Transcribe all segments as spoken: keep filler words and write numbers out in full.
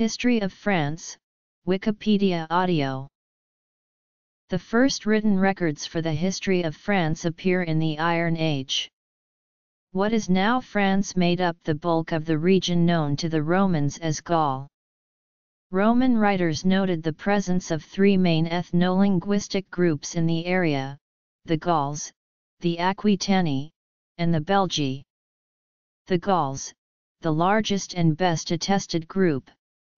History of France, Wikipedia Audio. The first written records for the history of France appear in the Iron Age. What is now France made up the bulk of the region known to the Romans as Gaul. Roman writers noted the presence of three main ethno-linguistic groups in the area, the Gauls, the Aquitani, and the Belgae. The Gauls, the largest and best attested group,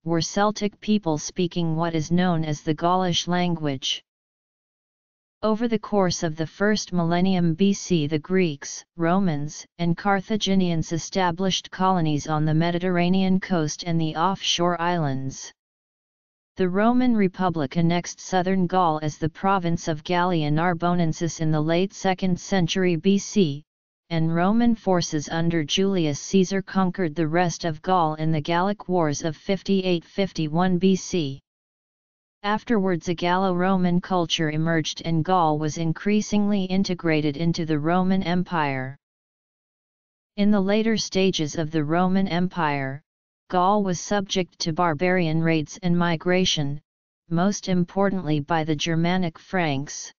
were Celtic people speaking what is known as the Gaulish language. Over the course of the first millennium B C, the Greeks, Romans, and Carthaginians established colonies on the Mediterranean coast and the offshore islands. The Roman Republic annexed southern Gaul as the province of Gallia Narbonensis in the late second century B C, and Roman forces under Julius Caesar conquered the rest of Gaul in the Gallic Wars of fifty-eight to fifty-one B C. Afterwards, a Gallo-Roman culture emerged and Gaul was increasingly integrated into the Roman Empire. In the later stages of the Roman Empire, Gaul was subject to barbarian raids and migration, most importantly by the Germanic Franks.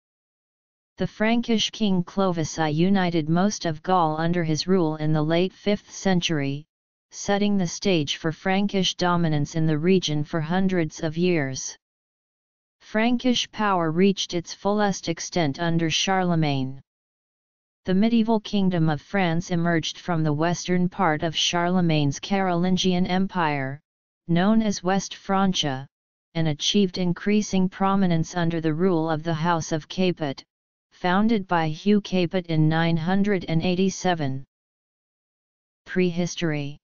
The Frankish king Clovis the first united most of Gaul under his rule in the late fifth century, setting the stage for Frankish dominance in the region for hundreds of years. Frankish power reached its fullest extent under Charlemagne. The medieval kingdom of France emerged from the western part of Charlemagne's Carolingian Empire, known as West Francia, and achieved increasing prominence under the rule of the House of Capet, founded by Hugh Capet in nine hundred eighty-seven. Prehistory.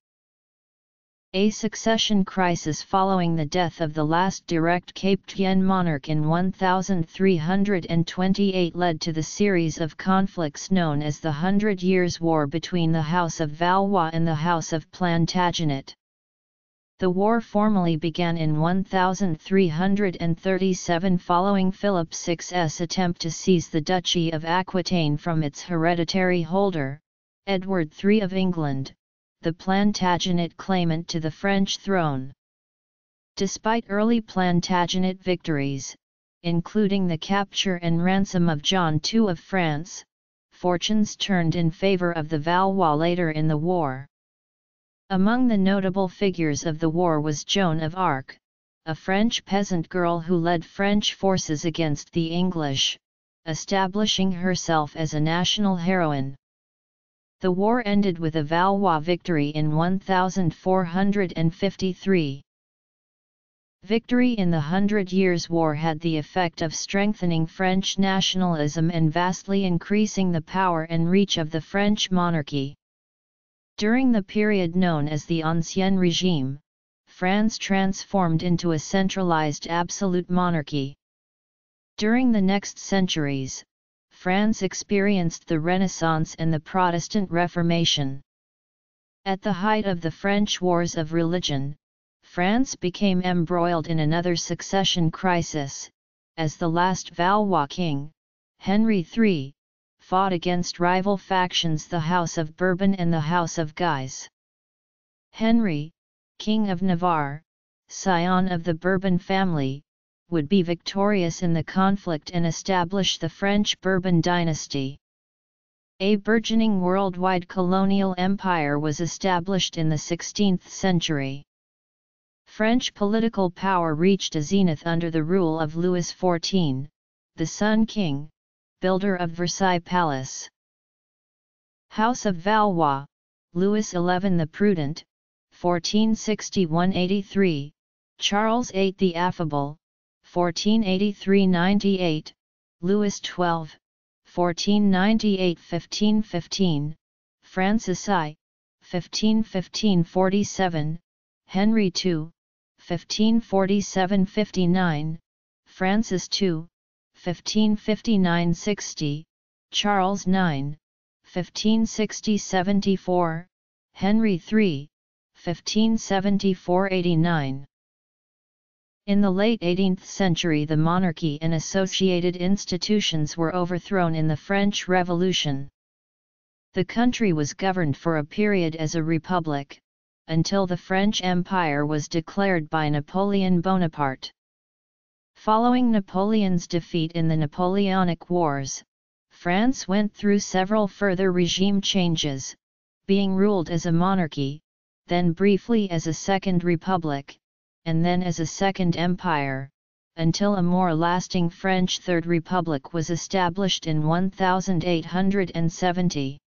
A succession crisis following the death of the last direct Capetian monarch in one thousand three hundred twenty-eight led to the series of conflicts known as the Hundred Years' War between the House of Valois and the House of Plantagenet. The war formally began in one thousand three hundred thirty-seven following Philip the sixth's attempt to seize the Duchy of Aquitaine from its hereditary holder, Edward the third of England, the Plantagenet claimant to the French throne. Despite early Plantagenet victories, including the capture and ransom of John the second of France, fortunes turned in favor of the Valois later in the war. Among the notable figures of the war was Joan of Arc, a French peasant girl who led French forces against the English, establishing herself as a national heroine. The war ended with a Valois victory in one thousand four hundred fifty-three. Victory in the Hundred Years' War had the effect of strengthening French nationalism and vastly increasing the power and reach of the French monarchy. During the period known as the Ancien Régime, France transformed into a centralized absolute monarchy. During the next centuries, France experienced the Renaissance and the Protestant Reformation. At the height of the French Wars of Religion, France became embroiled in another succession crisis, as the last Valois king, Henry the third, fought against rival factions, the House of Bourbon and the House of Guise. Henry, King of Navarre, scion of the Bourbon family, would be victorious in the conflict and establish the French Bourbon dynasty. A burgeoning worldwide colonial empire was established in the sixteenth century. French political power reached a zenith under the rule of Louis the fourteenth, the Sun King, builder of Versailles Palace. House of Valois, Louis the eleventh the Prudent, fourteen sixty-one to eighty-three, Charles the eighth the Affable, fourteen eighty-three to ninety-eight, Louis the twelfth, fourteen ninety-eight to fifteen fifteen, Francis the first, fifteen fifteen to forty-seven, Henry the second, fifteen forty-seven to fifty-nine, Francis the second, fifteen fifty-nine to sixty, Charles the ninth, fifteen sixty to seventy-four, Henry the third, fifteen seventy-four to eighty-nine. In the late eighteenth century, the monarchy and associated institutions were overthrown in the French Revolution. The country was governed for a period as a republic, until the French Empire was declared by Napoleon Bonaparte. Following Napoleon's defeat in the Napoleonic Wars, France went through several further regime changes, being ruled as a monarchy, then briefly as a Second Republic, and then as a Second Empire, until a more lasting French Third Republic was established in eighteen seventy.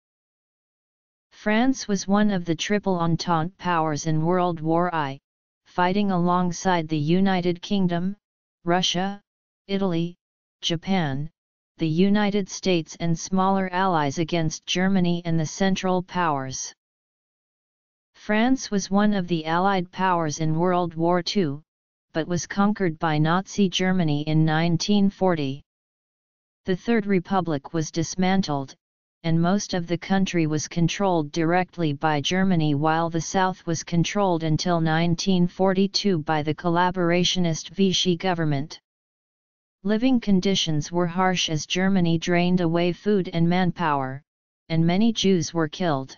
France was one of the Triple Entente powers in World War I, fighting alongside the United Kingdom, Russia, Italy, Japan, the United States and smaller allies against Germany and the Central Powers. France was one of the Allied powers in World War Two, but was conquered by Nazi Germany in nineteen forty. The Third Republic was dismantled, and most of the country was controlled directly by Germany, while the South was controlled until nineteen forty-two by the collaborationist Vichy government. Living conditions were harsh as Germany drained away food and manpower, and many Jews were killed.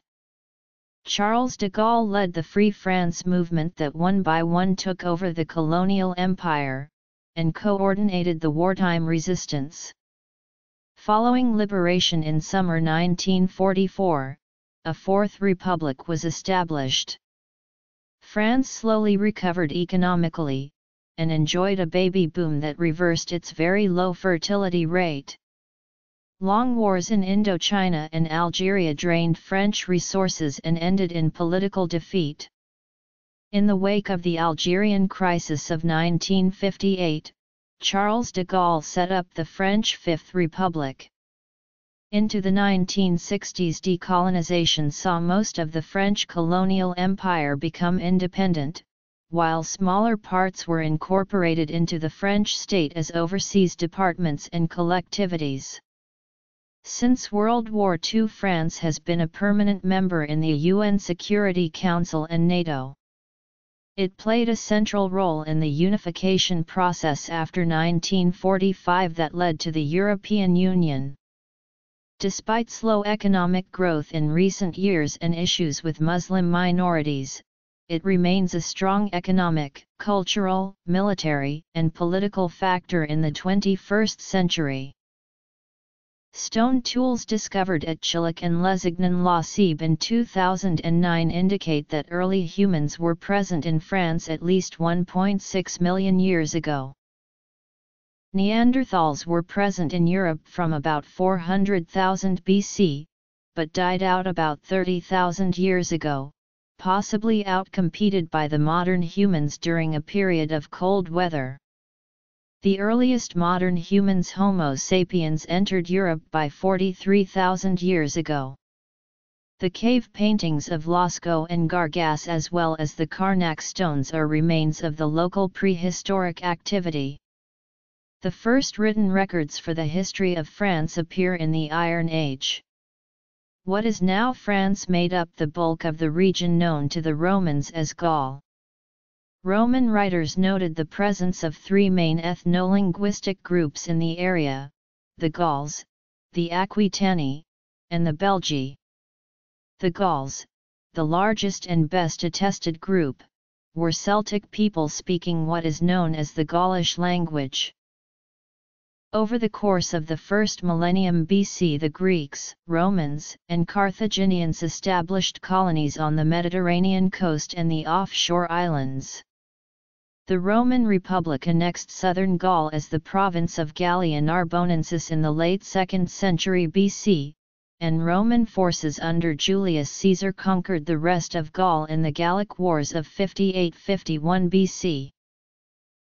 Charles de Gaulle led the Free France movement that one by one took over the colonial empire, and coordinated the wartime resistance. Following liberation in summer nineteen forty-four, a Fourth Republic was established. France slowly recovered economically, and enjoyed a baby boom that reversed its very low fertility rate. Long wars in Indochina and Algeria drained French resources and ended in political defeat. In the wake of the Algerian crisis of nineteen fifty-eight, Charles de Gaulle set up the French Fifth Republic. Into the nineteen sixties, decolonization saw most of the French colonial empire become independent, while smaller parts were incorporated into the French state as overseas departments and collectivities. Since World War Two, France has been a permanent member in the U N Security Council and NATO. It played a central role in the unification process after nineteen forty-five that led to the European Union. Despite slow economic growth in recent years and issues with Muslim minorities, it remains a strong economic, cultural, military, and political factor in the twenty-first century. Stone tools discovered at Chilac and Lézignan-la-Cèbe in two thousand nine indicate that early humans were present in France at least one point six million years ago. Neanderthals were present in Europe from about four hundred thousand B C, but died out about thirty thousand years ago, possibly outcompeted by the modern humans during a period of cold weather. The earliest modern humans, Homo sapiens, entered Europe by forty-three thousand years ago. The cave paintings of Lascaux and Gargas, as well as the Karnak stones, are remains of the local prehistoric activity. The first written records for the history of France appear in the Iron Age. What is now France made up the bulk of the region known to the Romans as Gaul. Roman writers noted the presence of three main ethno-linguistic groups in the area, the Gauls, the Aquitani, and the Belgae. The Gauls, the largest and best attested group, were Celtic people speaking what is known as the Gaulish language. Over the course of the first millennium B C, the Greeks, Romans, and Carthaginians established colonies on the Mediterranean coast and the offshore islands. The Roman Republic annexed southern Gaul as the province of Gallia Narbonensis in the late second century B C, and Roman forces under Julius Caesar conquered the rest of Gaul in the Gallic Wars of fifty-eight to fifty-one B C.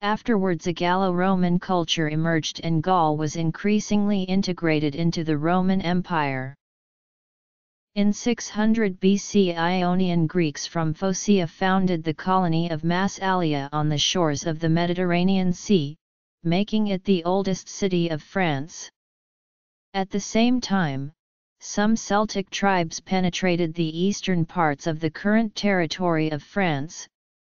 Afterwards, a Gallo-Roman culture emerged and Gaul was increasingly integrated into the Roman Empire. In six hundred B C, Ionian Greeks from Phocaea founded the colony of Massalia on the shores of the Mediterranean Sea, making it the oldest city of France. At the same time, some Celtic tribes penetrated the eastern parts of the current territory of France,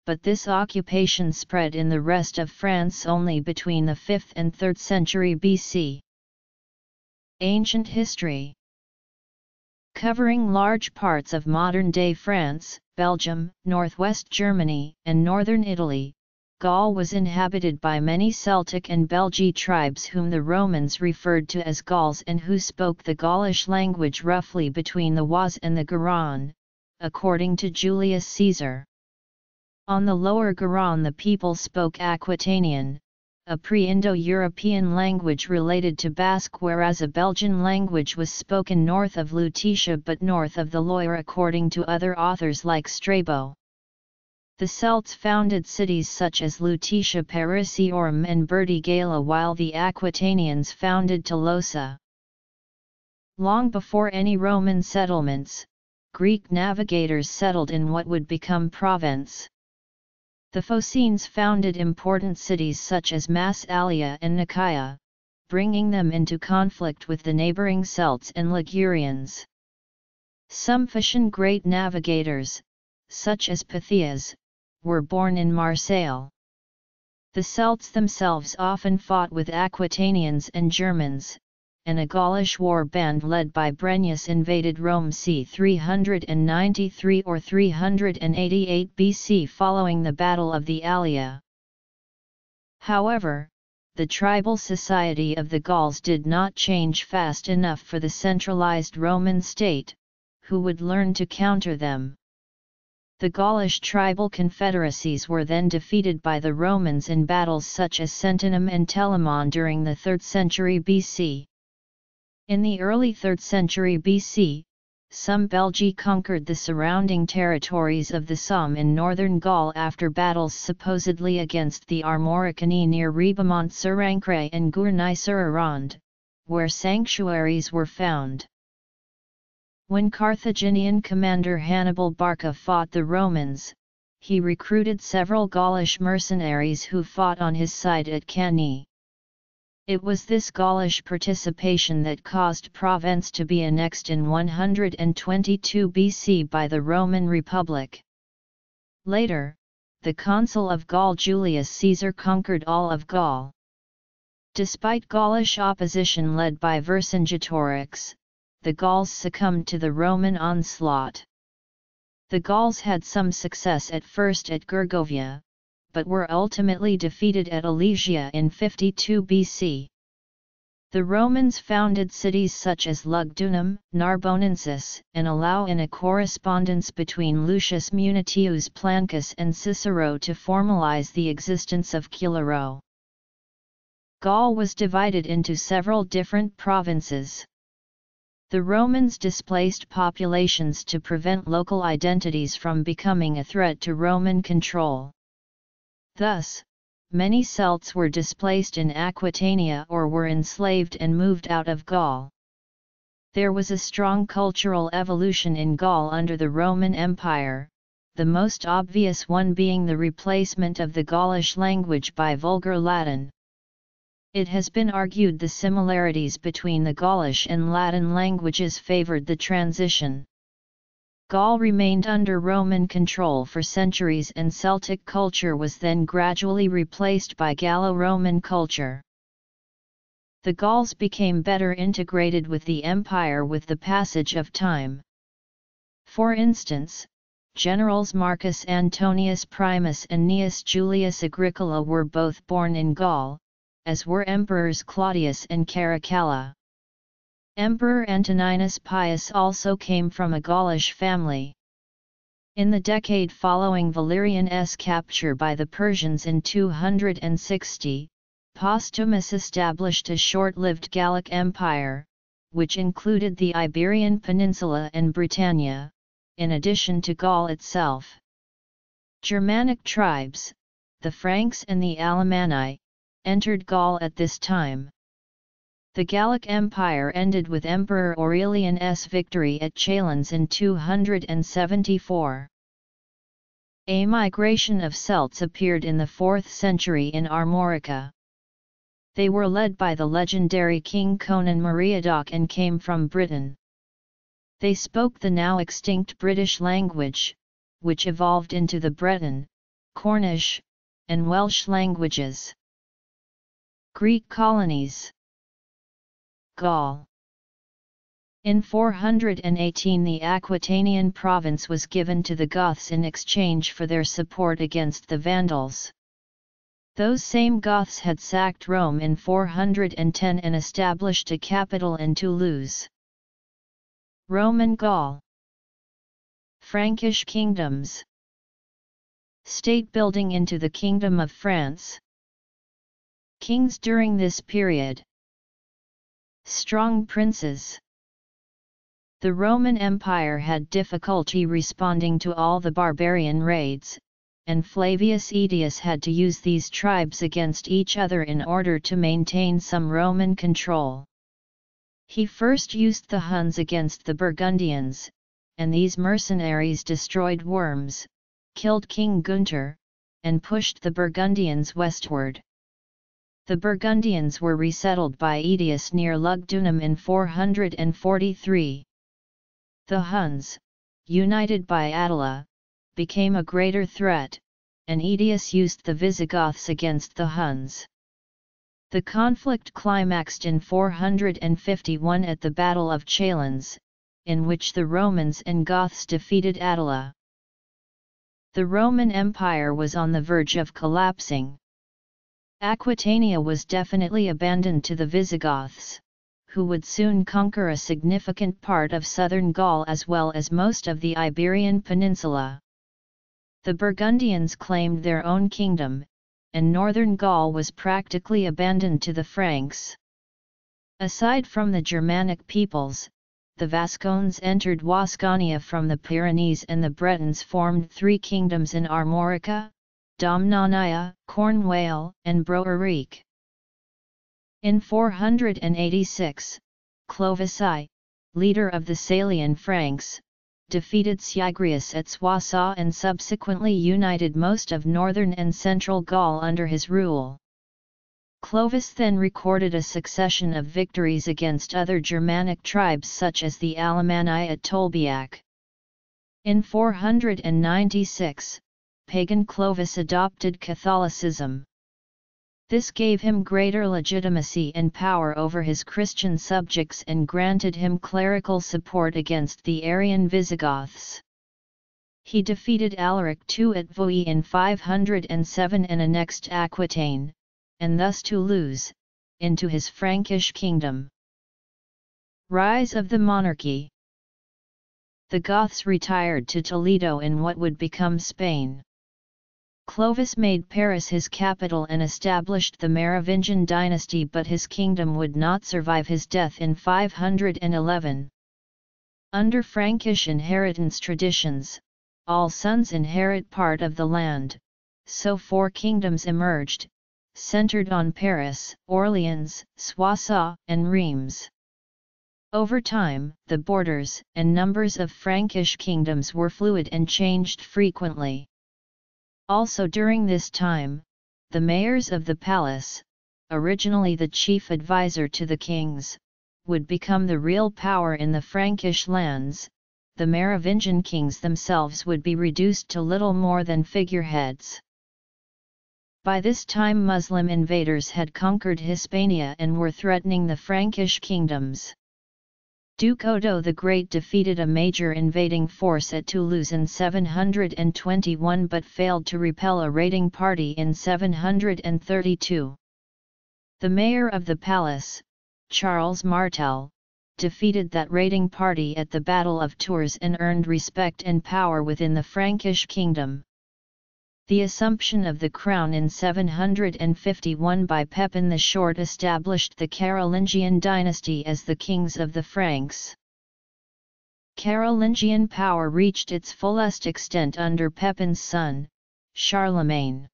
but this occupation spread in the rest of France only between the fifth and third century B C. Ancient history. covering large parts of modern-day France, Belgium, northwest Germany, and northern Italy, Gaul was inhabited by many Celtic and Belgic tribes whom the Romans referred to as Gauls and who spoke the Gaulish language roughly between the Oise and the Garonne, according to Julius Caesar. On the lower Garonne the people spoke Aquitanian, a pre-Indo-European language related to Basque, whereas a Belgian language was spoken north of Lutetia but north of the Loire according to other authors like Strabo. The Celts founded cities such as Lutetia Parisiorum and Bertigala, while the Aquitanians founded Tolosa. Long before any Roman settlements, Greek navigators settled in what would become Provence. The Phocens founded important cities such as Massalia and Nicaea, bringing them into conflict with the neighboring Celts and Ligurians. Some Phoenician great navigators, such as Pythias, were born in Marseille. The Celts themselves often fought with Aquitanians and Germans, and a Gaulish war band led by Brennus invaded Rome c. three hundred ninety-three or three hundred eighty-eight B C following the Battle of the Allia. However, the tribal society of the Gauls did not change fast enough for the centralized Roman state, who would learn to counter them. The Gaulish tribal confederacies were then defeated by the Romans in battles such as Sentinum and Telamon during the third century B C. In the early third century B C, some Belgae conquered the surrounding territories of the Somme in northern Gaul after battles supposedly against the Armoricani near Ribemont-sur-Ancre and Gournay-sur-Arande, where sanctuaries were found. When Carthaginian commander Hannibal Barca fought the Romans, he recruited several Gaulish mercenaries who fought on his side at Cannae. It was this Gaulish participation that caused Provence to be annexed in one hundred twenty-two B C by the Roman Republic. Later, the consul of Gaul Julius Caesar conquered all of Gaul. Despite Gaulish opposition led by Vercingetorix, the Gauls succumbed to the Roman onslaught. The Gauls had some success at first at Gergovia, but were ultimately defeated at Alesia in fifty-two B C. The Romans founded cities such as Lugdunum, Narbonensis, and allow in a correspondence between Lucius Munitius Plancus and Cicero to formalize the existence of Culero. Gaul was divided into several different provinces. The Romans displaced populations to prevent local identities from becoming a threat to Roman control. Thus, many Celts were displaced in Aquitania or were enslaved and moved out of Gaul. There was a strong cultural evolution in Gaul under the Roman Empire, the most obvious one being the replacement of the Gaulish language by Vulgar Latin. It has been argued the similarities between the Gaulish and Latin languages favored the transition. Gaul remained under Roman control for centuries, and Celtic culture was then gradually replaced by Gallo-Roman culture. The Gauls became better integrated with the empire with the passage of time. For instance, generals Marcus Antonius Primus and Gnaeus Julius Agricola were both born in Gaul, as were emperors Claudius and Caracalla. Emperor Antoninus Pius also came from a Gaulish family. In the decade following Valerian's capture by the Persians in two hundred sixty, Postumius established a short-lived Gallic Empire, which included the Iberian Peninsula and Britannia, in addition to Gaul itself. Germanic tribes, the Franks and the Alemanni, entered Gaul at this time. The Gallic Empire ended with Emperor Aurelian's victory at Chalons in two hundred seventy-four. A migration of Celts appeared in the fourth century in Armorica. They were led by the legendary King Conan Muriadoc and came from Britain. They spoke the now extinct British language, which evolved into the Breton, Cornish, and Welsh languages. Greek colonies. Gaul. In four hundred eighteen the Aquitanian province was given to the Goths in exchange for their support against the Vandals. Those same Goths had sacked Rome in four hundred ten and established a capital in Toulouse. Roman Gaul. Frankish kingdoms. State building into the Kingdom of France. Kings during this period. Strong princes. The Roman Empire had difficulty responding to all the barbarian raids, and Flavius Aetius had to use these tribes against each other in order to maintain some Roman control. He first used the Huns against the Burgundians, and these mercenaries destroyed Worms, killed King Gunther, and pushed the Burgundians westward. The Burgundians were resettled by Aetius near Lugdunum in four hundred forty-three. The Huns, united by Attila, became a greater threat, and Aetius used the Visigoths against the Huns. The conflict climaxed in four hundred fifty-one at the Battle of Chalons, in which the Romans and Goths defeated Attila. The Roman Empire was on the verge of collapsing. Aquitania was definitely abandoned to the Visigoths, who would soon conquer a significant part of southern Gaul as well as most of the Iberian Peninsula. The Burgundians claimed their own kingdom, and northern Gaul was practically abandoned to the Franks. Aside from the Germanic peoples, the Vascones entered Wasconia from the Pyrenees and the Bretons formed three kingdoms in Armorica, Domnania, Cornwall, and Broeric. In four hundred eighty-six, Clovis the First, leader of the Salian Franks, defeated Syagrius at Soissons and subsequently united most of northern and central Gaul under his rule. Clovis then recorded a succession of victories against other Germanic tribes such as the Alemanni at Tolbiac. In four hundred ninety-six, pagan Clovis adopted Catholicism. This gave him greater legitimacy and power over his Christian subjects and granted him clerical support against the Arian Visigoths. He defeated Alaric the Second at Vouilly in five hundred seven and annexed Aquitaine, and thus Toulouse, into his Frankish kingdom. Rise of the monarchy. The Goths retired to Toledo in what would become Spain. Clovis made Paris his capital and established the Merovingian dynasty, but his kingdom would not survive his death in five hundred eleven. Under Frankish inheritance traditions, all sons inherit part of the land, so four kingdoms emerged, centered on Paris, Orleans, Soissons, and Reims. Over time, the borders and numbers of Frankish kingdoms were fluid and changed frequently. Also during this time, the mayors of the palace, originally the chief advisor to the kings, would become the real power in the Frankish lands. The Merovingian kings themselves would be reduced to little more than figureheads. By this time Muslim invaders had conquered Hispania and were threatening the Frankish kingdoms. Duke Otto the Great defeated a major invading force at Toulouse in seven hundred twenty-one but failed to repel a raiding party in seven hundred thirty-two. The mayor of the palace, Charles Martel, defeated that raiding party at the Battle of Tours and earned respect and power within the Frankish kingdom. The assumption of the crown in seven hundred fifty-one by Pepin the Short established the Carolingian dynasty as the kings of the Franks. Carolingian power reached its fullest extent under Pepin's son, Charlemagne.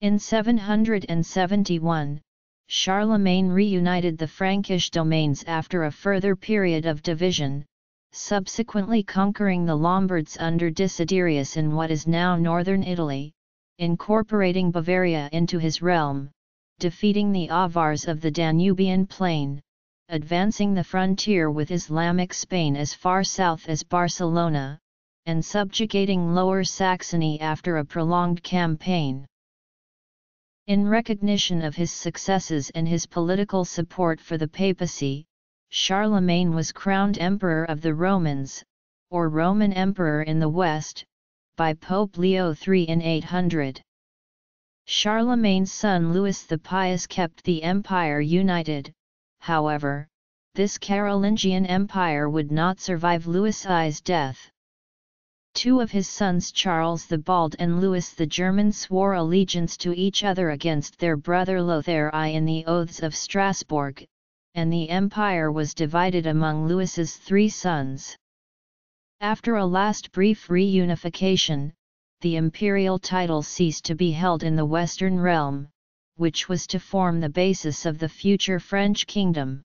In seven hundred seventy-one, Charlemagne reunited the Frankish domains after a further period of division, subsequently conquering the Lombards under Desiderius in what is now northern Italy, incorporating Bavaria into his realm, defeating the Avars of the Danubian plain, advancing the frontier with Islamic Spain as far south as Barcelona, and subjugating Lower Saxony after a prolonged campaign. In recognition of his successes and his political support for the papacy, Charlemagne was crowned Emperor of the Romans, or Roman Emperor in the West, by Pope Leo the third in eight hundred. Charlemagne's son Louis the Pious kept the empire united, however, this Carolingian empire would not survive Louis the second's death. Two of his sons Charles the Bald and Louis the German swore allegiance to each other against their brother Lothair I in the Oaths of Strasbourg, and the empire was divided among Louis's three sons. After a last brief reunification, the imperial title ceased to be held in the Western realm, which was to form the basis of the future French kingdom.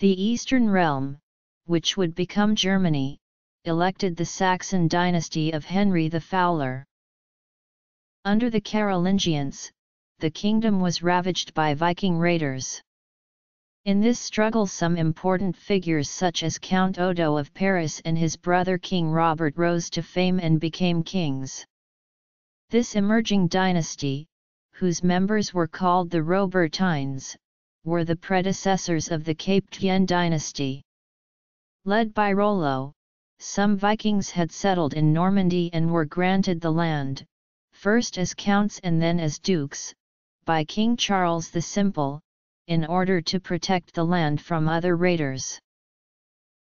The Eastern realm, which would become Germany, elected the Saxon dynasty of Henry the Fowler. Under the Carolingians, the kingdom was ravaged by Viking raiders. In this struggle some important figures such as Count Otto of Paris and his brother King Robert rose to fame and became kings. This emerging dynasty, whose members were called the Robertines, were the predecessors of the Capetian dynasty. Led by Rollo, some Vikings had settled in Normandy and were granted the land, first as counts and then as dukes, by King Charles the Simple, in order to protect the land from other raiders.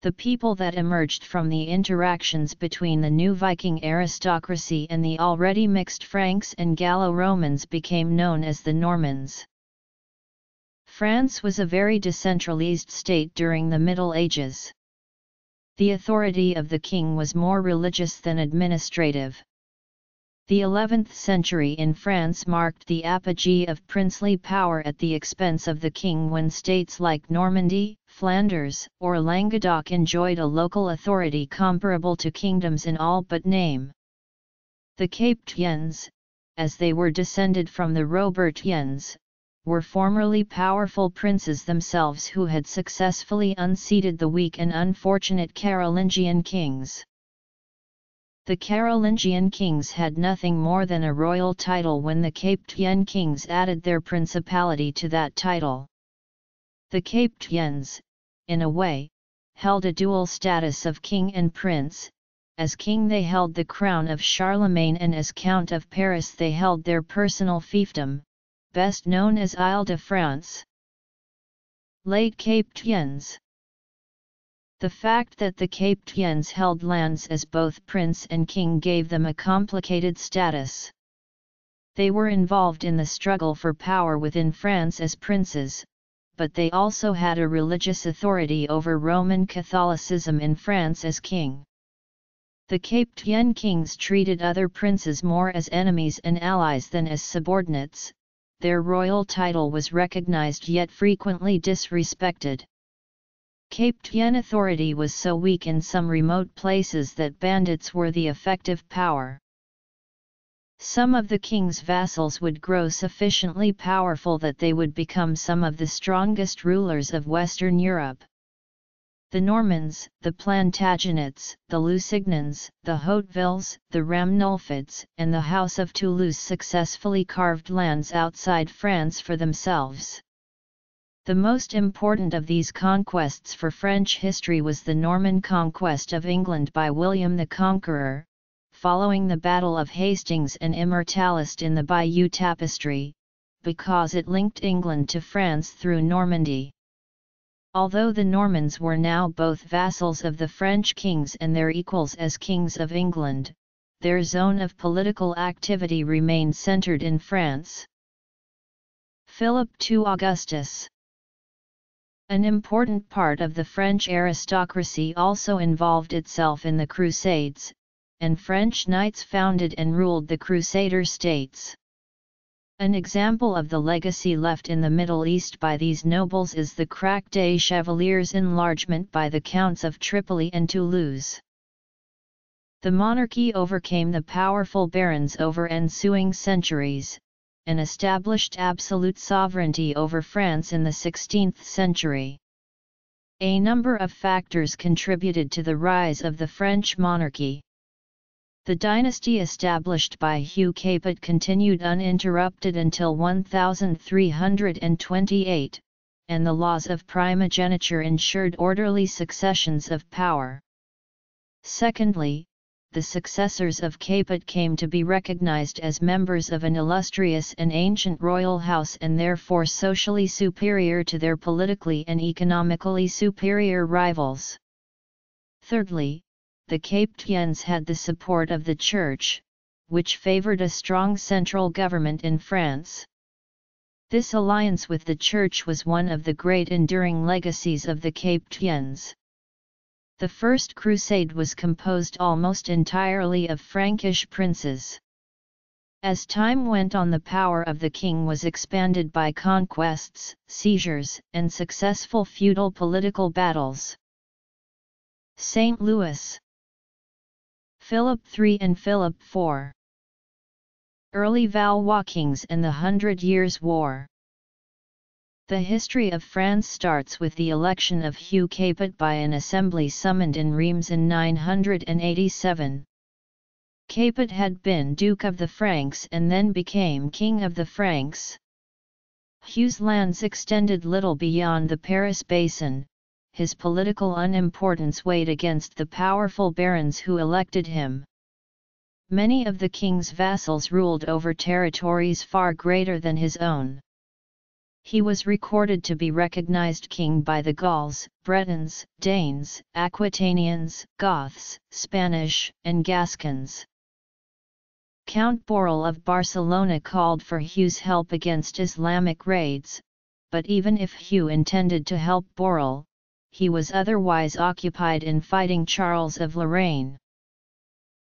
The people that emerged from the interactions between the new Viking aristocracy and the already mixed Franks and Gallo-Romans became known as the Normans. France was a very decentralized state during the Middle Ages. The authority of the king was more religious than administrative. The eleventh century in France marked the apogee of princely power at the expense of the king, when states like Normandy, Flanders, or Languedoc enjoyed a local authority comparable to kingdoms in all but name. The Capetians, as they were descended from the Robertians, were formerly powerful princes themselves who had successfully unseated the weak and unfortunate Carolingian kings. The Carolingian kings had nothing more than a royal title when the Capetian kings added their principality to that title. The Capetians, in a way, held a dual status of king and prince. As king they held the crown of Charlemagne, and as Count of Paris they held their personal fiefdom, best known as Ile de France. Late Capetians. The fact that the Capetians held lands as both prince and king gave them a complicated status. They were involved in the struggle for power within France as princes, but they also had a religious authority over Roman Catholicism in France as king. The Capetian kings treated other princes more as enemies and allies than as subordinates. Their royal title was recognized yet frequently disrespected. Capetian authority was so weak in some remote places that bandits were the effective power. Some of the king's vassals would grow sufficiently powerful that they would become some of the strongest rulers of Western Europe. The Normans, the Plantagenets, the Lusignans, the Hautevilles, the Ramnulfids, and the House of Toulouse successfully carved lands outside France for themselves. The most important of these conquests for French history was the Norman conquest of England by William the Conqueror, following the Battle of Hastings and immortalised in the Bayeux Tapestry, because it linked England to France through Normandy. Although the Normans were now both vassals of the French kings and their equals as kings of England, their zone of political activity remained centred in France. Philip the second Augustus. An important part of the French aristocracy also involved itself in the Crusades, and French knights founded and ruled the Crusader states. An example of the legacy left in the Middle East by these nobles is the Crac des Chevaliers enlargement by the Counts of Tripoli and Toulouse. The monarchy overcame the powerful barons over ensuing centuries, and established absolute sovereignty over France in the sixteenth century. A number of factors contributed to the rise of the French monarchy. The dynasty established by Hugh Capet continued uninterrupted until one thousand three hundred twenty-eight, and the laws of primogeniture ensured orderly successions of power. Secondly, the successors of Capet came to be recognized as members of an illustrious and ancient royal house and therefore socially superior to their politically and economically superior rivals. Thirdly, the Capetians had the support of the Church, which favored a strong central government in France. This alliance with the Church was one of the great enduring legacies of the Capetians. The First Crusade was composed almost entirely of Frankish princes. As time went on, the power of the king was expanded by conquests, seizures, and successful feudal political battles. Saint Louis, Philip the Third and Philip the Fourth. Early Valois Walkings and the Hundred Years' War. The history of France starts with the election of Hugh Capet by an assembly summoned in Reims in nine hundred eighty-seven. Capet had been Duke of the Franks and then became King of the Franks. Hugh's lands extended little beyond the Paris Basin. His political unimportance weighed against the powerful barons who elected him. Many of the king's vassals ruled over territories far greater than his own. He was recorded to be recognized king by the Gauls, Bretons, Danes, Aquitanians, Goths, Spanish, and Gascons. Count Borel of Barcelona called for Hugh's help against Islamic raids, but even if Hugh intended to help Borel, he was otherwise occupied in fighting Charles of Lorraine.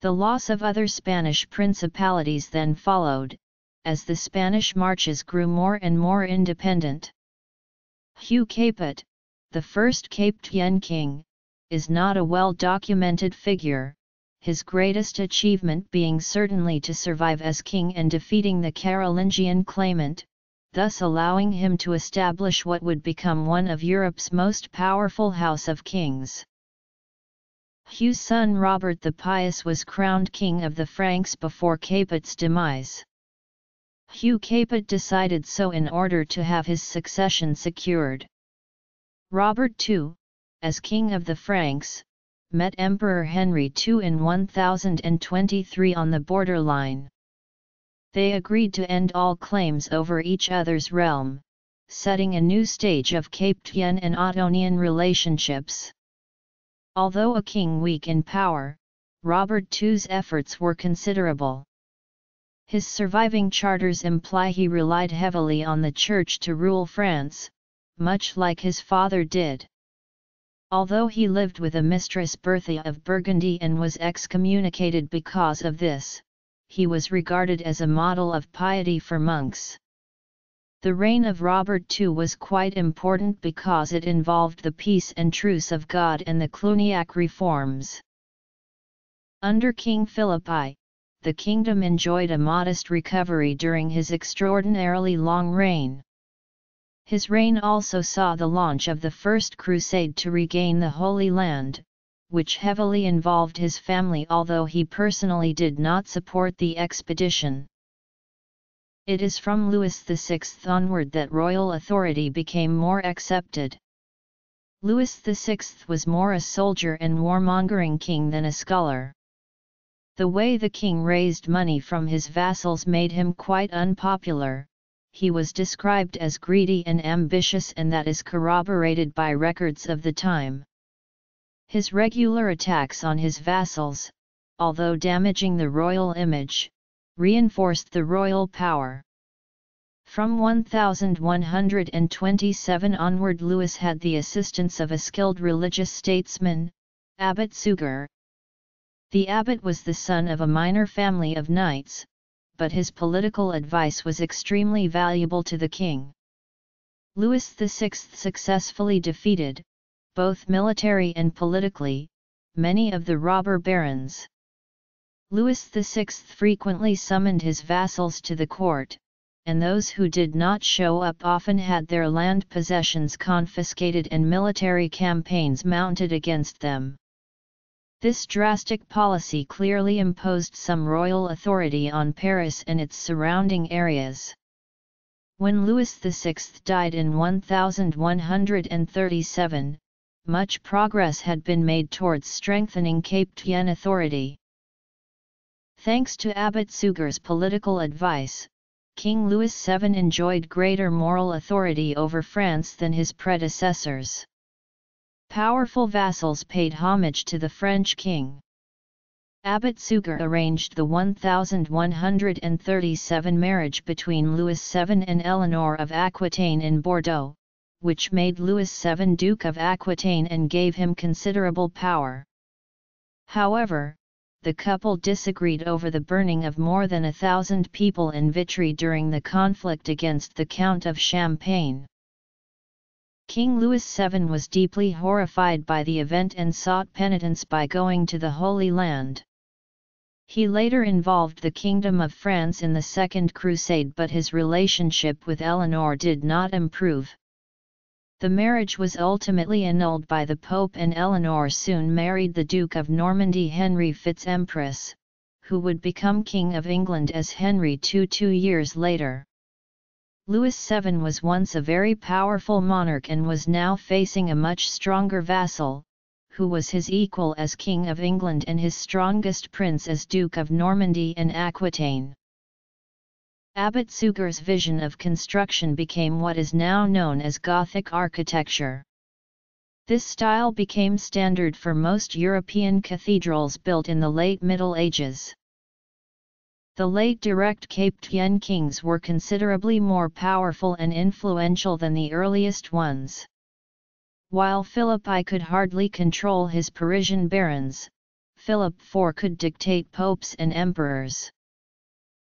The loss of other Spanish principalities then followed, as the Spanish marches grew more and more independent. Hugh Capet, the first Capetian king, is not a well-documented figure, his greatest achievement being certainly to survive as king and defeating the Carolingian claimant, thus allowing him to establish what would become one of Europe's most powerful house of kings. Hugh's son Robert the Pious was crowned king of the Franks before Capet's demise. Hugh Capet decided so in order to have his succession secured. Robert the Second, as king of the Franks, met Emperor Henry the Second in one thousand twenty-three on the borderline. They agreed to end all claims over each other's realm, setting a new stage of Capetian and Ottonian relationships. Although a king weak in power, Robert the Second's efforts were considerable. His surviving charters imply he relied heavily on the Church to rule France, much like his father did. Although he lived with a mistress Bertha of Burgundy and was excommunicated because of this, he was regarded as a model of piety for monks. The reign of Robert the Second was quite important because it involved the peace and truce of God and the Cluniac reforms. Under King Philip the First, the kingdom enjoyed a modest recovery during his extraordinarily long reign. His reign also saw the launch of the First Crusade to regain the Holy Land, which heavily involved his family, although he personally did not support the expedition. It is from Louis the Sixth onward that royal authority became more accepted. Louis the Sixth was more a soldier and warmongering king than a scholar. The way the king raised money from his vassals made him quite unpopular. He was described as greedy and ambitious, and that is corroborated by records of the time. His regular attacks on his vassals, although damaging the royal image, reinforced the royal power. From one thousand one hundred twenty-seven onward, Louis had the assistance of a skilled religious statesman, Abbot Suger. The abbot was the son of a minor family of knights, but his political advice was extremely valuable to the king. Louis the Sixth successfully defeated, both military and politically, many of the robber barons. Louis the Sixth frequently summoned his vassals to the court, and those who did not show up often had their land possessions confiscated and military campaigns mounted against them. This drastic policy clearly imposed some royal authority on Paris and its surrounding areas. When Louis the sixth died in one thousand one hundred thirty-seven, much progress had been made towards strengthening Cape Town authority. Thanks to Abbot Suger's political advice, King Louis the seventh enjoyed greater moral authority over France than his predecessors. Powerful vassals paid homage to the French king. Abbot Suger arranged the one thousand one hundred thirty-seven marriage between Louis the seventh and Eleanor of Aquitaine in Bordeaux, which made Louis the seventh Duke of Aquitaine and gave him considerable power. However, the couple disagreed over the burning of more than a thousand people in Vitry during the conflict against the Count of Champagne. King Louis the seventh was deeply horrified by the event and sought penitence by going to the Holy Land. He later involved the Kingdom of France in the Second Crusade, but his relationship with Eleanor did not improve. The marriage was ultimately annulled by the Pope, and Eleanor soon married the Duke of Normandy Henry Fitz-Empress, who would become King of England as Henry the second two years later. Louis the seventh was once a very powerful monarch and was now facing a much stronger vassal, who was his equal as King of England and his strongest prince as Duke of Normandy and Aquitaine. Abbot Suger's vision of construction became what is now known as Gothic architecture. This style became standard for most European cathedrals built in the late Middle Ages. The late direct Capetian kings were considerably more powerful and influential than the earliest ones. While Philip the first could hardly control his Parisian barons, Philip the fourth could dictate popes and emperors.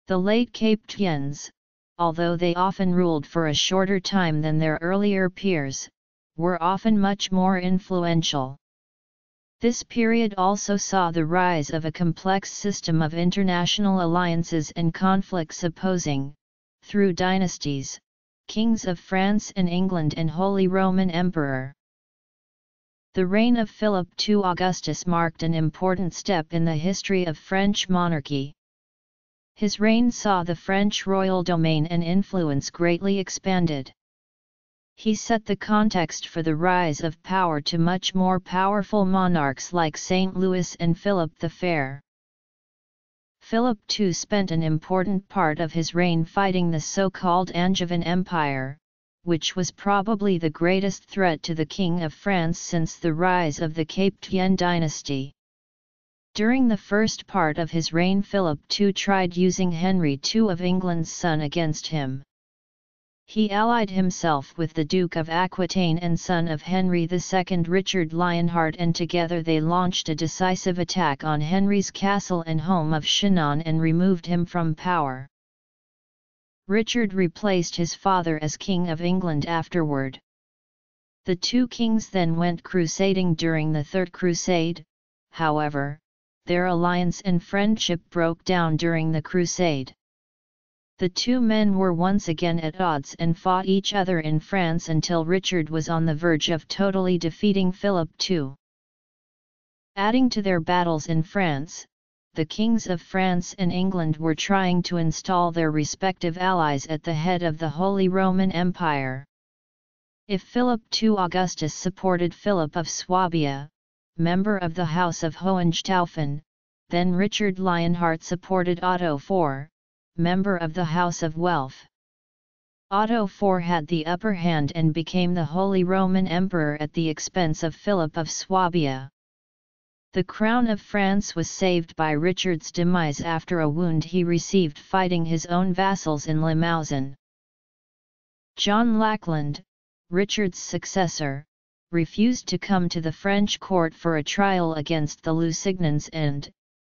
The late Capetians, although they often ruled for a shorter time than their earlier peers, were often much more influential. This period also saw the rise of a complex system of international alliances and conflicts opposing, through dynasties, kings of France and England and Holy Roman Emperor. The reign of Philip the second Augustus marked an important step in the history of French monarchy. His reign saw the French royal domain and influence greatly expanded. He set the context for the rise of power to much more powerful monarchs like Saint Louis and Philip the Fair. Philip the second spent an important part of his reign fighting the so-called Angevin Empire, which was probably the greatest threat to the King of France since the rise of the Capetian dynasty. During the first part of his reign, Philip the second tried using Henry the second of England's son against him. He allied himself with the Duke of Aquitaine and son of Henry the second Richard Lionheart, and together they launched a decisive attack on Henry's castle and home of Chinon and removed him from power. Richard replaced his father as King of England afterward. The two kings then went crusading during the Third Crusade. However, their alliance and friendship broke down during the crusade. The two men were once again at odds and fought each other in France until Richard was on the verge of totally defeating Philip the second. Adding to their battles in France, the kings of France and England were trying to install their respective allies at the head of the Holy Roman Empire. If Philip the second Augustus supported Philip of Swabia, member of the House of Hohenstaufen, then Richard Lionheart supported Otto the fourth. Member of the House of Welf. Otto the fourth had the upper hand and became the Holy Roman Emperor at the expense of Philip of Swabia. The crown of France was saved by Richard's demise after a wound he received fighting his own vassals in Limousin. John Lackland, Richard's successor, refused to come to the French court for a trial against the Lusignans and,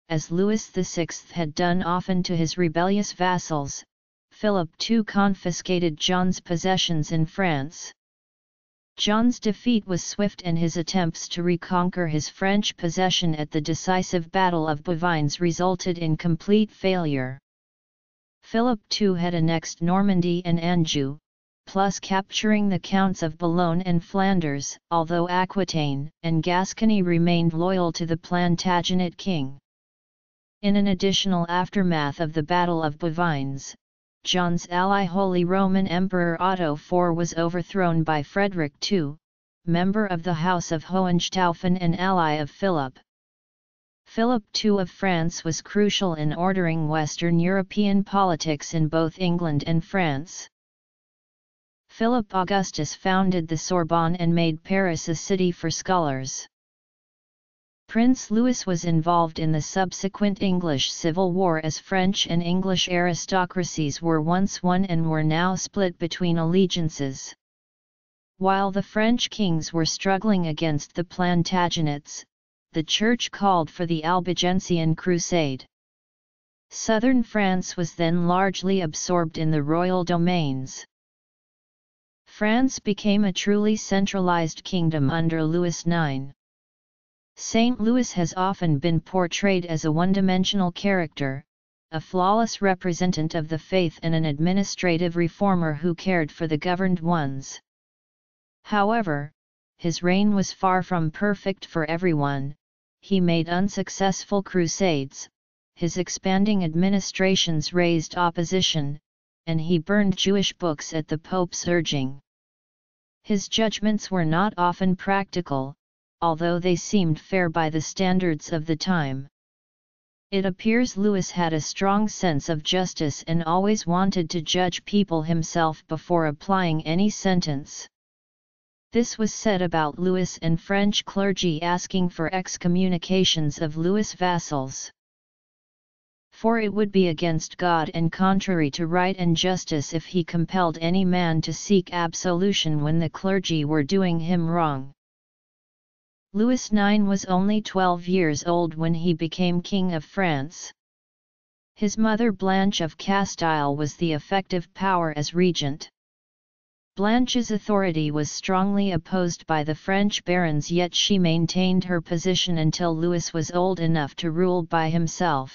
as Louis the sixth had done often to his rebellious vassals, Philip the second confiscated John's possessions in France. John's defeat was swift, and his attempts to reconquer his French possession at the decisive Battle of Bouvines resulted in complete failure. Philip the second had annexed Normandy and Anjou, plus capturing the counts of Boulogne and Flanders, although Aquitaine and Gascony remained loyal to the Plantagenet king. In an additional aftermath of the Battle of Bouvines, John's ally Holy Roman Emperor Otto the fourth was overthrown by Frederick the second, member of the House of Hohenstaufen and ally of Philip. Philip the second of France was crucial in ordering Western European politics in both England and France. Philip Augustus founded the Sorbonne and made Paris a city for scholars. Prince Louis was involved in the subsequent English Civil War as French and English aristocracies were once one and were now split between allegiances. While the French kings were struggling against the Plantagenets, the Church called for the Albigensian Crusade. Southern France was then largely absorbed in the royal domains. France became a truly centralized kingdom under Louis the ninth. Saint Louis has often been portrayed as a one-dimensional character, a flawless representative of the faith and an administrative reformer who cared for the governed ones. However, his reign was far from perfect for everyone. He made unsuccessful crusades, his expanding administrations raised opposition, and he burned Jewish books at the Pope's urging. His judgments were not often practical, although they seemed fair by the standards of the time. It appears Louis had a strong sense of justice and always wanted to judge people himself before applying any sentence. This was said about Louis and French clergy asking for excommunications of Louis' vassals. For it would be against God and contrary to right and justice if he compelled any man to seek absolution when the clergy were doing him wrong. Louis the ninth was only twelve years old when he became King of France. His mother Blanche of Castile was the effective power as regent. Blanche's authority was strongly opposed by the French barons, yet she maintained her position until Louis was old enough to rule by himself.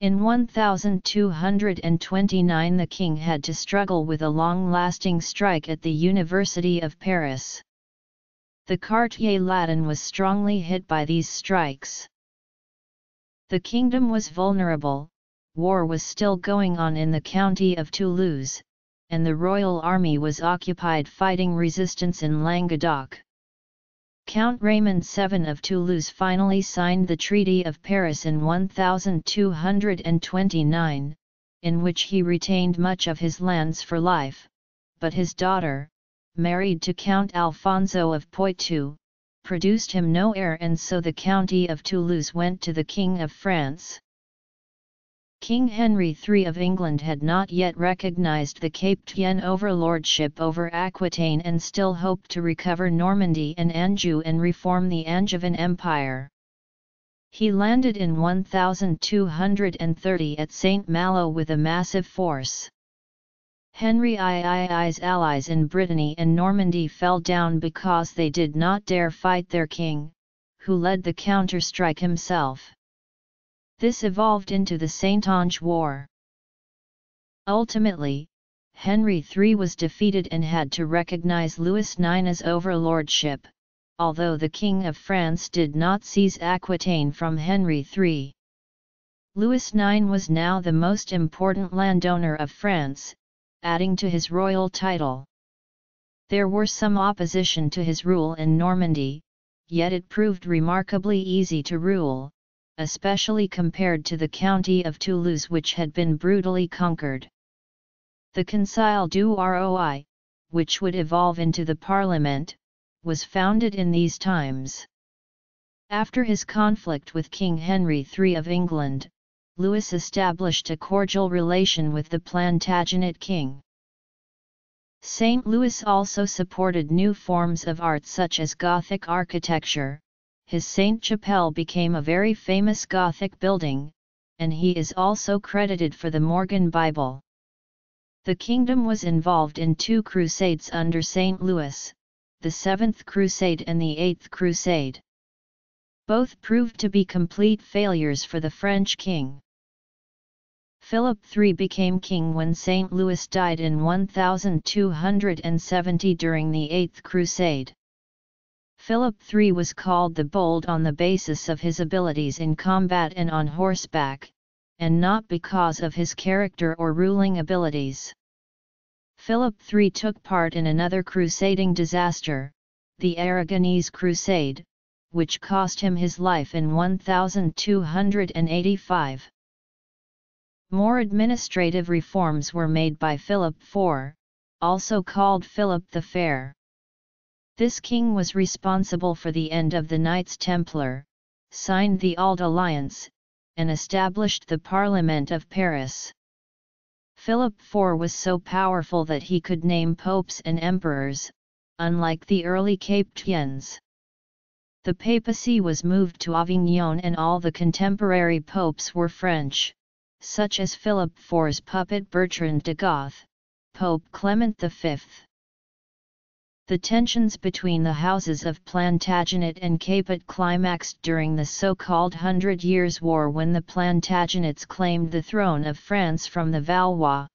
In one thousand two hundred twenty-nine the king had to struggle with a long-lasting strike at the University of Paris. The Quartier Latin was strongly hit by these strikes. The kingdom was vulnerable, war was still going on in the county of Toulouse, and the royal army was occupied fighting resistance in Languedoc. Count Raymond the seventh of Toulouse finally signed the Treaty of Paris in one thousand two hundred twenty-nine, in which he retained much of his lands for life, but his daughter, married to Count Alfonso of Poitou, produced him no heir, and so the county of Toulouse went to the King of France. King Henry the third of England had not yet recognized the Capetian overlordship over Aquitaine and still hoped to recover Normandy and Anjou and reform the Angevin Empire. He landed in one thousand two hundred thirty at Saint Malo with a massive force. Henry the third's allies in Brittany and Normandy fell down because they did not dare fight their king, who led the counterstrike himself. This evolved into the Saintonge War. Ultimately, Henry the third was defeated and had to recognize Louis the ninth as overlordship, although the King of France did not seize Aquitaine from Henry the third. Louis the ninth was now the most important landowner of France, adding to his royal title. There were some opposition to his rule in Normandy, yet it proved remarkably easy to rule, especially compared to the county of Toulouse, which had been brutally conquered. The Conseil du Roi, which would evolve into the Parliament, was founded in these times. After his conflict with King Henry the third of England, Louis established a cordial relation with the Plantagenet king. Saint Louis also supported new forms of art such as Gothic architecture. His Sainte-Chapelle became a very famous Gothic building, and he is also credited for the Morgan Bible. The kingdom was involved in two crusades under Saint Louis, the Seventh Crusade and the Eighth Crusade. Both proved to be complete failures for the French king. Philip the third became king when Saint Louis died in one thousand two hundred seventy during the Eighth Crusade. Philip the third was called the Bold on the basis of his abilities in combat and on horseback, and not because of his character or ruling abilities. Philip the third took part in another crusading disaster, the Aragonese Crusade, which cost him his life in one thousand two hundred eighty-five. More administrative reforms were made by Philip the fourth, also called Philip the Fair. This king was responsible for the end of the Knights Templar, signed the Auld Alliance, and established the Parliament of Paris. Philip the fourth was so powerful that he could name popes and emperors, unlike the early Capetians. The papacy was moved to Avignon and all the contemporary popes were French, such as Philip the fourth's puppet Bertrand de Goth, Pope Clement the fifth. The tensions between the houses of Plantagenet and Capet climaxed during the so-called Hundred Years' War when the Plantagenets claimed the throne of France from the Valois.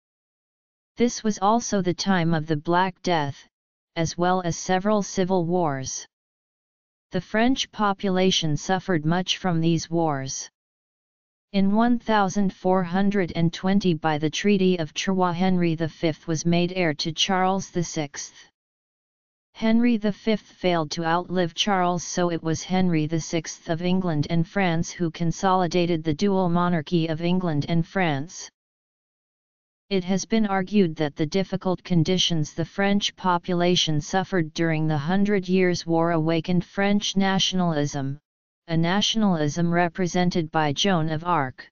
This was also the time of the Black Death, as well as several civil wars. The French population suffered much from these wars. In one thousand four hundred twenty, by the Treaty of Troyes, Henry the fifth was made heir to Charles the sixth. Henry the fifth failed to outlive Charles, so it was Henry the sixth of England and France who consolidated the dual monarchy of England and France. It has been argued that the difficult conditions the French population suffered during the Hundred Years' War awakened French nationalism, a nationalism represented by Joan of Arc.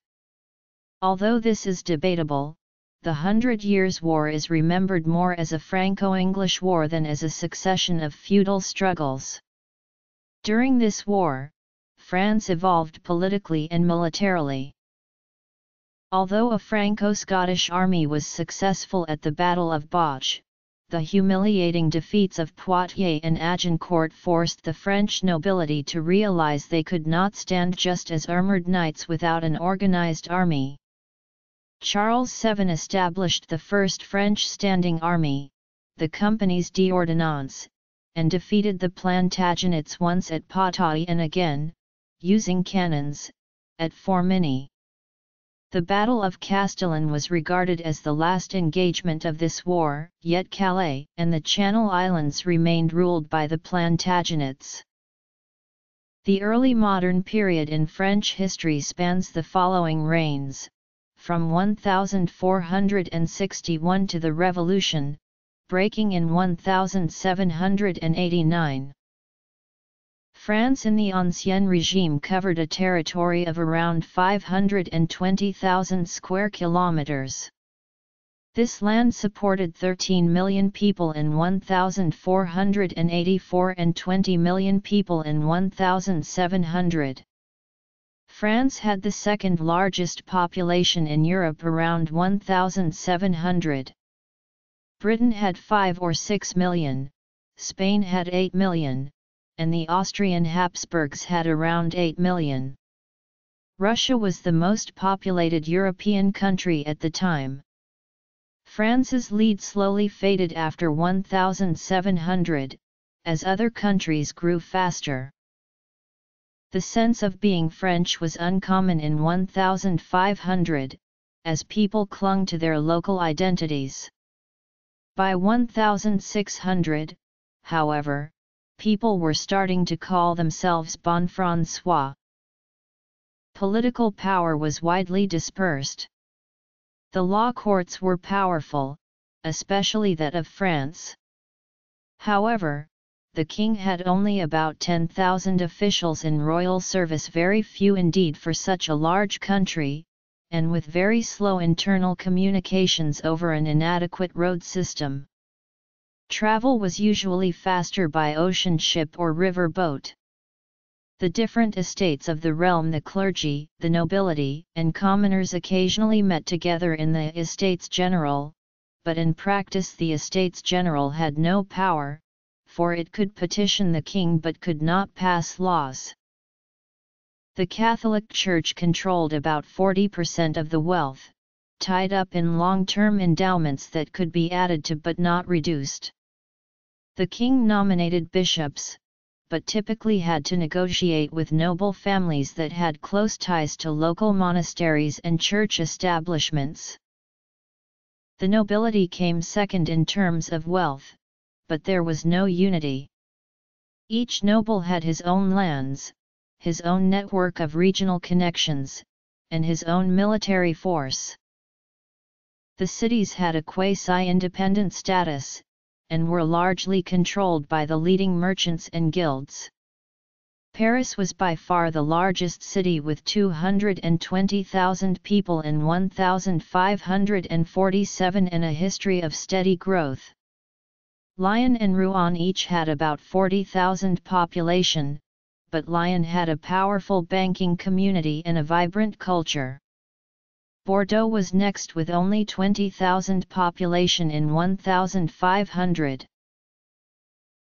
Although this is debatable, the Hundred Years' War is remembered more as a Franco-English war than as a succession of feudal struggles. During this war, France evolved politically and militarily. Although a Franco-Scottish army was successful at the Battle of Boch, the humiliating defeats of Poitiers and Agincourt forced the French nobility to realize they could not stand just as armored knights without an organized army. Charles the seventh established the first French standing army, the Compagnies d'Ordonnance, and defeated the Plantagenets once at Poitiers and again, using cannons, at Formigny. The Battle of Castellane was regarded as the last engagement of this war, yet Calais and the Channel Islands remained ruled by the Plantagenets. The early modern period in French history spans the following reigns, from one thousand four hundred sixty-one to the Revolution, breaking in one thousand seven hundred eighty-nine. France in the Ancien Régime covered a territory of around five hundred twenty thousand square kilometers. This land supported thirteen million people in one thousand four hundred eighty-four and twenty million people in one thousand seven hundred. France had the second largest population in Europe, around one thousand seven hundred. Britain had five or six million, Spain had eight million. And the Austrian Habsburgs had around eight million. Russia was the most populated European country at the time. France's lead slowly faded after one thousand seven hundred, as other countries grew faster. The sense of being French was uncommon in one thousand five hundred, as people clung to their local identities. By one thousand six hundred, however, people were starting to call themselves Bonfrancois. Political power was widely dispersed. The law courts were powerful, especially that of France. However, the king had only about ten thousand officials in royal service, very few indeed for such a large country, and with very slow internal communications over an inadequate road system. Travel was usually faster by ocean, ship or river boat. The different estates of the realm, the clergy, the nobility, and commoners occasionally met together in the Estates General, but in practice the Estates General had no power, for it could petition the king but could not pass laws. The Catholic Church controlled about forty percent of the wealth, tied up in long-term endowments that could be added to but not reduced. The king nominated bishops, but typically had to negotiate with noble families that had close ties to local monasteries and church establishments. The nobility came second in terms of wealth, but there was no unity. Each noble had his own lands, his own network of regional connections, and his own military force. The cities had a quasi-independent status, and were largely controlled by the leading merchants and guilds. Paris was by far the largest city with two hundred twenty thousand people and one thousand five hundred forty-seven and a history of steady growth. Lyon and Rouen each had about forty thousand population, but Lyon had a powerful banking community and a vibrant culture. Bordeaux was next with only twenty thousand population in one thousand five hundred.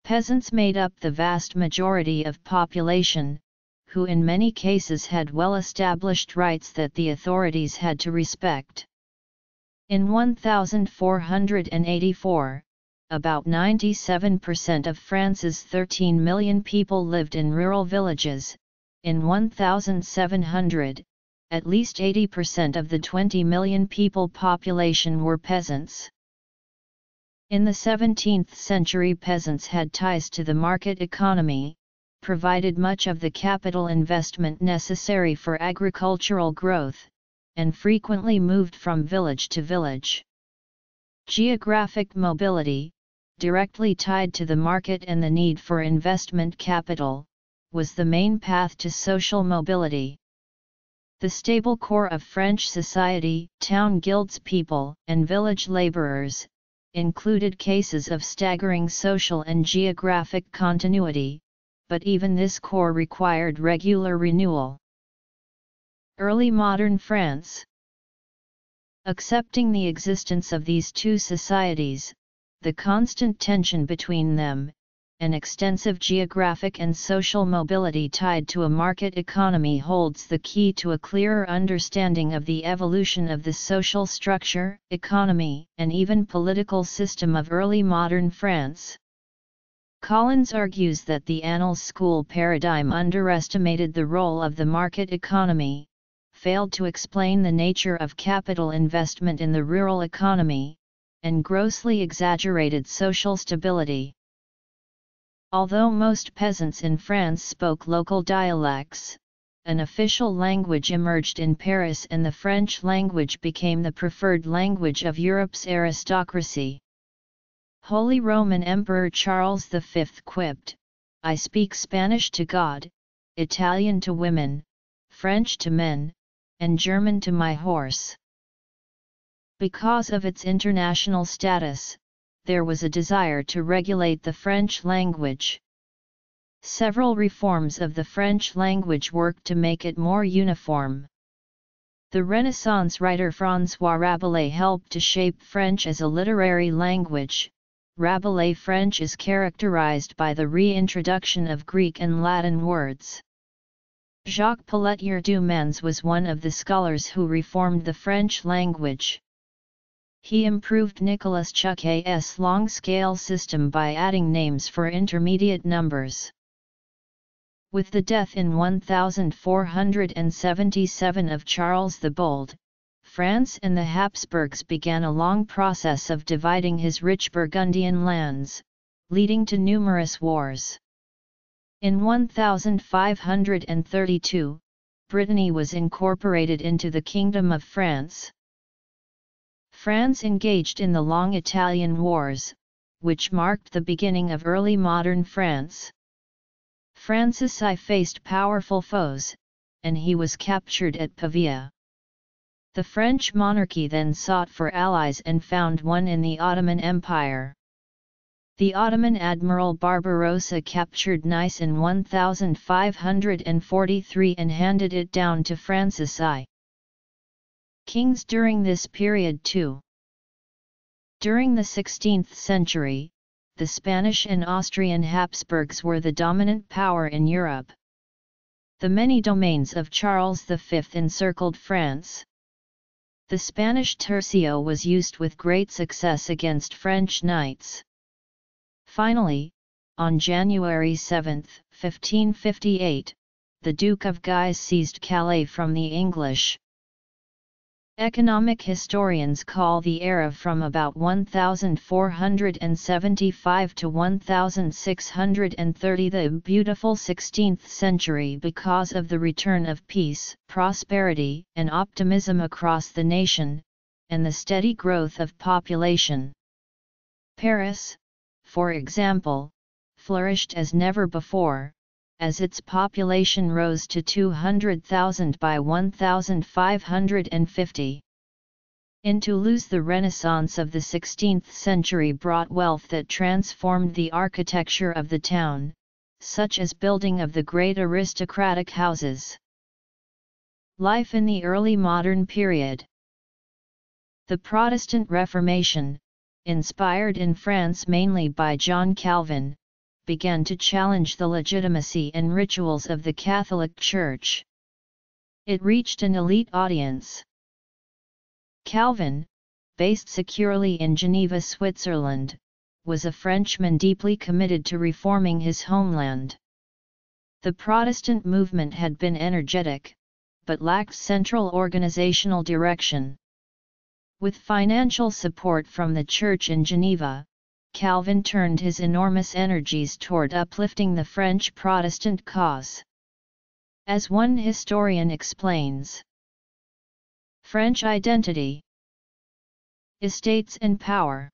Peasants made up the vast majority of population, who in many cases had well-established rights that the authorities had to respect. In one thousand four hundred eighty-four, about ninety-seven percent of France's thirteen million people lived in rural villages. In one thousand seven hundred, at least eighty percent of the twenty million people population were peasants. In the seventeenth century, peasants had ties to the market economy, provided much of the capital investment necessary for agricultural growth, and frequently moved from village to village. Geographic mobility, directly tied to the market and the need for investment capital, was the main path to social mobility. The stable core of French society, town guildspeople, and village laborers, included cases of staggering social and geographic continuity, but even this core required regular renewal. Early modern France. Accepting the existence of these two societies, the constant tension between them, an extensive geographic and social mobility tied to a market economy holds the key to a clearer understanding of the evolution of the social structure, economy, and even political system of early modern France. Collins argues that the Annals School paradigm underestimated the role of the market economy, failed to explain the nature of capital investment in the rural economy, and grossly exaggerated social stability. Although most peasants in France spoke local dialects, an official language emerged in Paris and the French language became the preferred language of Europe's aristocracy. Holy Roman Emperor Charles the Fifth quipped, "I speak Spanish to God, Italian to women, French to men, and German to my horse." Because of its international status, there was a desire to regulate the French language. Several reforms of the French language worked to make it more uniform. The Renaissance writer François Rabelais helped to shape French as a literary language. Rabelais French is characterized by the reintroduction of Greek and Latin words. Jacques Pelletier-du Mans was one of the scholars who reformed the French language. He improved Nicolas Chuquet's long-scale system by adding names for intermediate numbers. With the death in one thousand four hundred seventy-seven of Charles the Bold, France and the Habsburgs began a long process of dividing his rich Burgundian lands, leading to numerous wars. In one thousand five hundred thirty-two, Brittany was incorporated into the Kingdom of France. France engaged in the long Italian Wars, which marked the beginning of early modern France. Francis I faced powerful foes, and he was captured at Pavia. The French monarchy then sought for allies and found one in the Ottoman Empire. The Ottoman Admiral Barbarossa captured Nice in one thousand five hundred forty-three and handed it down to Francis I. Kings during this period too. During the sixteenth century, the Spanish and Austrian Habsburgs were the dominant power in Europe. The many domains of Charles the Fifth encircled France. The Spanish tercio was used with great success against French knights. Finally, On January seventh, fifteen fifty-eight, the Duke of Guise seized Calais from the English. Economic historians call the era from about one thousand four hundred seventy-five to one thousand six hundred thirty the beautiful sixteenth century because of the return of peace, prosperity, and optimism across the nation, and the steady growth of population. Paris, for example, flourished as never before, as its population rose to two hundred thousand by one thousand five hundred fifty. In Toulouse, the Renaissance of the sixteenth century brought wealth that transformed the architecture of the town, such as building of the great aristocratic houses. Life in the early modern period. The Protestant Reformation, inspired in France mainly by John Calvin, began to challenge the legitimacy and rituals of the Catholic Church. It reached an elite audience. Calvin, based securely in Geneva, Switzerland, was a Frenchman deeply committed to reforming his homeland. The Protestant movement had been energetic, but lacked central organizational direction. With financial support from the Church in Geneva, Calvin turned his enormous energies toward uplifting the French Protestant cause. As one historian explains, French identity, estates and power.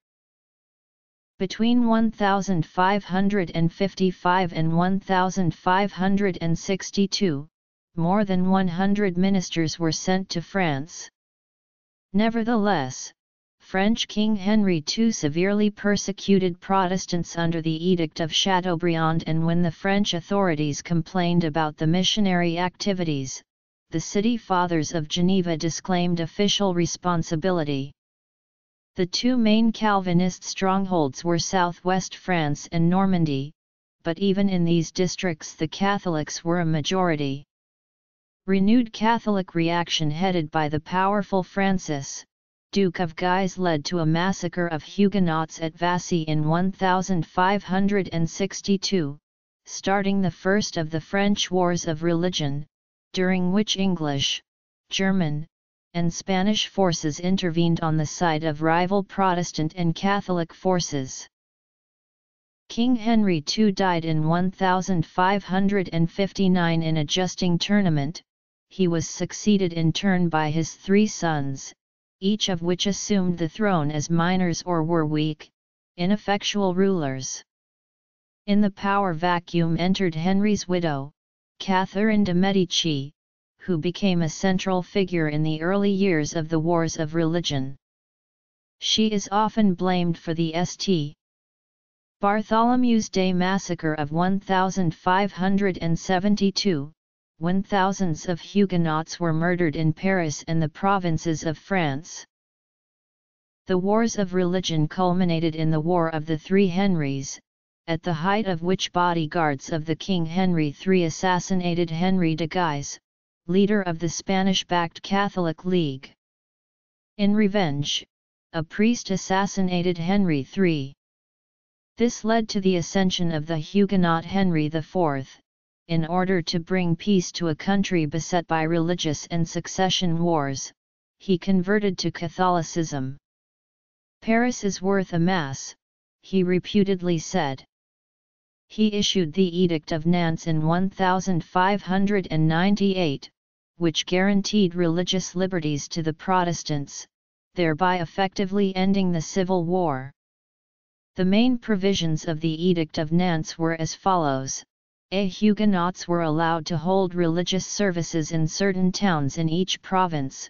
Between one thousand five hundred fifty-five and one thousand five hundred sixty-two, more than one hundred ministers were sent to France. Nevertheless, French King Henry the Second severely persecuted Protestants under the Edict of Chateaubriand, and when the French authorities complained about the missionary activities, the City Fathers of Geneva disclaimed official responsibility. The two main Calvinist strongholds were southwest France and Normandy, but even in these districts the Catholics were a majority. Renewed Catholic reaction headed by the powerful Francis, Duke of Guise, led to a massacre of Huguenots at Vassy in one thousand five hundred sixty-two, starting the first of the French Wars of Religion, during which English, German, and Spanish forces intervened on the side of rival Protestant and Catholic forces. King Henry the Second died in one thousand five hundred fifty-nine in a justing tournament. He was succeeded in turn by his three sons, each of which assumed the throne as minors or were weak, ineffectual rulers. In the power vacuum entered Henry's widow, Catherine de' Medici, who became a central figure in the early years of the Wars of Religion. She is often blamed for the Saint Bartholomew's Day massacre of one thousand five hundred seventy-two, when thousands of Huguenots were murdered in Paris and the provinces of France. The Wars of Religion culminated in the War of the Three Henries, at the height of which bodyguards of the King Henry the Third assassinated Henry de Guise, leader of the Spanish-backed Catholic League. In revenge, a priest assassinated Henry the Third. This led to the ascension of the Huguenot Henry the Fourth, in order to bring peace to a country beset by religious and succession wars. He converted to Catholicism. "Paris is worth a mass," he reputedly said. He issued the Edict of Nantes in one thousand five hundred ninety-eight, which guaranteed religious liberties to the Protestants, thereby effectively ending the Civil War. The main provisions of the Edict of Nantes were as follows. A. Huguenots were allowed to hold religious services in certain towns in each province.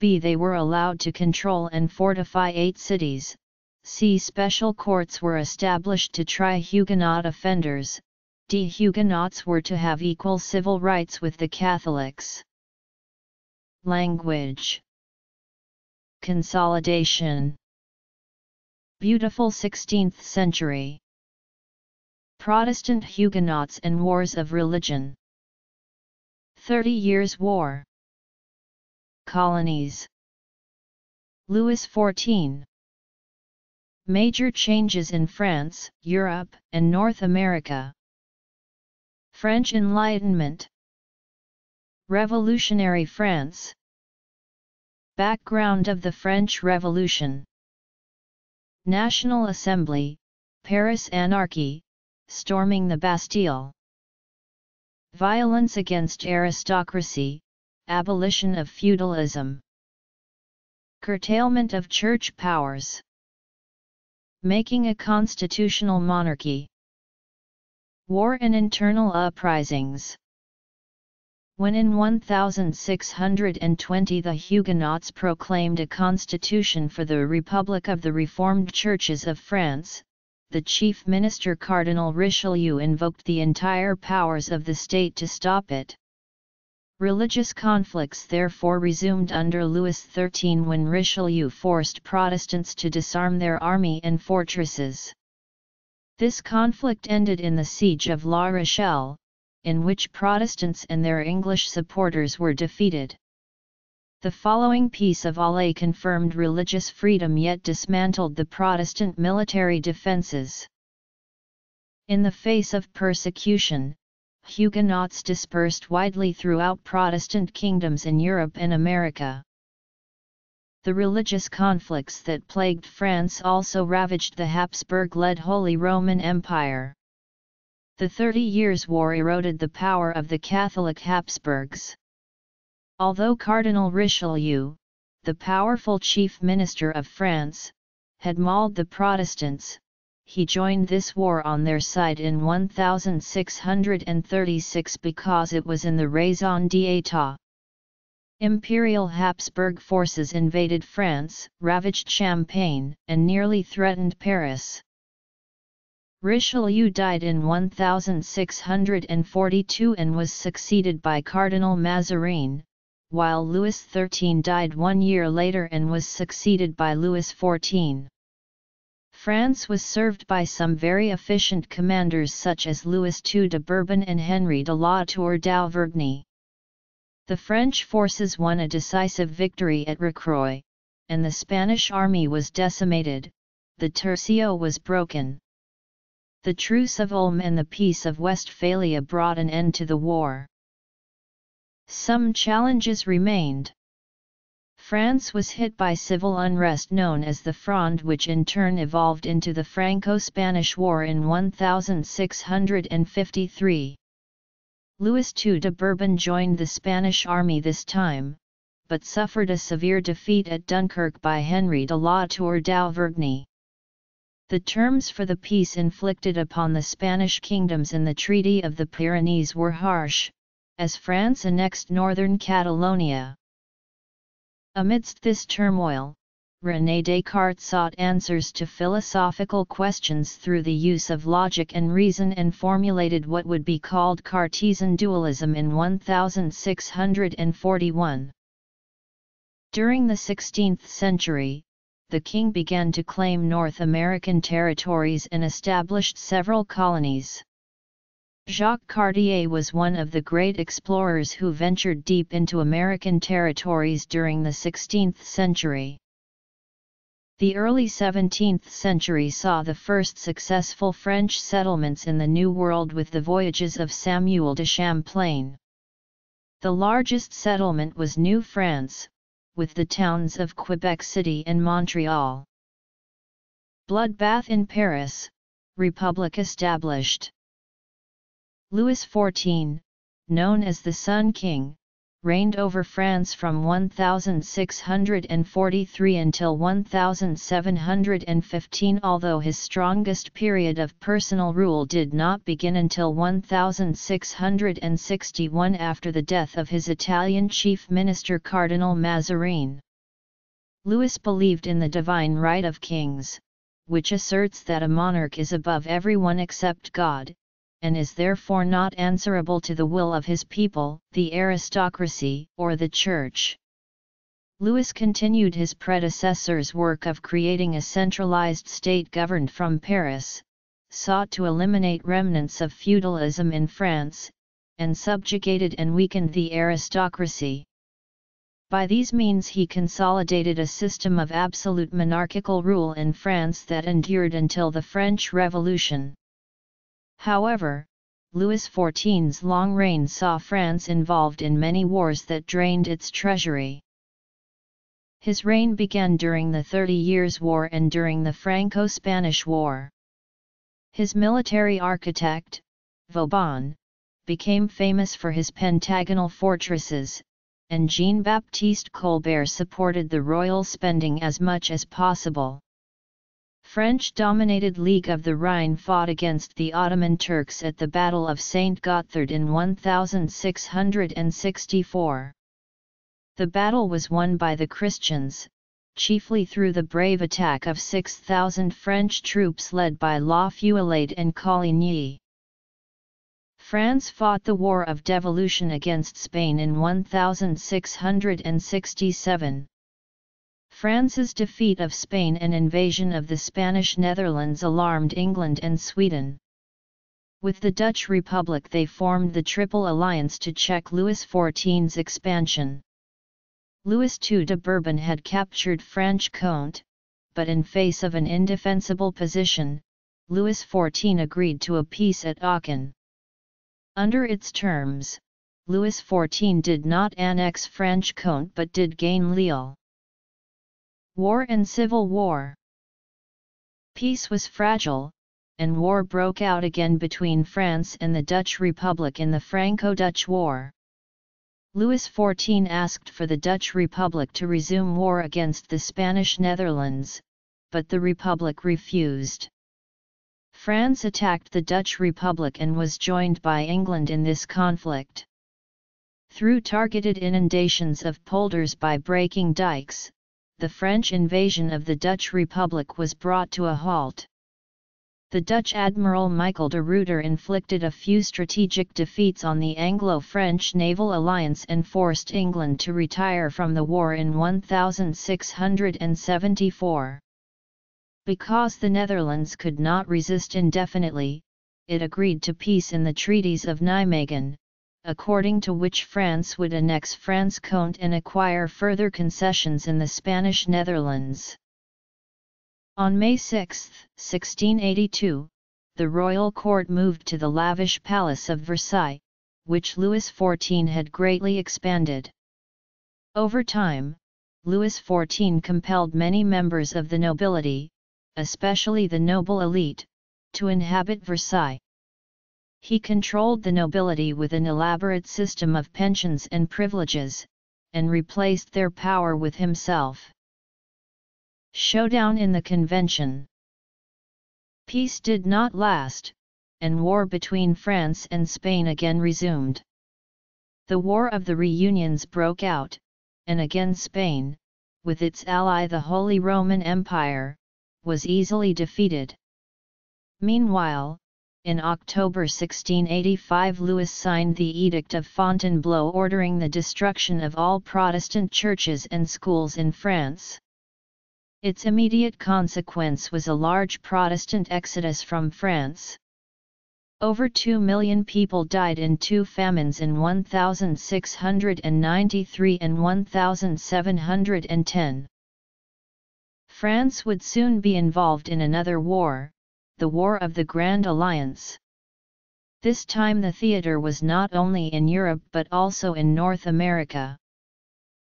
B. They were allowed to control and fortify eight cities. C. Special courts were established to try Huguenot offenders. D. Huguenots were to have equal civil rights with the Catholics. Language. Consolidation. Beautiful sixteenth century. Protestant Huguenots and Wars of Religion. Thirty Years' War. Colonies. Louis the Fourteenth. Major changes in France, Europe, and North America. French Enlightenment. Revolutionary France. Background of the French Revolution. National Assembly, Paris Anarchy, storming the Bastille. Violence against aristocracy, abolition of feudalism. Curtailment of church powers. Making a constitutional monarchy. War and internal uprisings. When in one thousand six hundred twenty the Huguenots proclaimed a constitution for the Republic of the Reformed Churches of France, the chief minister Cardinal Richelieu invoked the entire powers of the state to stop it. Religious conflicts therefore resumed under Louis the thirteenth when Richelieu forced Protestants to disarm their army and fortresses. This conflict ended in the siege of La Rochelle, in which Protestants and their English supporters were defeated. The following Peace of Alais confirmed religious freedom yet dismantled the Protestant military defenses. In the face of persecution, Huguenots dispersed widely throughout Protestant kingdoms in Europe and America. The religious conflicts that plagued France also ravaged the Habsburg-led Holy Roman Empire. The Thirty Years' War eroded the power of the Catholic Habsburgs. Although Cardinal Richelieu, the powerful chief minister of France, had mauled the Protestants, he joined this war on their side in one thousand six hundred thirty-six because it was in the raison d'etat. Imperial Habsburg forces invaded France, ravaged Champagne, and nearly threatened Paris. Richelieu died in one thousand six hundred forty-two and was succeeded by Cardinal Mazarin, while Louis the thirteenth died one year later and was succeeded by Louis the fourteenth. France was served by some very efficient commanders such as Louis the second de Bourbon and Henry de la Tour d'Auvergne. The French forces won a decisive victory at Rocroi, and the Spanish army was decimated, the Tercio was broken. The Truce of Ulm and the Peace of Westphalia brought an end to the war. Some challenges remained. France was hit by civil unrest known as the Fronde, which in turn evolved into the Franco-Spanish War in one thousand six hundred fifty-three. Louis the second de Bourbon joined the Spanish army this time, but suffered a severe defeat at Dunkirk by Henry de la Tour d'Auvergne. The terms for the peace inflicted upon the Spanish kingdoms in the Treaty of the Pyrenees were harsh, as France annexed northern Catalonia. Amidst this turmoil, René Descartes sought answers to philosophical questions through the use of logic and reason and formulated what would be called Cartesian dualism in one thousand six hundred forty-one. During the sixteenth century, the king began to claim North American territories and established several colonies. Jacques Cartier was one of the great explorers who ventured deep into American territories during the sixteenth century. The early seventeenth century saw the first successful French settlements in the New World with the voyages of Samuel de Champlain. The largest settlement was New France, with the towns of Quebec City and Montreal. Bloodbath in Paris, Republic established. Louis the fourteenth, known as the Sun King, reigned over France from one thousand six hundred forty-three until one thousand seven hundred fifteen, although his strongest period of personal rule did not begin until one thousand six hundred sixty-one after the death of his Italian chief minister Cardinal Mazarin. Louis believed in the divine right of kings, which asserts that a monarch is above everyone except God, and is therefore not answerable to the will of his people, the aristocracy, or the church. Louis continued his predecessor's work of creating a centralized state governed from Paris, sought to eliminate remnants of feudalism in France, and subjugated and weakened the aristocracy. By these means he consolidated a system of absolute monarchical rule in France that endured until the French Revolution. However, Louis the fourteenth's long reign saw France involved in many wars that drained its treasury. His reign began during the Thirty Years' War and during the Franco-Spanish War. His military architect, Vauban, became famous for his pentagonal fortresses, and Jean-Baptiste Colbert supported the royal spending as much as possible. French-dominated League of the Rhine fought against the Ottoman Turks at the Battle of Saint Gotthard in one thousand six hundred sixty-four. The battle was won by the Christians, chiefly through the brave attack of six thousand French troops led by La Feuillade and Coligny. France fought the War of Devolution against Spain in one thousand six hundred sixty-seven. France's defeat of Spain and invasion of the Spanish Netherlands alarmed England and Sweden. With the Dutch Republic they formed the Triple Alliance to check Louis the fourteenth's expansion. Louis the second de Bourbon had captured Franche-Comte, but in face of an indefensible position, Louis the fourteenth agreed to a peace at Aachen. Under its terms, Louis the fourteenth did not annex Franche-Comte but did gain Lille. War and Civil War. Peace was fragile, and war broke out again between France and the Dutch Republic in the Franco-Dutch War. Louis the fourteenth asked for the Dutch Republic to resume war against the Spanish Netherlands, but the Republic refused. France attacked the Dutch Republic and was joined by England in this conflict. Through targeted inundations of polders by breaking dikes, the French invasion of the Dutch Republic was brought to a halt. The Dutch Admiral Michael de Ruyter inflicted a few strategic defeats on the Anglo-French naval alliance and forced England to retire from the war in one thousand six hundred seventy-four. Because the Netherlands could not resist indefinitely, it agreed to peace in the Treaties of Nijmegen, according to which France would annex Franche-Comte and acquire further concessions in the Spanish Netherlands. On May sixth, sixteen eighty-two, the royal court moved to the lavish palace of Versailles, which Louis the fourteenth had greatly expanded. Over time, Louis the fourteenth compelled many members of the nobility, especially the noble elite, to inhabit Versailles. He controlled the nobility with an elaborate system of pensions and privileges, and replaced their power with himself. Showdown in the Convention. Peace did not last, and war between France and Spain again resumed. The War of the Reunions broke out, and again Spain, with its ally the Holy Roman Empire, was easily defeated. Meanwhile, in October sixteen eighty-five Louis signed the Edict of Fontainebleau ordering the destruction of all Protestant churches and schools in France. Its immediate consequence was a large Protestant exodus from France. Over two million people died in two famines in one thousand six hundred ninety-three and one thousand seven hundred ten. France would soon be involved in another war, the War of the Grand Alliance. This time the theater was not only in Europe but also in North America.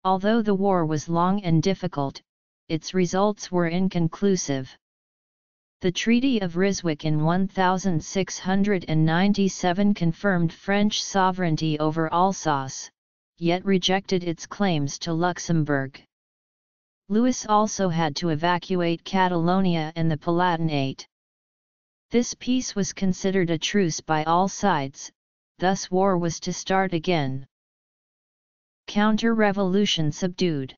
Although the war was long and difficult, its results were inconclusive. The Treaty of Ryswick in one thousand six hundred ninety-seven confirmed French sovereignty over Alsace, yet rejected its claims to Luxembourg. Louis also had to evacuate Catalonia and the Palatinate. This peace was considered a truce by all sides, thus war was to start again. Counter-revolution subdued.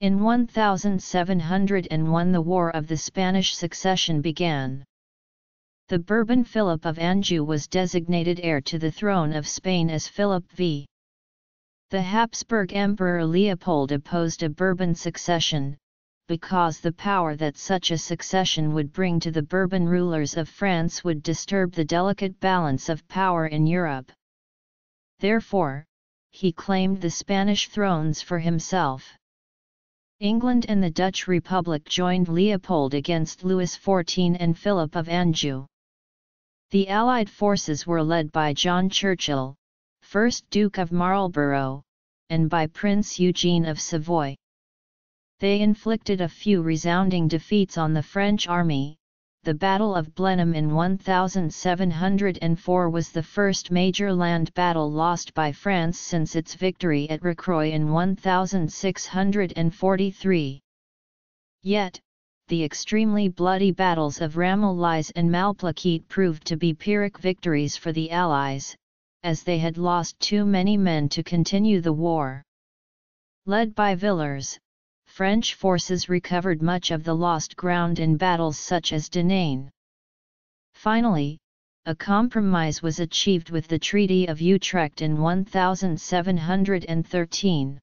In one thousand seven hundred one the War of the Spanish Succession began. The Bourbon Philip of Anjou was designated heir to the throne of Spain as Philip the Fifth. The Habsburg Emperor Leopold opposed a Bourbon succession, because the power that such a succession would bring to the Bourbon rulers of France would disturb the delicate balance of power in Europe. Therefore, he claimed the Spanish thrones for himself. England and the Dutch Republic joined Leopold against Louis the fourteenth and Philip of Anjou. The Allied forces were led by John Churchill, first Duke of Marlborough, and by Prince Eugene of Savoy. They inflicted a few resounding defeats on the French army. The Battle of Blenheim in one thousand seven hundred four was the first major land battle lost by France since its victory at Rocroi in one thousand six hundred forty-three. Yet, the extremely bloody battles of Ramillies and Malplaquet proved to be Pyrrhic victories for the Allies, as they had lost too many men to continue the war. Led by Villers, French forces recovered much of the lost ground in battles such as Denain. Finally, a compromise was achieved with the Treaty of Utrecht in one thousand seven hundred thirteen.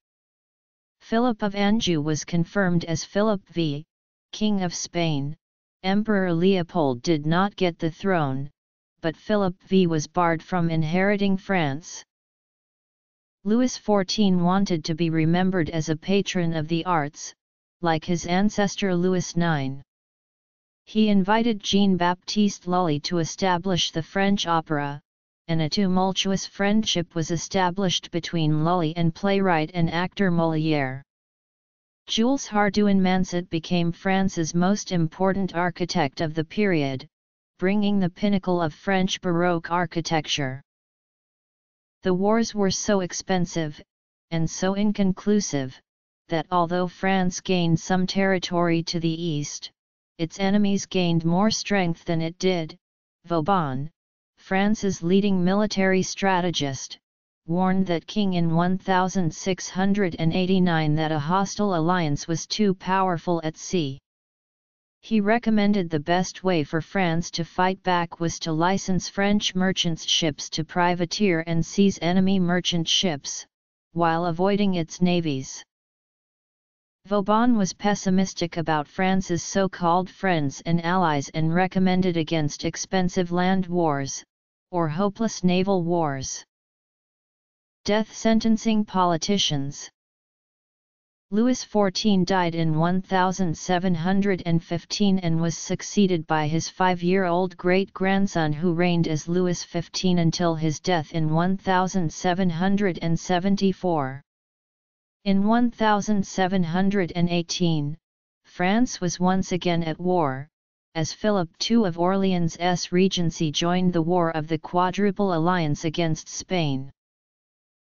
Philip of Anjou was confirmed as Philip the First, King of Spain. Emperor Leopold did not get the throne, but Philip the First was barred from inheriting France. Louis the fourteenth wanted to be remembered as a patron of the arts, like his ancestor Louis the ninth. He invited Jean-Baptiste Lully to establish the French opera, and a tumultuous friendship was established between Lully and playwright and actor Molière. Jules Hardouin-Mansart became France's most important architect of the period, bringing the pinnacle of French Baroque architecture. The wars were so expensive, and so inconclusive, that although France gained some territory to the east, its enemies gained more strength than it did. Vauban, France's leading military strategist, warned that king in one thousand six hundred eighty-nine that a hostile alliance was too powerful at sea. He recommended the best way for France to fight back was to license French merchant ships to privateer and seize enemy merchant ships, while avoiding its navies. Vauban was pessimistic about France's so-called friends and allies and recommended against expensive land wars, or hopeless naval wars. Death sentencing politicians. Louis the fourteenth died in one thousand seven hundred fifteen and was succeeded by his five-year-old great-grandson who reigned as Louis the fifteenth until his death in one thousand seven hundred seventy-four. In one thousand seven hundred eighteen, France was once again at war, as Philip the Second of Orleans' Regency joined the War of the Quadruple Alliance against Spain.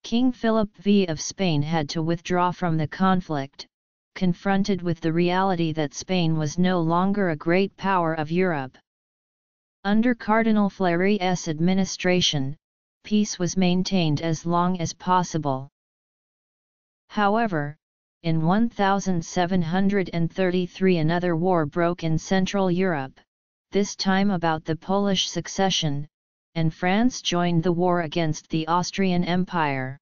King Philip the First of Spain had to withdraw from the conflict, confronted with the reality that Spain was no longer a great power of Europe. Under Cardinal Fleury's administration, peace was maintained as long as possible. However, in one thousand seven hundred thirty-three another war broke in Central Europe, this time about the Polish succession, and France joined the war against the Austrian Empire.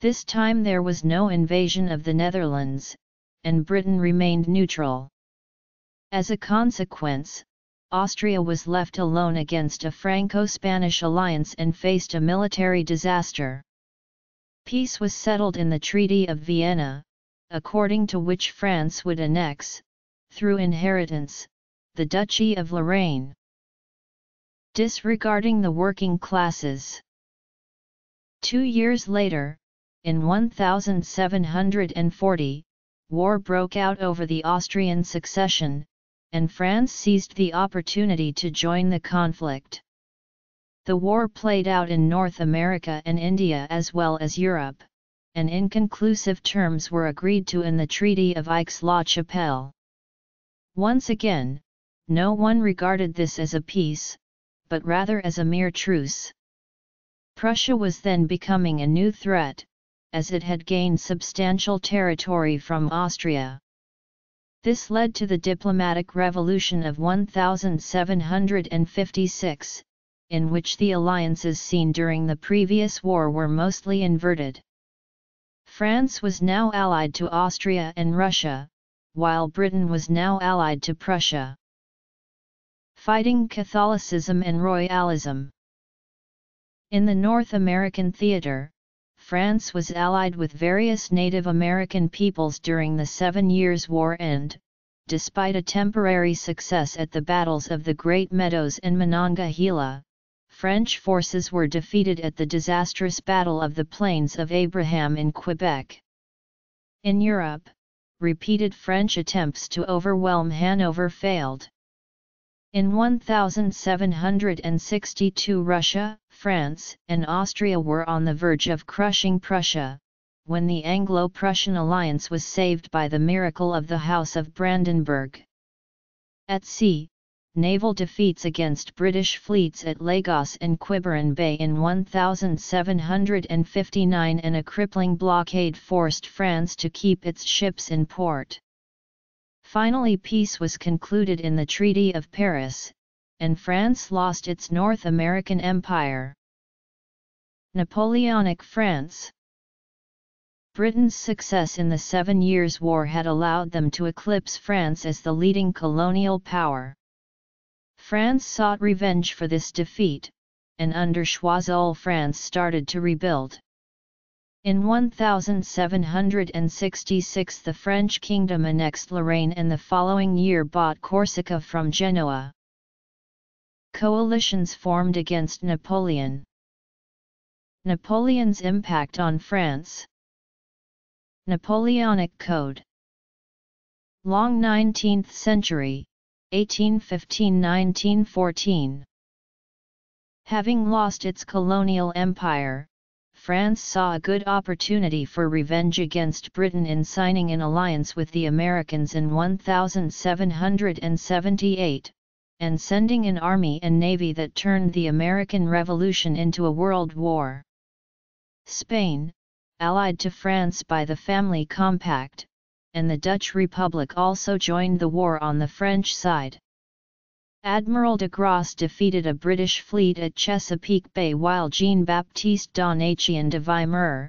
This time there was no invasion of the Netherlands, and Britain remained neutral. As a consequence, Austria was left alone against a Franco-Spanish alliance and faced a military disaster. Peace was settled in the Treaty of Vienna, according to which France would annex, through inheritance, the Duchy of Lorraine. Disregarding the working classes. Two years later, in one thousand seven hundred forty, war broke out over the Austrian succession, and France seized the opportunity to join the conflict. The war played out in North America and India as well as Europe, and inconclusive terms were agreed to in the Treaty of Aix-la-Chapelle. Once again, no one regarded this as a peace, but rather as a mere truce. Prussia was then becoming a new threat, as it had gained substantial territory from Austria. This led to the diplomatic revolution of one thousand seven hundred fifty-six, in which the alliances seen during the previous war were mostly inverted. France was now allied to Austria and Russia, while Britain was now allied to Prussia. Fighting Catholicism and Royalism. In the North American theater, France was allied with various Native American peoples during the Seven Years' War and, despite a temporary success at the battles of the Great Meadows and Monongahela, French forces were defeated at the disastrous Battle of the Plains of Abraham in Quebec. In Europe, repeated French attempts to overwhelm Hanover failed. In one thousand seven hundred sixty-two, Russia, France, and Austria were on the verge of crushing Prussia, when the Anglo-Prussian alliance was saved by the miracle of the House of Brandenburg. At sea, naval defeats against British fleets at Lagos and Quiberon Bay in one thousand seven hundred fifty-nine, and a crippling blockade forced France to keep its ships in port. Finally, peace was concluded in the Treaty of Paris, and France lost its North American empire. Napoleonic France. Britain's success in the Seven Years' War had allowed them to eclipse France as the leading colonial power. France sought revenge for this defeat, and under Choiseul, France started to rebuild. In one thousand seven hundred sixty-six, the French kingdom annexed Lorraine and the following year bought Corsica from Genoa. Coalitions formed against Napoleon. Napoleon's impact on France. Napoleonic Code. Long nineteenth century, eighteen fifteen to nineteen fourteen. Having lost its colonial empire, France saw a good opportunity for revenge against Britain in signing an alliance with the Americans in one thousand seven hundred seventy-eight, and sending an army and navy that turned the American Revolution into a world war. Spain, allied to France by the Family Compact, and the Dutch Republic also joined the war on the French side. Admiral de Grasse defeated a British fleet at Chesapeake Bay, while Jean-Baptiste Donatien de Vimer,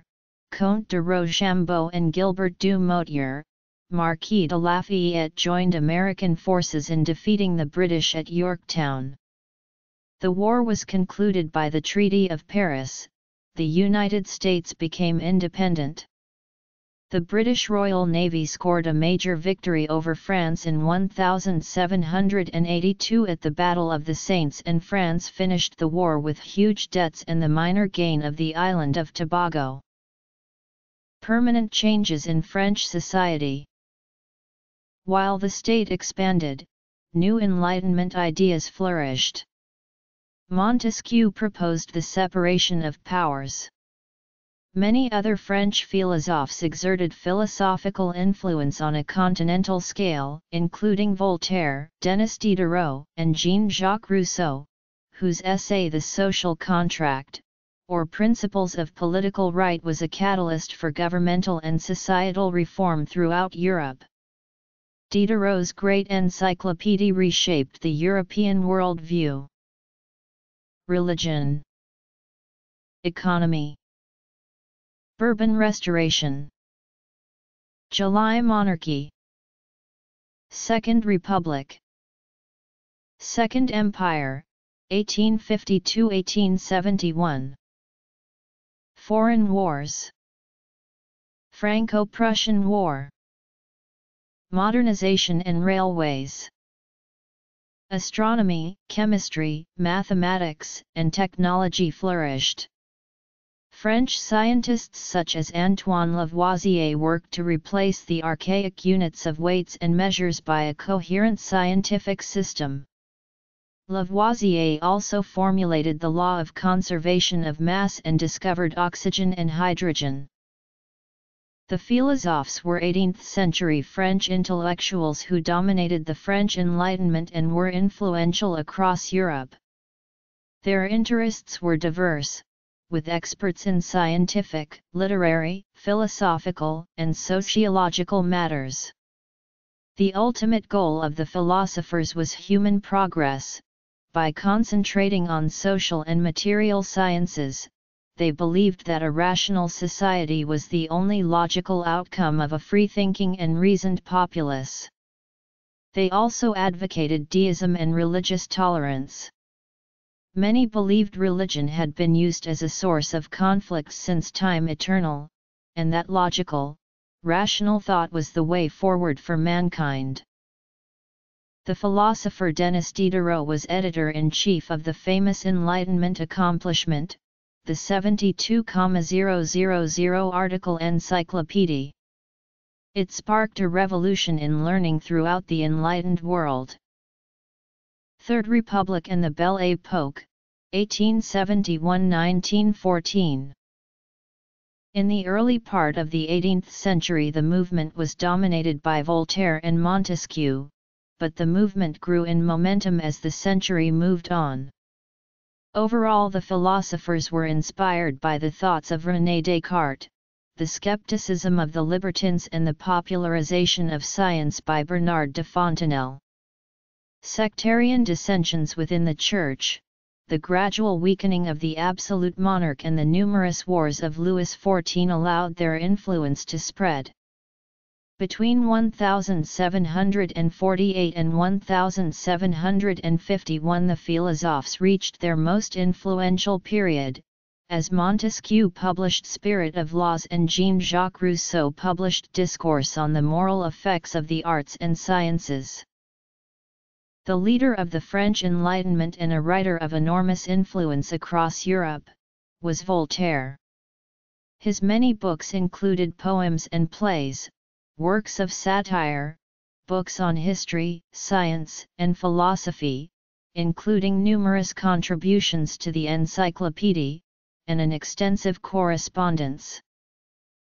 Comte de Rochambeau and Gilbert du Motier, Marquis de Lafayette joined American forces in defeating the British at Yorktown. The war was concluded by the Treaty of Paris. The United States became independent. The British Royal Navy scored a major victory over France in one thousand seven hundred eighty-two at the Battle of the Saints, and France finished the war with huge debts and the minor gain of the island of Tobago. Permanent changes in French society. While the state expanded, new Enlightenment ideas flourished. Montesquieu proposed the separation of powers. Many other French philosophes exerted philosophical influence on a continental scale, including Voltaire, Denis Diderot, and Jean-Jacques Rousseau, whose essay The Social Contract, or Principles of Political Right, was a catalyst for governmental and societal reform throughout Europe. Diderot's great encyclopédie reshaped the European worldview. Religion. Economy. Bourbon Restoration. July Monarchy. Second Republic. Second Empire, eighteen fifty-two to eighteen seventy-one. Foreign Wars. Franco-Prussian War. Modernization and railways. Astronomy, chemistry, mathematics, and technology flourished. French scientists such as Antoine Lavoisier worked to replace the archaic units of weights and measures by a coherent scientific system. Lavoisier also formulated the law of conservation of mass and discovered oxygen and hydrogen. The philosophes were eighteenth-century French intellectuals who dominated the French Enlightenment and were influential across Europe. Their interests were diverse, with experts in scientific, literary, philosophical, and sociological matters. The ultimate goal of the philosophers was human progress. By concentrating on social and material sciences, they believed that a rational society was the only logical outcome of a free-thinking and reasoned populace. They also advocated deism and religious tolerance. many believed religion had been used as a source of conflicts since time eternal, and that logical, rational thought was the way forward for mankind. The philosopher Denis Diderot was editor-in-chief of the famous Enlightenment accomplishment, the seventy-two thousand article encyclopedie. It sparked a revolution in learning throughout the enlightened world. Third Republic and the Belle Époque, eighteen seventy-one to nineteen fourteen. In the early part of the eighteenth century, the movement was dominated by Voltaire and Montesquieu, but the movement grew in momentum as the century moved on. Overall, the philosophers were inspired by the thoughts of René Descartes, the skepticism of the libertines, and the popularization of science by Bernard de Fontenelle. Sectarian dissensions within the Church, the gradual weakening of the absolute monarch, and the numerous wars of Louis the fourteenth allowed their influence to spread. Between seventeen forty-eight and seventeen fifty-one, the philosophes reached their most influential period, as Montesquieu published Spirit of Laws and Jean-Jacques Rousseau published Discourse on the Moral Effects of the Arts and Sciences. The leader of the French Enlightenment and a writer of enormous influence across Europe, was Voltaire. His many books included poems and plays, works of satire, books on history, science, and philosophy, including numerous contributions to the encyclopedie, and an extensive correspondence.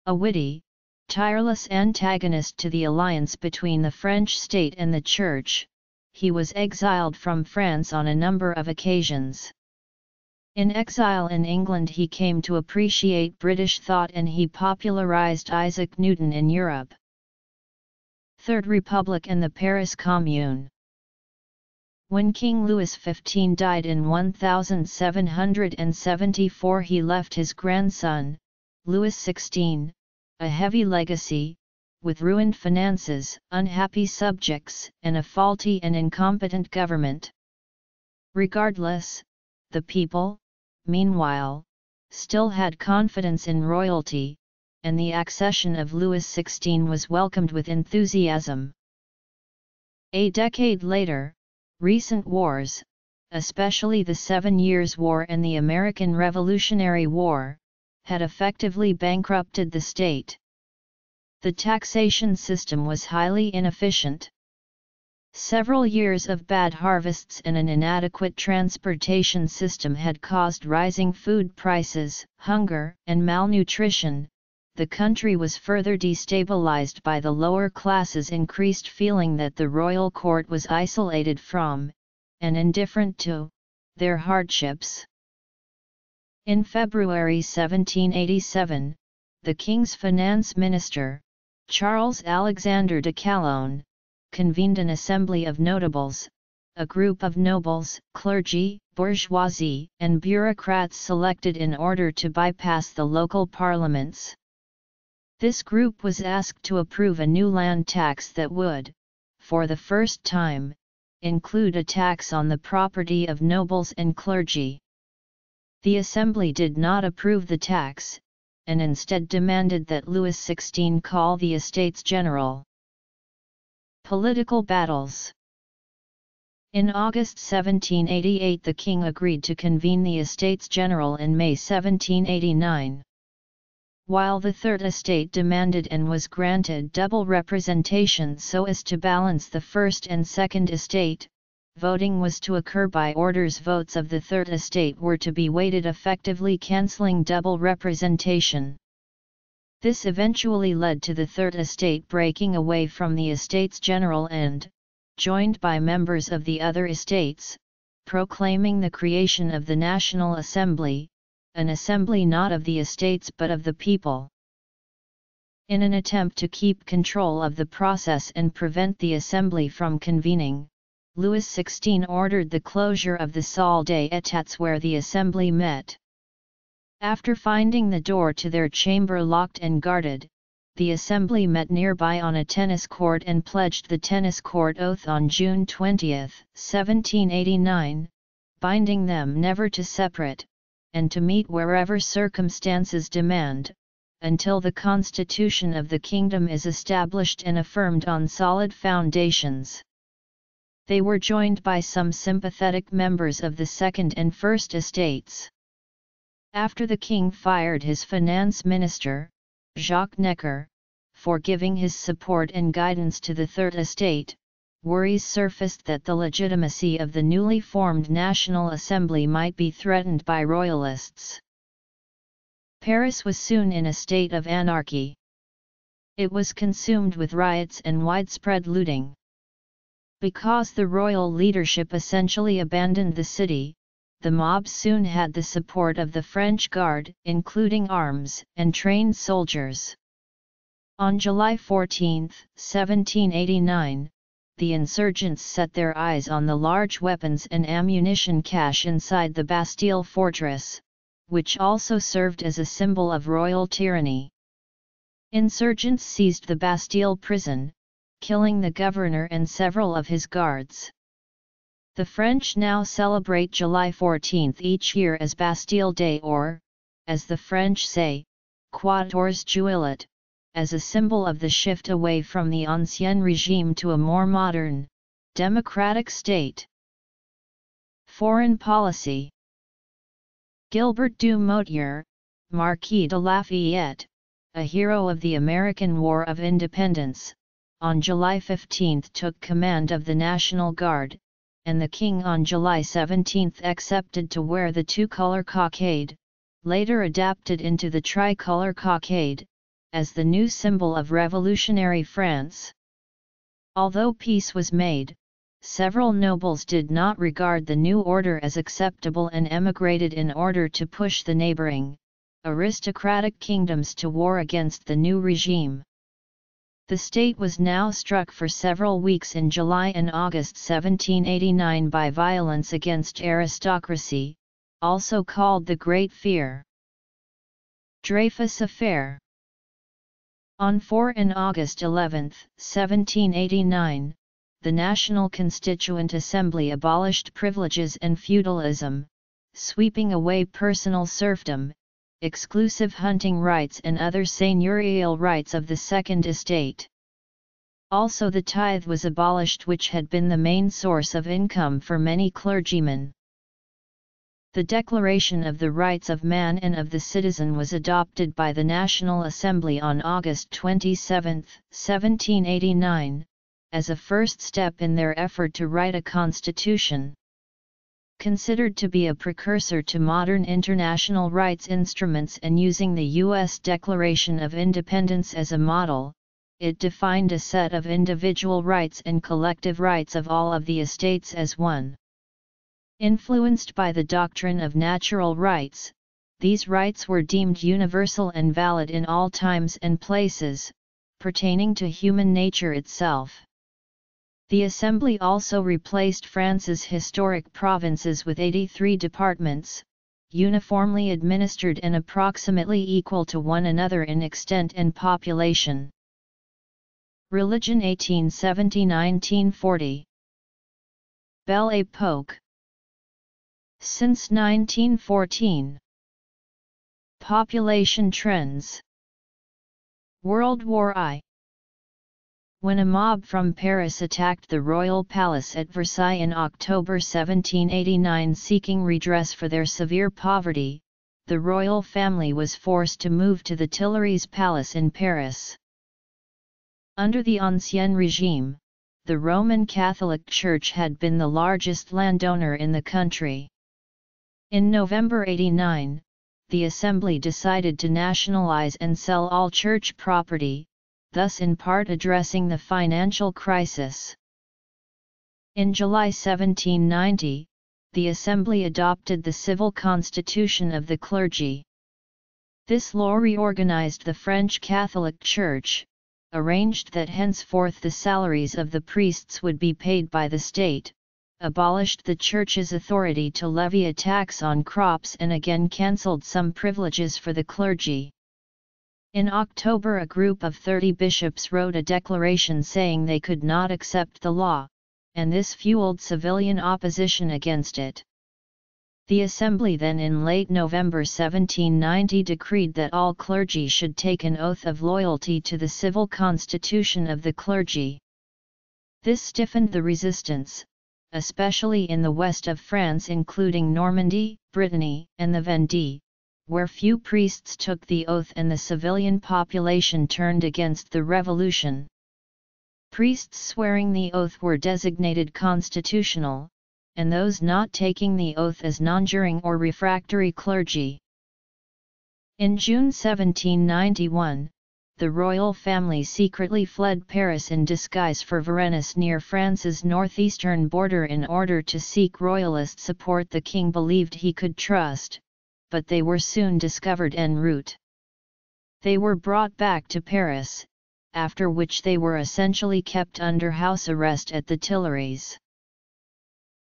A witty, tireless antagonist to the alliance between the French state and the Church, he was exiled from France on a number of occasions. In exile in England, he came to appreciate British thought, and he popularized Isaac Newton in Europe. Third Republic and the Paris Commune. When King Louis the fifteenth died in seventeen seventy-four, he left his grandson, Louis the sixteenth, a heavy legacy, with ruined finances, unhappy subjects, and a faulty and incompetent government. Regardless, the people, meanwhile, still had confidence in royalty, and the accession of Louis the sixteenth was welcomed with enthusiasm. A decade later, recent wars, especially the Seven Years' War and the American Revolutionary War, had effectively bankrupted the state. The taxation system was highly inefficient. Several years of bad harvests and an inadequate transportation system had caused rising food prices, hunger, and malnutrition. The country was further destabilized by the lower classes' increased feeling that the royal court was isolated from, and indifferent to, their hardships. In February seventeen eighty-seven, the king's finance minister, Charles Alexander de Calonne, convened an assembly of notables, a group of nobles, clergy, bourgeoisie, and bureaucrats selected in order to bypass the local parliaments. This group was asked to approve a new land tax that would, for the first time, include a tax on the property of nobles and clergy. The assembly did not approve the tax, and instead demanded that Louis the sixteenth call the Estates General. Political battles. In August seventeen eighty-eight, the king agreed to convene the Estates General in May seventeen eighty-nine. While the Third Estate demanded and was granted double representation so as to balance the First and Second Estate, voting was to occur by orders. Votes of the Third Estate were to be weighted, effectively cancelling double representation. This eventually led to the Third Estate breaking away from the Estates General and, joined by members of the other estates, proclaiming the creation of the National Assembly, an assembly not of the estates but of the people. In an attempt to keep control of the process and prevent the assembly from convening, Louis the sixteenth ordered the closure of the salle des Etats where the assembly met. After finding the door to their chamber locked and guarded, the assembly met nearby on a tennis court and pledged the tennis court oath on June twentieth, seventeen eighty-nine, binding them never to separate, and to meet wherever circumstances demand, until the constitution of the kingdom is established and affirmed on solid foundations. They were joined by some sympathetic members of the Second and First Estates. After the king fired his finance minister, Jacques Necker, for giving his support and guidance to the Third Estate, worries surfaced that the legitimacy of the newly formed National Assembly might be threatened by royalists. Paris was soon in a state of anarchy. It was consumed with riots and widespread looting. Because the royal leadership essentially abandoned the city, the mob soon had the support of the French Guard, including arms and trained soldiers. On July fourteenth, seventeen eighty-nine, the insurgents set their eyes on the large weapons and ammunition cache inside the Bastille fortress, which also served as a symbol of royal tyranny. Insurgents seized the Bastille prison, killing the governor and several of his guards. The French now celebrate July fourteenth each year as Bastille Day, or, as the French say, Quatorze Juillet, as a symbol of the shift away from the ancien régime to a more modern, democratic state. Foreign policy. Gilbert du Motier, Marquis de Lafayette, a hero of the American War of Independence, on July fifteenth took command of the National Guard, and the king on July seventeenth accepted to wear the two-color cockade, later adapted into the tricolor cockade, as the new symbol of revolutionary France. Although peace was made, several nobles did not regard the new order as acceptable and emigrated in order to push the neighboring, aristocratic kingdoms to war against the new regime. The state was now struck for several weeks in July and August seventeen eighty-nine by violence against aristocracy, also called the Great Fear. Dreyfus Affair. On April and August eleventh, seventeen eighty-nine, the National Constituent Assembly abolished privileges and feudalism, sweeping away personal serfdom, exclusive hunting rights and other seigneurial rights of the Second Estate. Also the tithe was abolished, which had been the main source of income for many clergymen. The Declaration of the Rights of Man and of the Citizen was adopted by the National Assembly on August twenty-seventh, seventeen eighty-nine, as a first step in their effort to write a constitution. Considered to be a precursor to modern international rights instruments and using the U S Declaration of Independence as a model, it defined a set of individual rights and collective rights of all of the estates as one. Influenced by the doctrine of natural rights, these rights were deemed universal and valid in all times and places, pertaining to human nature itself. The Assembly also replaced France's historic provinces with eighty-three departments, uniformly administered and approximately equal to one another in extent and population. Religion eighteen seventy to nineteen forty. Belle Époque. Since nineteen fourteen. Population trends. World War I. When a mob from Paris attacked the royal palace at Versailles in October seventeen eighty-nine seeking redress for their severe poverty, the royal family was forced to move to the Tuileries Palace in Paris. Under the Ancien Régime, the Roman Catholic Church had been the largest landowner in the country. In November eighty-nine, the Assembly decided to nationalize and sell all church property, thus in part addressing the financial crisis. In July seventeen ninety, the Assembly adopted the civil constitution of the clergy. This law reorganized the French Catholic Church, arranged that henceforth the salaries of the priests would be paid by the state, abolished the Church's authority to levy a tax on crops, and again cancelled some privileges for the clergy. In October, a group of thirty bishops wrote a declaration saying they could not accept the law, and this fueled civilian opposition against it. the Assembly then in late November seventeen ninety decreed that all clergy should take an oath of loyalty to the civil constitution of the clergy. This stiffened the resistance, especially in the west of France, including Normandy, Brittany, and the Vendée, where few priests took the oath and the civilian population turned against the revolution. Priests swearing the oath were designated constitutional, and those not taking the oath as nonjuring or refractory clergy. In June seventeen ninety-one, the royal family secretly fled Paris in disguise for Varennes near France's northeastern border in order to seek royalist support the king believed he could trust, but they were soon discovered en route. They were brought back to Paris, after which they were essentially kept under house arrest at the Tuileries.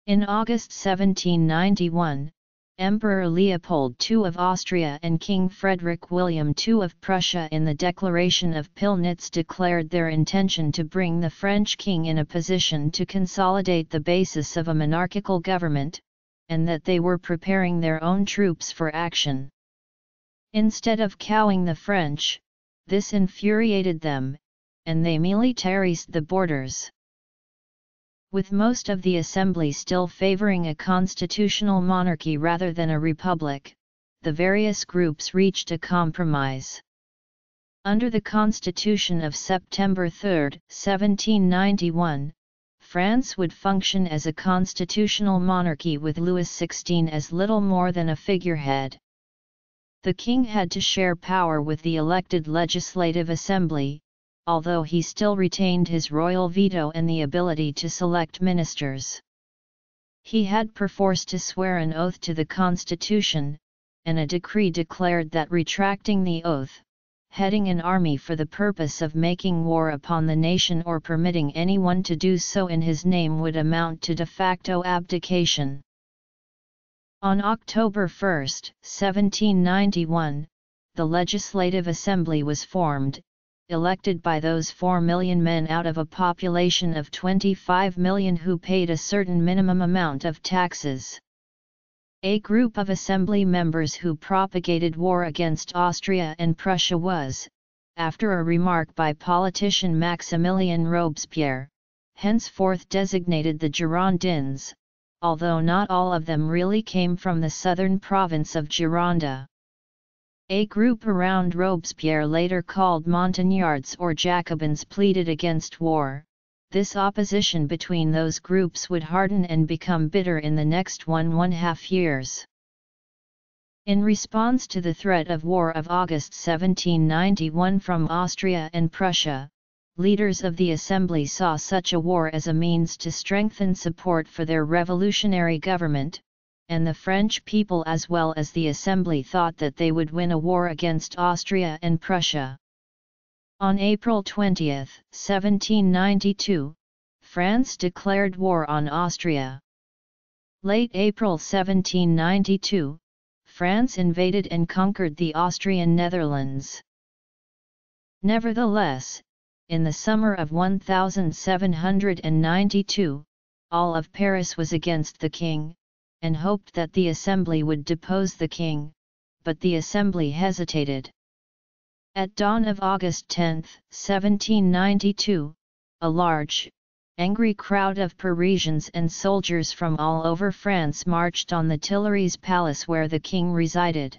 In August seventeen ninety-one, Emperor Leopold the Second of Austria and King Frederick William the Second of Prussia in the Declaration of Pillnitz declared their intention to bring the French king in a position to consolidate the basis of a monarchical government, and that they were preparing their own troops for action. Instead of cowing the French, this infuriated them, and they militarized the borders. With most of the assembly still favoring a constitutional monarchy rather than a republic, the various groups reached a compromise. Under the Constitution of September third, seventeen ninety-one, France would function as a constitutional monarchy with Louis the Sixteenth as little more than a figurehead. The king had to share power with the elected legislative assembly, although he still retained his royal veto and the ability to select ministers. He had perforce to swear an oath to the constitution, and a decree declared that retracting the oath, heading an army for the purpose of making war upon the nation or permitting anyone to do so in his name would amount to de facto abdication. On October first, seventeen ninety-one, the Legislative Assembly was formed, elected by those four million men out of a population of twenty-five million who paid a certain minimum amount of taxes. A group of assembly members who propagated war against Austria and Prussia was, after a remark by politician Maximilien Robespierre, henceforth designated the Girondins, although not all of them really came from the southern province of Gironde. A group around Robespierre, later called Montagnards or Jacobins, pleaded against war. This opposition between those groups would harden and become bitter in the next one and a half years. In response to the threat of war of August seventeen ninety-one from Austria and Prussia, leaders of the assembly saw such a war as a means to strengthen support for their revolutionary government, and the French people as well as the assembly thought that they would win a war against Austria and Prussia. On April twentieth, seventeen ninety-two, France declared war on Austria. Late April seventeen ninety-two, France invaded and conquered the Austrian Netherlands. Nevertheless, in the summer of seventeen ninety-two, all of Paris was against the king, and hoped that the assembly would depose the king, but the assembly hesitated. At dawn of August tenth, seventeen ninety-two, a large, angry crowd of Parisians and soldiers from all over France marched on the Tuileries Palace where the king resided.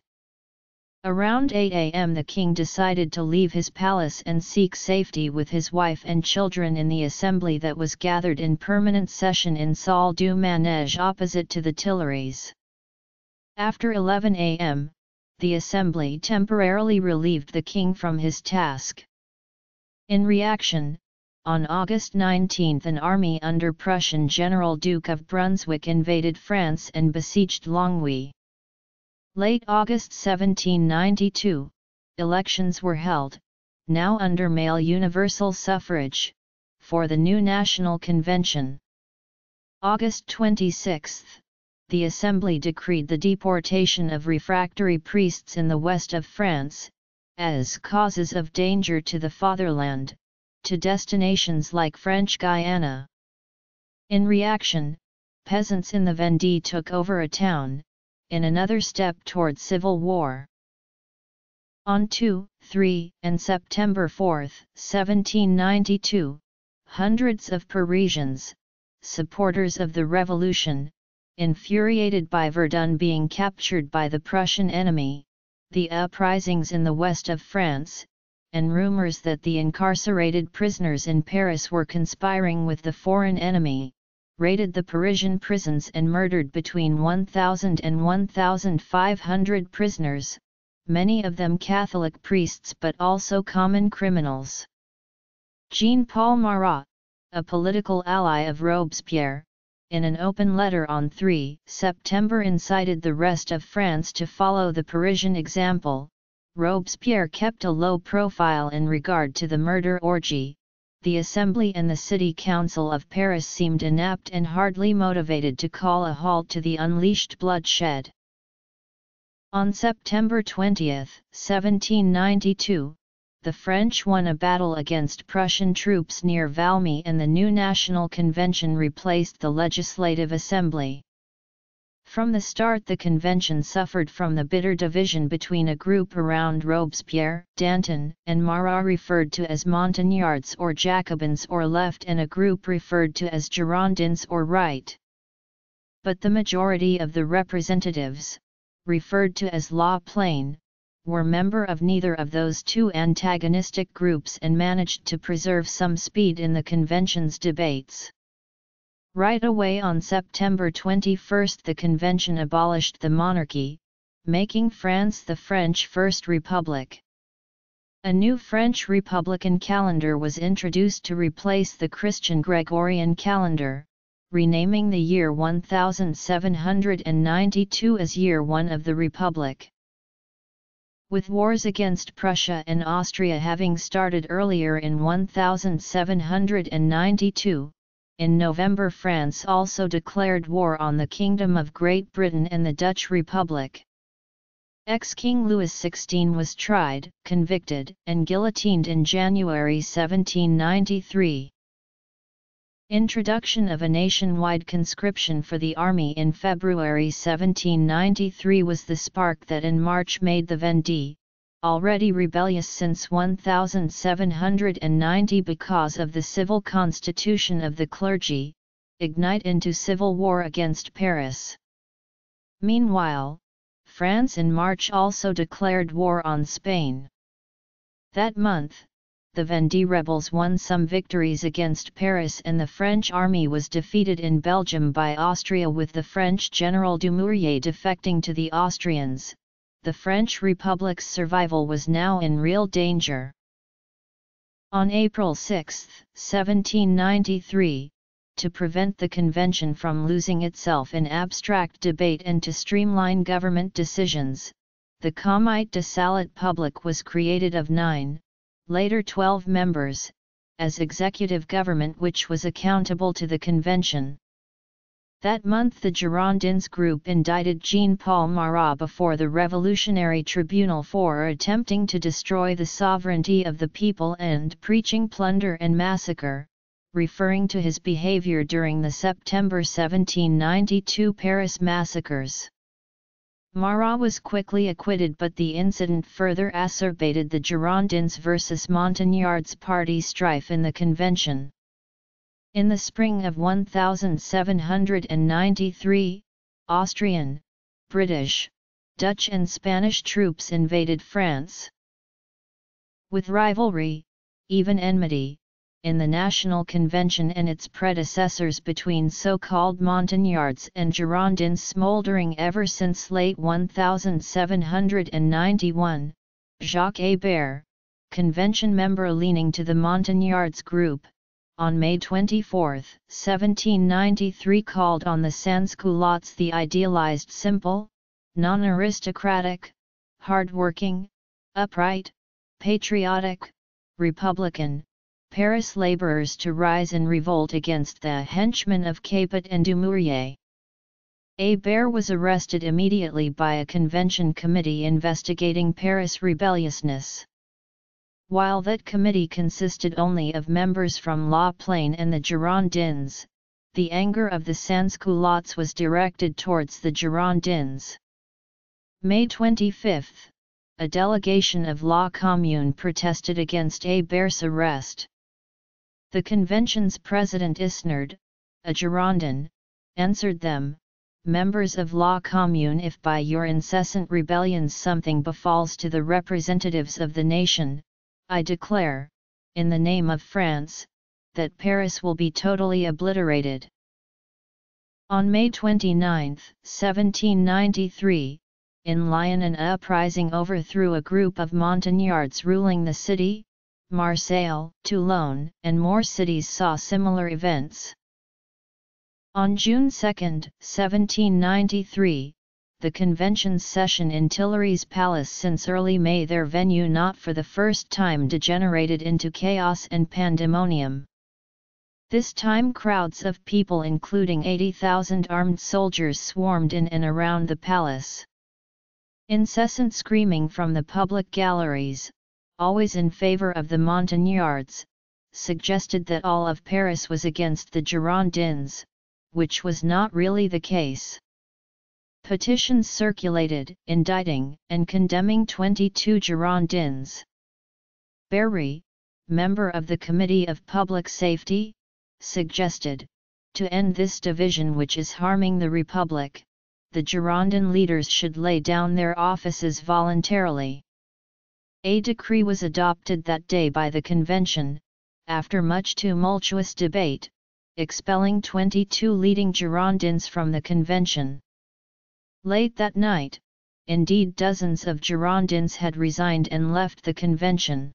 Around eight a m the king decided to leave his palace and seek safety with his wife and children in the assembly that was gathered in permanent session in Salle du Manège opposite to the Tuileries. After eleven a m, the assembly temporarily relieved the king from his task. In reaction, on August nineteenth an army under Prussian General Duke of Brunswick invaded France and besieged Longwy. Late August seventeen ninety-two, elections were held, now under male universal suffrage, for the new National Convention. August twenty-sixth, the Assembly decreed the deportation of refractory priests in the west of France, as causes of danger to the fatherland, to destinations like French Guiana. In reaction, peasants in the Vendée took over a town, in another step toward civil war. On the second, third, and September fourth, seventeen ninety-two, hundreds of Parisians, supporters of the revolution, infuriated by Verdun being captured by the Prussian enemy, the uprisings in the west of France, and rumors that the incarcerated prisoners in Paris were conspiring with the foreign enemy, raided the Parisian prisons and murdered between one thousand and fifteen hundred prisoners, many of them Catholic priests but also common criminals. Jean-Paul Marat, a political ally of Robespierre, in an open letter on the third of September incited the rest of France to follow the Parisian example. Robespierre kept a low profile in regard to the murder orgy. The Assembly and the City Council of Paris seemed inapt and hardly motivated to call a halt to the unleashed bloodshed. On September twentieth, seventeen ninety-two, the French won a battle against Prussian troops near Valmy, and the new National Convention replaced the Legislative Assembly. From the start, the Convention suffered from the bitter division between a group around Robespierre, Danton, and Marat, referred to as Montagnards or Jacobins or left, and a group referred to as Girondins or right. But the majority of the representatives, referred to as La Plaine, were member of neither of those two antagonistic groups and managed to preserve some speed in the Convention's debates. Right away on September twenty-first the Convention abolished the monarchy, making France the French First Republic. A new French Republican calendar was introduced to replace the Christian Gregorian calendar, renaming the year one thousand seven hundred ninety-two as Year One of the Republic. With wars against Prussia and Austria having started earlier in one thousand seven hundred ninety-two, in November France also declared war on the Kingdom of Great Britain and the Dutch Republic. Ex-King Louis the sixteenth was tried, convicted, and guillotined in January seventeen ninety-three. Introduction of a nationwide conscription for the army in February seventeen ninety-three was the spark that in March made the Vendée, already rebellious since one thousand seven hundred ninety because of the civil constitution of the clergy, ignite into civil war against Paris. Meanwhile, France in March also declared war on Spain. That month, the Vendée rebels won some victories against Paris and the French army was defeated in Belgium by Austria, with the French general Dumouriez defecting to the Austrians. The French Republic's survival was now in real danger. On April sixth, seventeen ninety-three, to prevent the Convention from losing itself in abstract debate and to streamline government decisions, the Comité de Salut Public was created of nine, later twelve members, as executive government which was accountable to the Convention. That month the Girondins group indicted Jean-Paul Marat before the Revolutionary Tribunal for attempting to destroy the sovereignty of the people and preaching plunder and massacre, referring to his behavior during the September seventeen ninety-two Paris massacres. Marat was quickly acquitted, but the incident further acerbated the Girondins versus Montagnards party strife in the Convention. In the spring of one thousand seven hundred ninety-three, Austrian, British, Dutch and Spanish troops invaded France. With rivalry, even enmity, in the National Convention and its predecessors between so-called Montagnards and Girondins smoldering ever since late one thousand seven hundred ninety-one, Jacques Hébert, Convention member leaning to the Montagnards group, on May twenty-fourth, seventeen ninety-three called on the sans-culottes, the idealized simple, non-aristocratic, hard-working, upright, patriotic, republican, Paris laborers to rise in revolt against the henchmen of Capet and Dumouriez. Hébert was arrested immediately by a Convention committee investigating Paris rebelliousness. While that committee consisted only of members from La Plaine and the Girondins, the anger of the sans-culottes was directed towards the Girondins. May twenty-fifth, a delegation of La Commune protested against Hébert's arrest. The convention's president Isnard, a Girondin, answered them, "Members of La Commune, if by your incessant rebellions something befalls to the representatives of the nation, I declare, in the name of France, that Paris will be totally obliterated." On May twenty-ninth, seventeen ninety-three, in Lyon an uprising overthrew a group of Montagnards ruling the city. Marseille, Toulon, and more cities saw similar events. On June second, seventeen ninety-three, the convention's session in Tuileries Palace since early May, their venue not for the first time, degenerated into chaos and pandemonium. This time crowds of people including eighty thousand armed soldiers swarmed in and around the palace. Incessant screaming from the public galleries, always in favor of the Montagnards, suggested that all of Paris was against the Girondins, which was not really the case. Petitions circulated, indicting and condemning twenty-two Girondins. Berry, member of the Committee of Public Safety, suggested, to end this division which is harming the Republic, the Girondin leaders should lay down their offices voluntarily. A decree was adopted that day by the convention, after much tumultuous debate, expelling twenty-two leading Girondins from the convention. Late that night, indeed, dozens of Girondins had resigned and left the convention.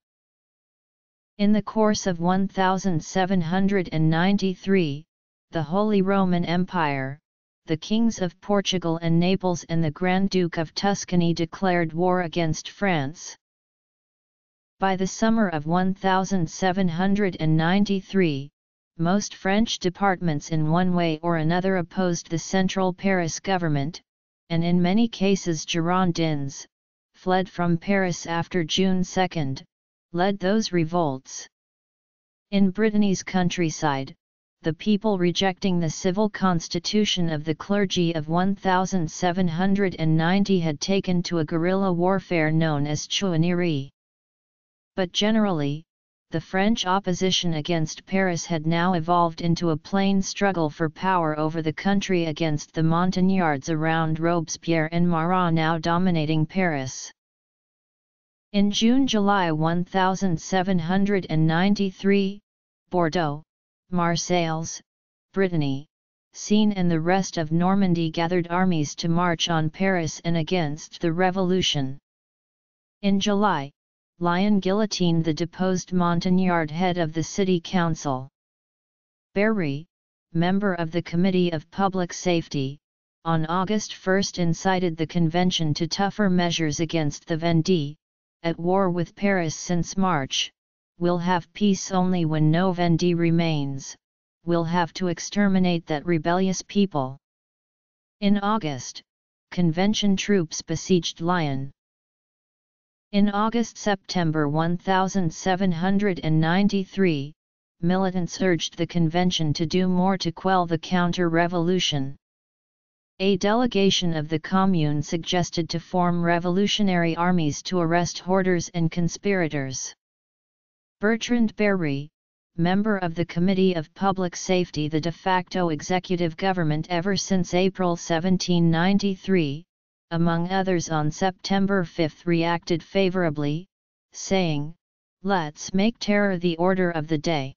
In the course of seventeen ninety-three, the Holy Roman Empire, the kings of Portugal and Naples, and the Grand Duke of Tuscany declared war against France. By the summer of seventeen ninety-three, most French departments in one way or another opposed the central Paris government, and in many cases Girondins, fled from Paris after June second, led those revolts. In Brittany's countryside, the people rejecting the civil constitution of the clergy of seventeen ninety had taken to a guerrilla warfare known as chouannerie. But generally, the French opposition against Paris had now evolved into a plain struggle for power over the country against the Montagnards around Robespierre and Marat now dominating Paris. In June-July seventeen ninety-three, Bordeaux, Marseilles, Brittany, Seine and the rest of Normandy gathered armies to march on Paris and against the revolution. In July, Lyon guillotined the deposed Montagnard head of the city council. Berry, member of the Committee of Public Safety, on August first incited the convention to tougher measures against the Vendée, at war with Paris since March. "We'll have peace only when no Vendée remains, we'll have to exterminate that rebellious people." In August, convention troops besieged Lyon. In August-September seventeen ninety-three, militants urged the convention to do more to quell the counter-revolution. A delegation of the Commune suggested to form revolutionary armies to arrest hoarders and conspirators. Bertrand Berry, member of the Committee of Public Safety, the de facto executive government ever since April seventeen ninety-three, among others, on September fifth reacted favorably, saying, "Let's make terror the order of the day."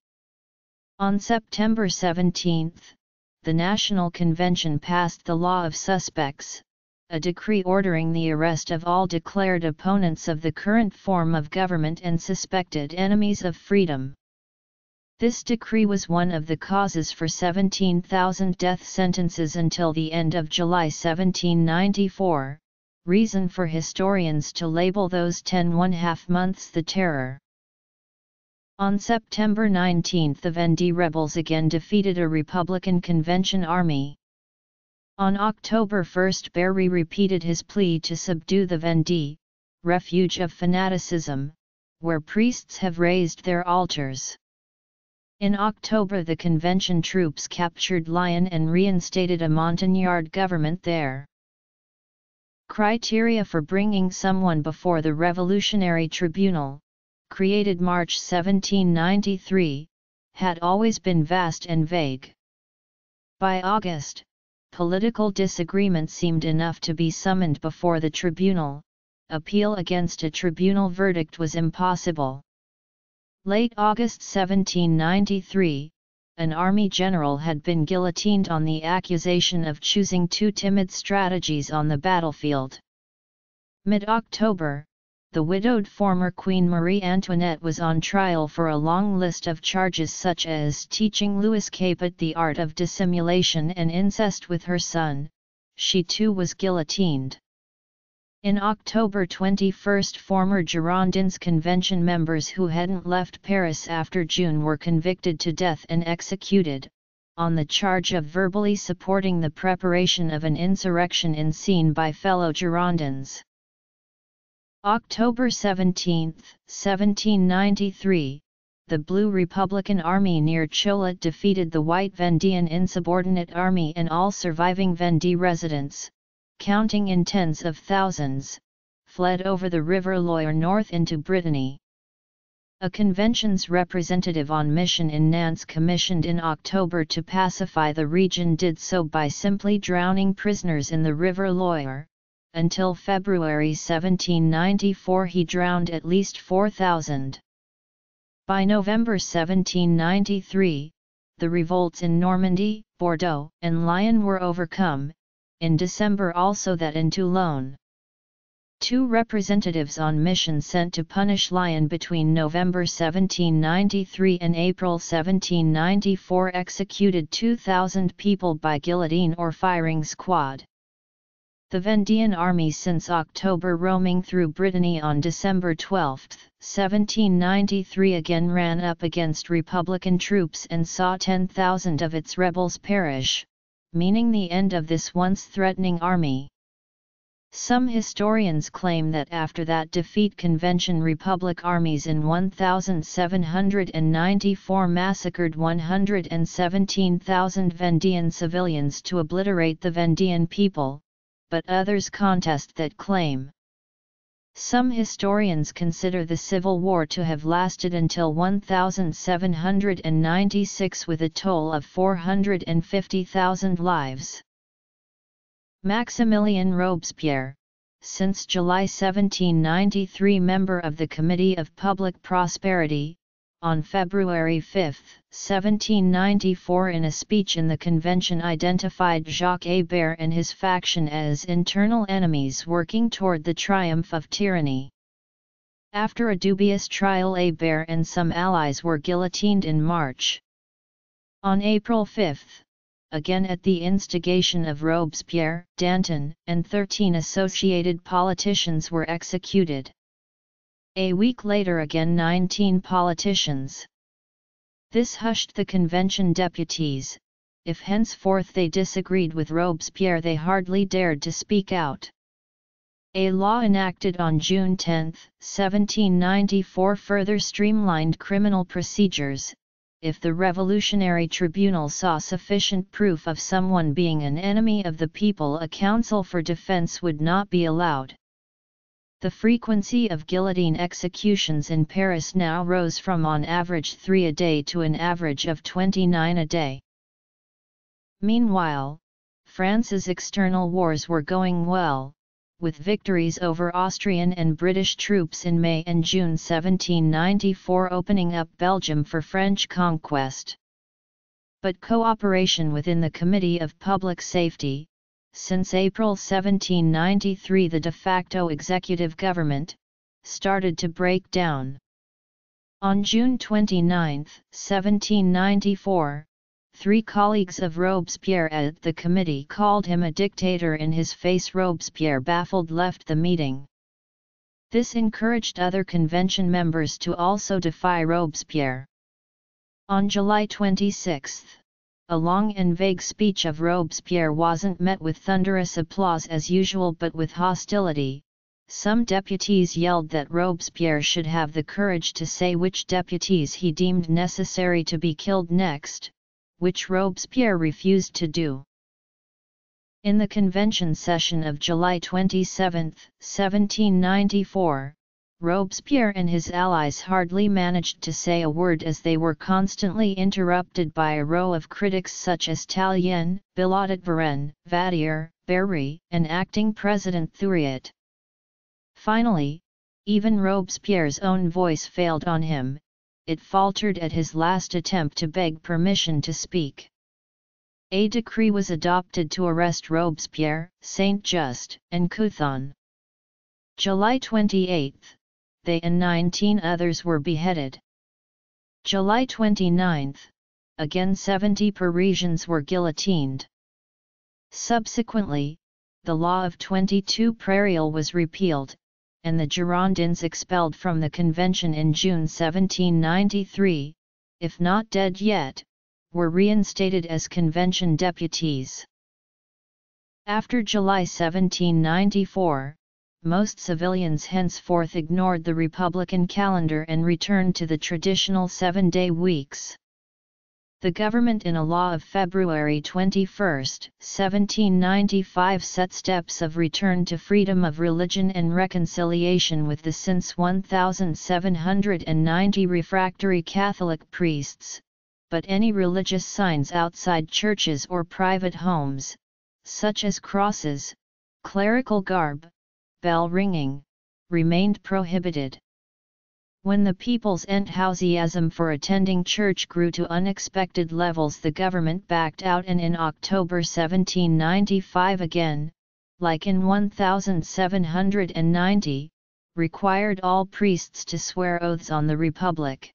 On September seventeenth, the National Convention passed the Law of Suspects, a decree ordering the arrest of all declared opponents of the current form of government and suspected enemies of freedom. This decree was one of the causes for seventeen thousand death sentences until the end of July seventeen ninety-four, reason for historians to label those ten one-half months the Terror. On September nineteenth, the Vendée rebels again defeated a Republican Convention army. On October first, Berry repeated his plea to subdue the Vendée, refuge of fanaticism, where priests have raised their altars. In October, the convention troops captured Lyon and reinstated a Montagnard government there. Criteria for bringing someone before the Revolutionary Tribunal, created March seventeen ninety-three, had always been vast and vague. By August, political disagreement seemed enough to be summoned before the tribunal. Appeal against a tribunal verdict was impossible. Late August seventeen ninety-three, an army general had been guillotined on the accusation of choosing too timid strategies on the battlefield. Mid-October, the widowed former Queen Marie Antoinette was on trial for a long list of charges such as teaching Louis Capet the art of dissimulation and incest with her son. She too was guillotined. In October twenty-first, former Girondins convention members who hadn't left Paris after June were convicted to death and executed, on the charge of verbally supporting the preparation of an insurrection unseen by fellow Girondins. October seventeenth, seventeen ninety-three, the Blue Republican Army near Cholet defeated the White Vendéan Insubordinate Army and all surviving Vendée residents, counting in tens of thousands, fled over the river Loire north into Brittany. A convention's representative on mission in Nantes commissioned in October to pacify the region did so by simply drowning prisoners in the river Loire. Until February seventeen ninety-four he drowned at least four thousand. By November seventeen ninety-three, the revolts in Normandy, Bordeaux, and Lyon were overcome, in December also that in Toulon. Two representatives on mission sent to punish Lyon between November seventeen ninety-three and April seventeen ninety-four executed two thousand people by guillotine or firing squad. The Vendéan army since October roaming through Brittany on December twelfth, seventeen ninety-three again ran up against Republican troops and saw ten thousand of its rebels perish, meaning the end of this once threatening army. Some historians claim that after that defeat Convention Republic armies in one thousand seven hundred ninety-four massacred one hundred seventeen thousand Vendéan civilians to obliterate the Vendéan people, but others contest that claim. Some historians consider the Civil War to have lasted until one thousand seven hundred ninety-six with a toll of four hundred fifty thousand lives. Maximilien Robespierre, since July seventeen ninety-three member of the Committee of Public Prosperity, on February fifth, seventeen ninety-four in a speech in the convention identified Jacques Hébert and his faction as internal enemies working toward the triumph of tyranny. After a dubious trial Hébert and some allies were guillotined in March. On April fifth, again at the instigation of Robespierre, Danton, and thirteen associated politicians were executed. A week later again nineteen politicians. This hushed the convention deputies, if henceforth they disagreed with Robespierre they hardly dared to speak out. A law enacted on June tenth, seventeen ninety-four further streamlined criminal procedures, if the Revolutionary Tribunal saw sufficient proof of someone being an enemy of the people a counsel for defense would not be allowed. The frequency of guillotine executions in Paris now rose from on average three a day to an average of twenty-nine a day. Meanwhile, France's external wars were going well, with victories over Austrian and British troops in May and June seventeen ninety-four opening up Belgium for French conquest. But cooperation within the Committee of Public Safety, since April seventeen ninety-three the de facto executive government, started to break down. On June twenty-ninth, seventeen ninety-four, three colleagues of Robespierre at the committee called him a dictator in his face. Robespierre baffled left the meeting. This encouraged other convention members to also defy Robespierre. On July twenty-sixth, a long and vague speech of Robespierre wasn't met with thunderous applause as usual but with hostility. Some deputies yelled that Robespierre should have the courage to say which deputies he deemed necessary to be killed next, which Robespierre refused to do. In the convention session of July twenty-seventh, seventeen ninety-four, Robespierre and his allies hardly managed to say a word, as they were constantly interrupted by a row of critics such as Tallien, Billot at Varennes, Vadier, Berry, and acting President Thuriot. Finally, even Robespierre's own voice failed on him; it faltered at his last attempt to beg permission to speak. A decree was adopted to arrest Robespierre, Saint-Just, and Couthon. July twenty-eighth, they and nineteen others were beheaded. July twenty-ninth, again seventy Parisians were guillotined. Subsequently, the law of twenty-two Prairial was repealed, and the Girondins expelled from the convention in June seventeen ninety-three, if not dead yet, were reinstated as convention deputies. After July seventeen ninety-four, most civilians henceforth ignored the Republican calendar and returned to the traditional seven-day weeks. The government, in a law of February twenty-first, seventeen ninety-five, set steps of return to freedom of religion and reconciliation with the since one thousand seven hundred ninety refractory Catholic priests, but any religious signs outside churches or private homes, such as crosses, clerical garb, bell ringing, remained prohibited. When the people's enthusiasm for attending church grew to unexpected levels, the government backed out, and in October seventeen ninety-five again, like in one thousand seven hundred ninety, required all priests to swear oaths on the Republic.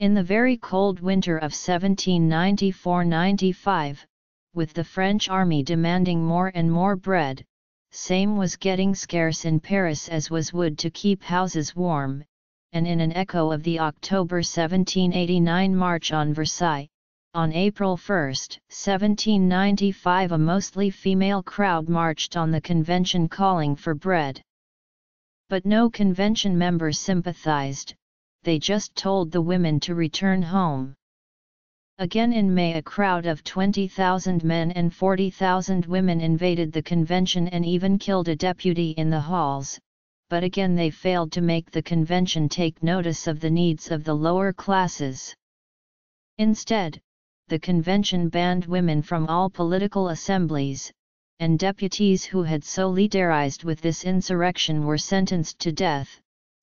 In the very cold winter of seventeen ninety-four ninety-five, with the French army demanding more and more bread, same was getting scarce in Paris as was wood to keep houses warm, and in an echo of the October seventeen eighty-nine march on Versailles, on April first, seventeen ninety-five, a mostly female crowd marched on the convention calling for bread. But no convention member sympathized, they just told the women to return home. Again in May, a crowd of twenty thousand men and forty thousand women invaded the convention and even killed a deputy in the halls, but again they failed to make the convention take notice of the needs of the lower classes. Instead, the convention banned women from all political assemblies, and deputies who had solidarized with this insurrection were sentenced to death.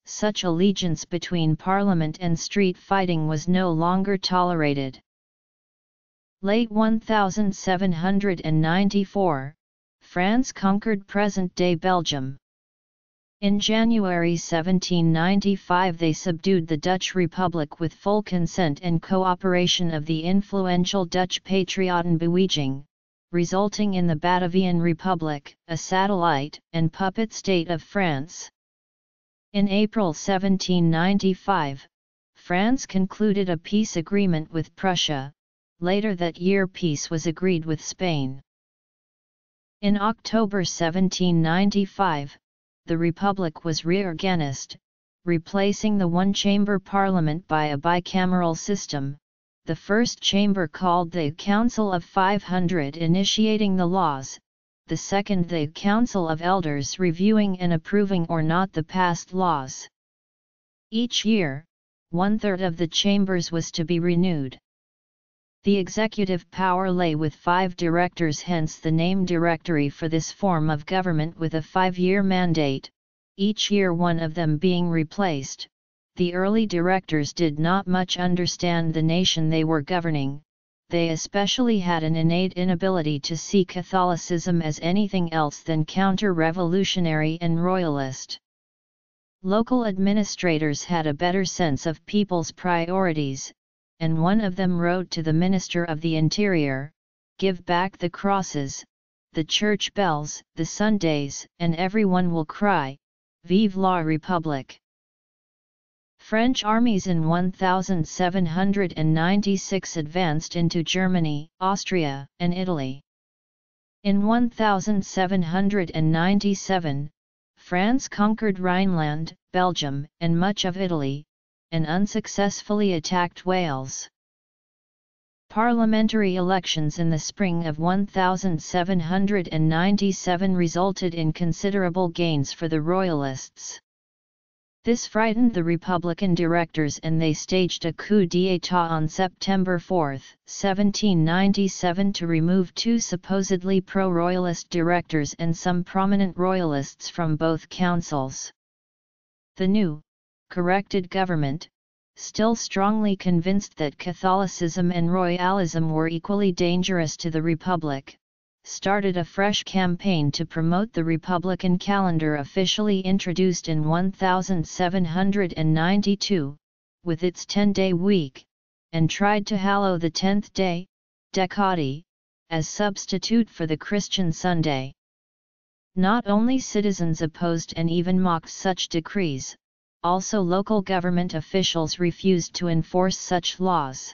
Such allegiance between parliament and street fighting was no longer tolerated. Late seventeen ninety-four, France conquered present-day Belgium. In January seventeen ninety-five, they subdued the Dutch Republic with full consent and cooperation of the influential Dutch Patriotenbeweging, resulting in the Batavian Republic, a satellite and puppet state of France. In April seventeen ninety-five, France concluded a peace agreement with Prussia. Later that year, peace was agreed with Spain. In October seventeen ninety-five, the Republic was reorganized, replacing the one-chamber parliament by a bicameral system, the first chamber called the Council of five hundred initiating the laws, the second the Council of Elders reviewing and approving or not the past laws. Each year, one-third of the chambers was to be renewed. The executive power lay with five directors, hence the name Directory for this form of government with a five-year mandate, each year one of them being replaced. The early directors did not much understand the nation they were governing; they especially had an innate inability to see Catholicism as anything else than counter-revolutionary and royalist. Local administrators had a better sense of people's priorities, and one of them wrote to the Minister of the Interior, "Give back the crosses, the church bells, the Sundays, and everyone will cry, Vive la République." French armies in seventeen ninety-six advanced into Germany, Austria, and Italy. In seventeen ninety-seven, France conquered Rhineland, Belgium, and much of Italy, and unsuccessfully attacked Wales. Parliamentary elections in the spring of one thousand seven hundred ninety-seven resulted in considerable gains for the Royalists. This frightened the Republican directors and they staged a coup d'état on September fourth, seventeen ninety-seven to remove two supposedly pro-Royalist directors and some prominent Royalists from both councils. The new, corrected government, still strongly convinced that Catholicism and royalism were equally dangerous to the Republic, started a fresh campaign to promote the Republican calendar officially introduced in one thousand seven hundred ninety-two, with its ten-day week, and tried to hallow the tenth day, Decadi, as substitute for the Christian Sunday. Not only citizens opposed and even mocked such decrees, also local government officials refused to enforce such laws.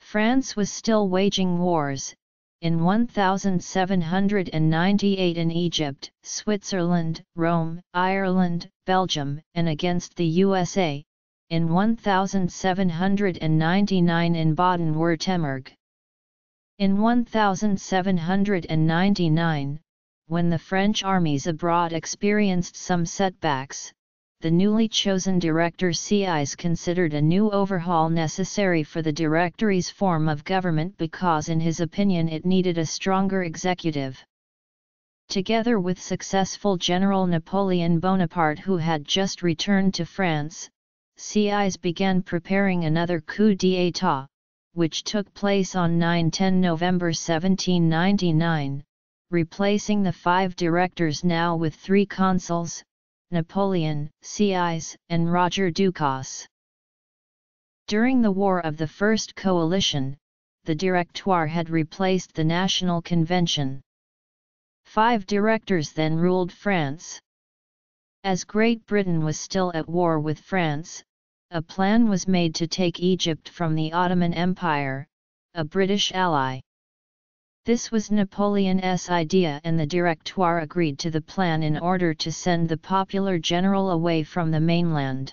France was still waging wars. In one thousand seven hundred ninety-eight in Egypt, Switzerland, Rome, Ireland, Belgium, and against the U S A, in one thousand seven hundred ninety-nine in Baden-Württemberg. In one thousand seven hundred ninety-nine, when the French armies abroad experienced some setbacks, the newly chosen director C Is considered a new overhaul necessary for the directory's form of government because in his opinion it needed a stronger executive. Together with successful General Napoleon Bonaparte who had just returned to France, C Is began preparing another coup d'état, which took place on nine to ten November seventeen ninety-nine, replacing the five directors now with three consuls, Napoleon, C Is, and Roger Ducasse. During the War of the First Coalition, the Directoire had replaced the National Convention. Five directors then ruled France. As Great Britain was still at war with France, a plan was made to take Egypt from the Ottoman Empire, a British ally. This was Napoleon's idea and the Directoire agreed to the plan in order to send the popular general away from the mainland.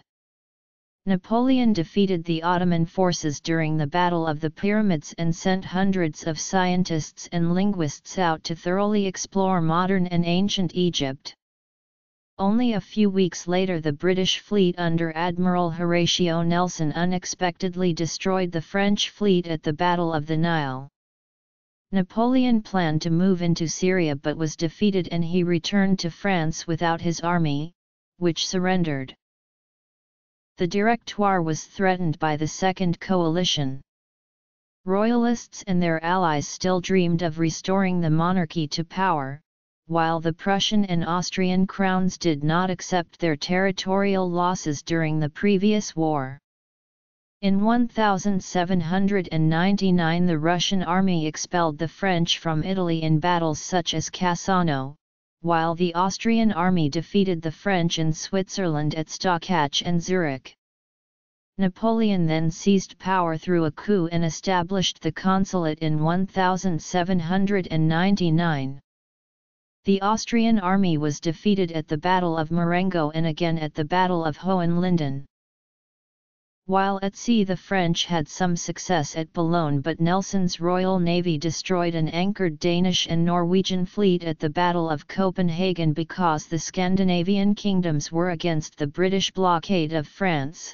Napoleon defeated the Ottoman forces during the Battle of the Pyramids and sent hundreds of scientists and linguists out to thoroughly explore modern and ancient Egypt. Only a few weeks later the British fleet under Admiral Horatio Nelson unexpectedly destroyed the French fleet at the Battle of the Nile. Napoleon planned to move into Syria but was defeated and he returned to France without his army, which surrendered. The Directoire was threatened by the Second Coalition. Royalists and their allies still dreamed of restoring the monarchy to power, while the Prussian and Austrian crowns did not accept their territorial losses during the previous war. In one thousand seven hundred ninety-nine the Russian army expelled the French from Italy in battles such as Cassano, while the Austrian army defeated the French in Switzerland at Stockach and Zurich. Napoleon then seized power through a coup and established the consulate in one thousand seven hundred ninety-nine. The Austrian army was defeated at the Battle of Marengo and again at the Battle of Hohenlinden. While at sea the French had some success at Boulogne but Nelson's Royal Navy destroyed an anchored Danish and Norwegian fleet at the Battle of Copenhagen because the Scandinavian kingdoms were against the British blockade of France.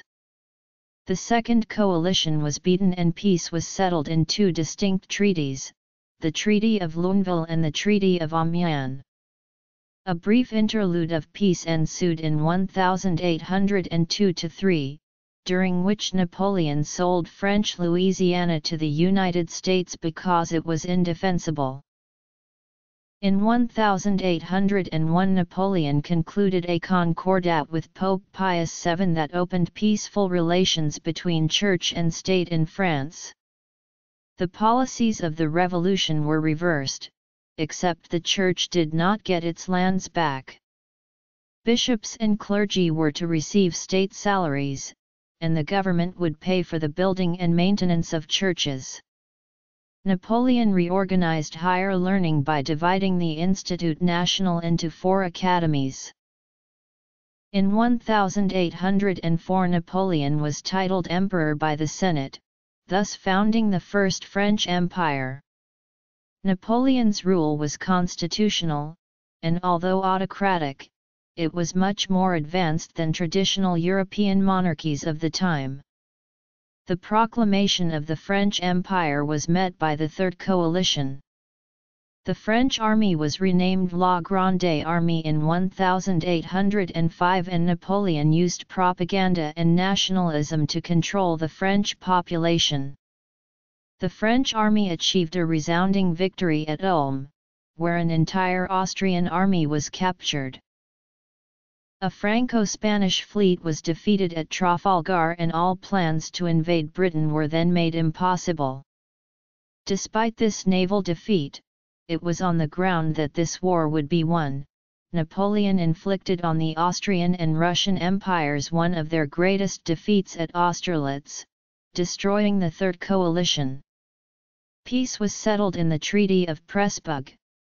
The Second Coalition was beaten and peace was settled in two distinct treaties, the Treaty of Lunéville and the Treaty of Amiens. A brief interlude of peace ensued in eighteen oh two to three. During which Napoleon sold French Louisiana to the United States because it was indefensible. In eighteen oh one Napoleon concluded a concordat with Pope Pius the seventh that opened peaceful relations between church and state in France. The policies of the revolution were reversed, except the church did not get its lands back. Bishops and clergy were to receive state salaries, and the government would pay for the building and maintenance of churches. Napoleon reorganized higher learning by dividing the Institut National into four academies. In eighteen oh four Napoleon was titled Emperor by the Senate, thus founding the First French Empire. Napoleon's rule was constitutional, and although autocratic, it was much more advanced than traditional European monarchies of the time. The proclamation of the French Empire was met by the Third Coalition. The French army was renamed La Grande Armée in eighteen hundred five, and Napoleon used propaganda and nationalism to control the French population. The French army achieved a resounding victory at Ulm, where an entire Austrian army was captured. A Franco-Spanish fleet was defeated at Trafalgar, and all plans to invade Britain were then made impossible. Despite this naval defeat, it was on the ground that this war would be won, Napoleon inflicted on the Austrian and Russian empires one of their greatest defeats at Austerlitz, destroying the Third Coalition. Peace was settled in the Treaty of Pressburg.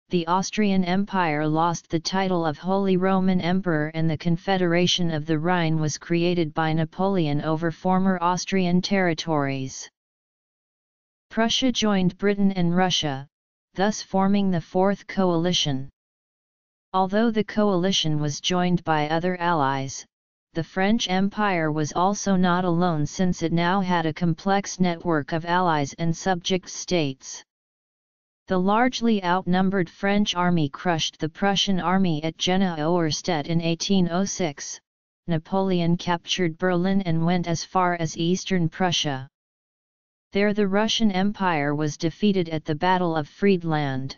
The Austrian Empire lost the title of Holy Roman Emperor, and the Confederation of the Rhine was created by Napoleon over former Austrian territories. Prussia joined Britain and Russia, thus forming the Fourth Coalition. Although the coalition was joined by other allies, the French Empire was also not alone, since it now had a complex network of allies and subject states. The largely outnumbered French army crushed the Prussian army at Jena-Auerstedt in eighteen oh six, Napoleon captured Berlin and went as far as eastern Prussia. There the Russian Empire was defeated at the Battle of Friedland.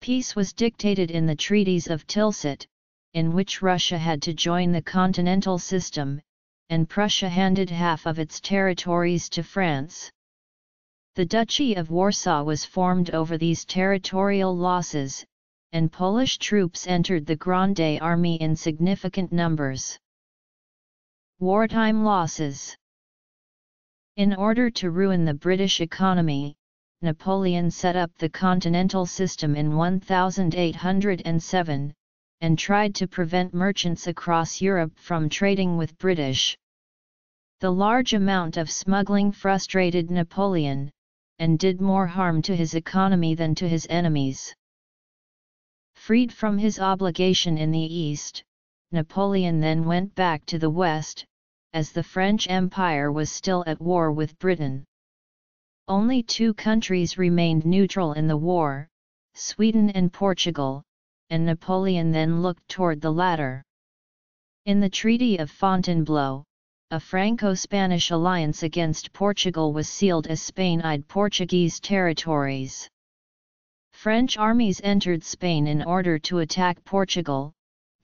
Peace was dictated in the treaties of Tilsit, in which Russia had to join the continental system, and Prussia handed half of its territories to France. The Duchy of Warsaw was formed over these territorial losses, and Polish troops entered the Grande Army in significant numbers. Wartime losses. In order to ruin the British economy, Napoleon set up the continental system in eighteen hundred seven, and tried to prevent merchants across Europe from trading with British. The large amount of smuggling frustrated Napoleon, and did more harm to his economy than to his enemies. Freed from his obligation in the East, Napoleon then went back to the West, as the French Empire was still at war with Britain. Only two countries remained neutral in the war, Sweden and Portugal, and Napoleon then looked toward the latter. In the Treaty of Fontainebleau, a Franco-Spanish alliance against Portugal was sealed as Spain eyed Portuguese territories. French armies entered Spain in order to attack Portugal,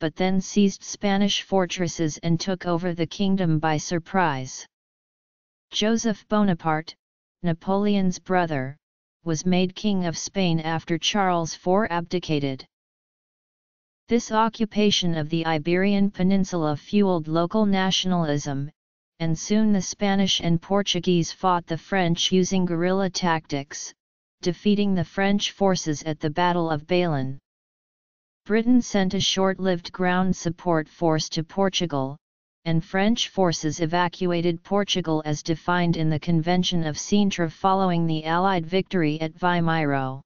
but then seized Spanish fortresses and took over the kingdom by surprise. Joseph Bonaparte, Napoleon's brother, was made king of Spain after Charles the Fourth abdicated. This occupation of the Iberian Peninsula fueled local nationalism, and soon the Spanish and Portuguese fought the French using guerrilla tactics, defeating the French forces at the Battle of Bailen. Britain sent a short-lived ground support force to Portugal, and French forces evacuated Portugal as defined in the Convention of Sintra following the Allied victory at Vimiero.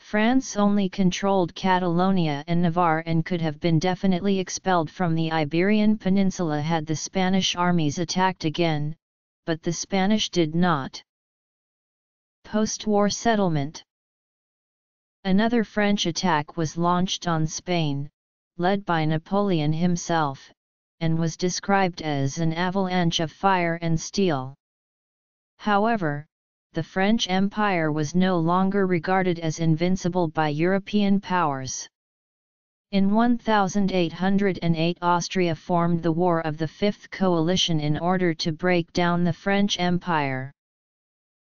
France only controlled Catalonia and Navarre and could have been definitely expelled from the Iberian Peninsula had the Spanish armies attacked again, but the Spanish did not. Post-war settlement. Another French attack was launched on Spain, led by Napoleon himself, and was described as an avalanche of fire and steel. However, the French Empire was no longer regarded as invincible by European powers. In eighteen hundred eight, Austria formed the War of the Fifth Coalition in order to break down the French Empire.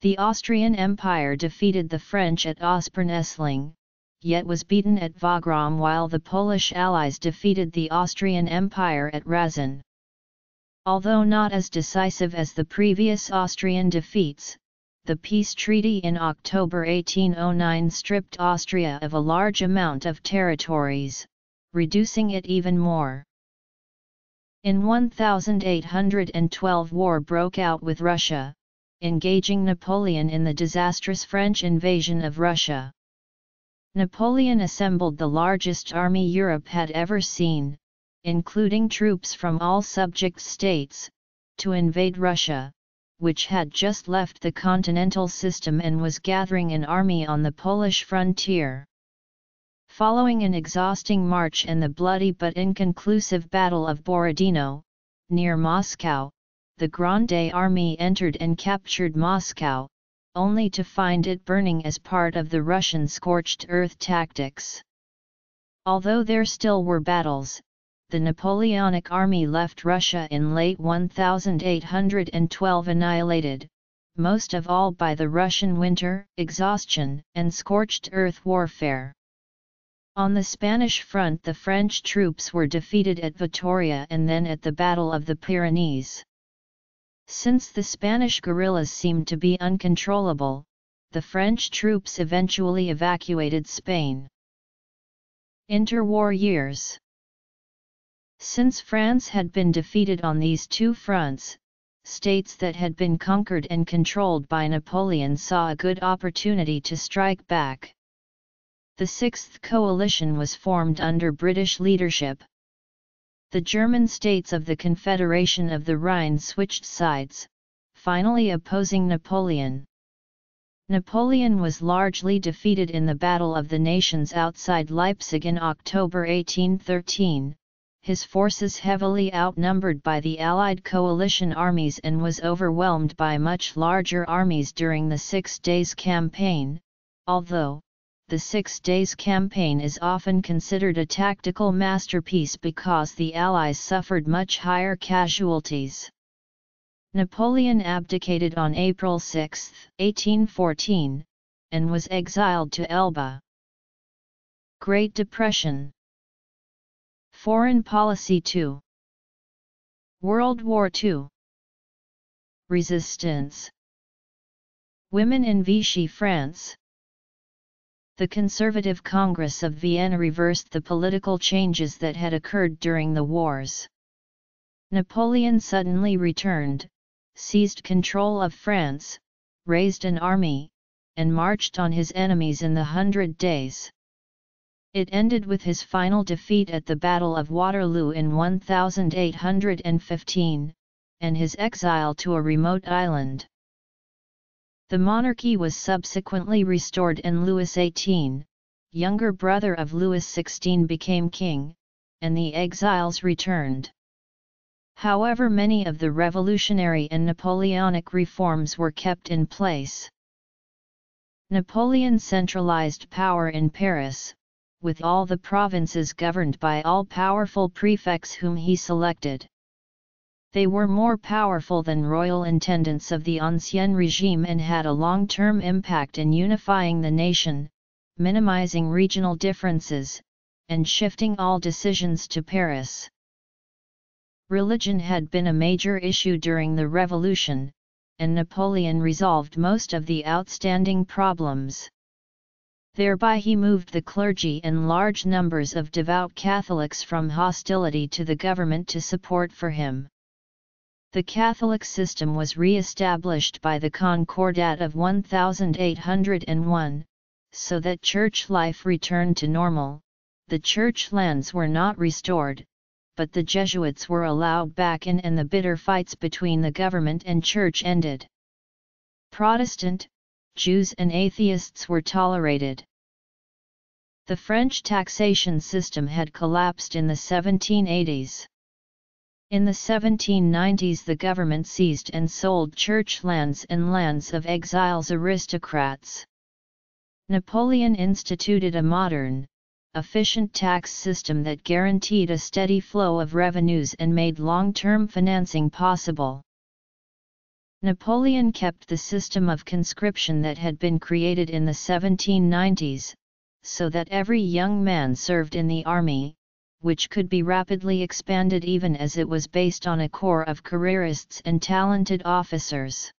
The Austrian Empire defeated the French at Ospern-Essling, yet was beaten at Wagram, while the Polish allies defeated the Austrian Empire at Razin. Although not as decisive as the previous Austrian defeats, the peace treaty in October eighteen oh nine stripped Austria of a large amount of territories, reducing it even more. In eighteen twelve, war broke out with Russia, engaging Napoleon in the disastrous French invasion of Russia. Napoleon assembled the largest army Europe had ever seen, including troops from all subject states, to invade Russia, which had just left the continental system and was gathering an army on the Polish frontier. Following an exhausting march and the bloody but inconclusive Battle of Borodino, near Moscow, the Grande Army entered and captured Moscow, only to find it burning as part of the Russian scorched earth tactics. Although there still were battles, the Napoleonic army left Russia in late eighteen twelve annihilated, most of all by the Russian winter, exhaustion, and scorched earth warfare. On the Spanish front, the French troops were defeated at Vitoria and then at the Battle of the Pyrenees. Since the Spanish guerrillas seemed to be uncontrollable, the French troops eventually evacuated Spain. Interwar years. Since France had been defeated on these two fronts, states that had been conquered and controlled by Napoleon saw a good opportunity to strike back. The Sixth Coalition was formed under British leadership. The German states of the Confederation of the Rhine switched sides, finally opposing Napoleon. Napoleon was largely defeated in the Battle of the Nations outside Leipzig in October eighteen thirteen, his forces heavily outnumbered by the Allied coalition armies and was overwhelmed by much larger armies during the Six Days Campaign, although the Six Days Campaign is often considered a tactical masterpiece because the Allies suffered much higher casualties. Napoleon abdicated on April sixth, eighteen fourteen, and was exiled to Elba. Great Depression. Foreign Policy two. World War two. Resistance. Women in Vichy France. The Conservative Congress of Vienna reversed the political changes that had occurred during the wars. Napoleon suddenly returned, seized control of France, raised an army, and marched on his enemies in the Hundred Days. It ended with his final defeat at the Battle of Waterloo in eighteen fifteen, and his exile to a remote island. The monarchy was subsequently restored and Louis the eighteenth, younger brother of Louis the sixteenth, became king, and the exiles returned. However, many of the revolutionary and Napoleonic reforms were kept in place. Napoleon centralized power in Paris, with all the provinces governed by all-powerful prefects whom he selected. They were more powerful than royal intendants of the Ancien regime and had a long-term impact in unifying the nation, minimizing regional differences, and shifting all decisions to Paris. Religion had been a major issue during the revolution, and Napoleon resolved most of the outstanding problems. Thereby he moved the clergy and large numbers of devout Catholics from hostility to the government to support for him. The Catholic system was re-established by the Concordat of eighteen oh one, so that church life returned to normal. The church lands were not restored, but the Jesuits were allowed back in and the bitter fights between the government and church ended. Protestant, Jews and atheists were tolerated. The French taxation system had collapsed in the seventeen eighties. In the seventeen nineties, the government seized and sold church lands and lands of exiles aristocrats. Napoleon instituted a modern, efficient tax system that guaranteed a steady flow of revenues and made long-term financing possible. Napoleon kept the system of conscription that had been created in the seventeen nineties, so that every young man served in the army, which could be rapidly expanded even as it was based on a corps of careerists and talented officers.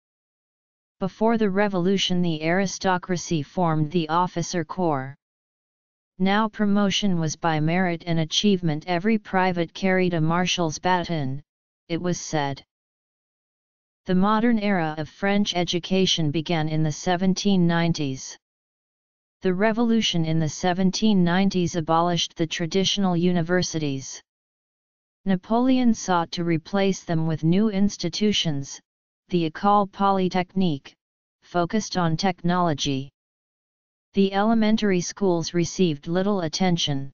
Before the revolution, the aristocracy formed the officer corps. Now promotion was by merit and achievement. Every private carried a marshal's baton, it was said. The modern era of French education began in the seventeen nineties. The revolution in the seventeen nineties abolished the traditional universities. Napoleon sought to replace them with new institutions, the École Polytechnique, focused on technology. The elementary schools received little attention.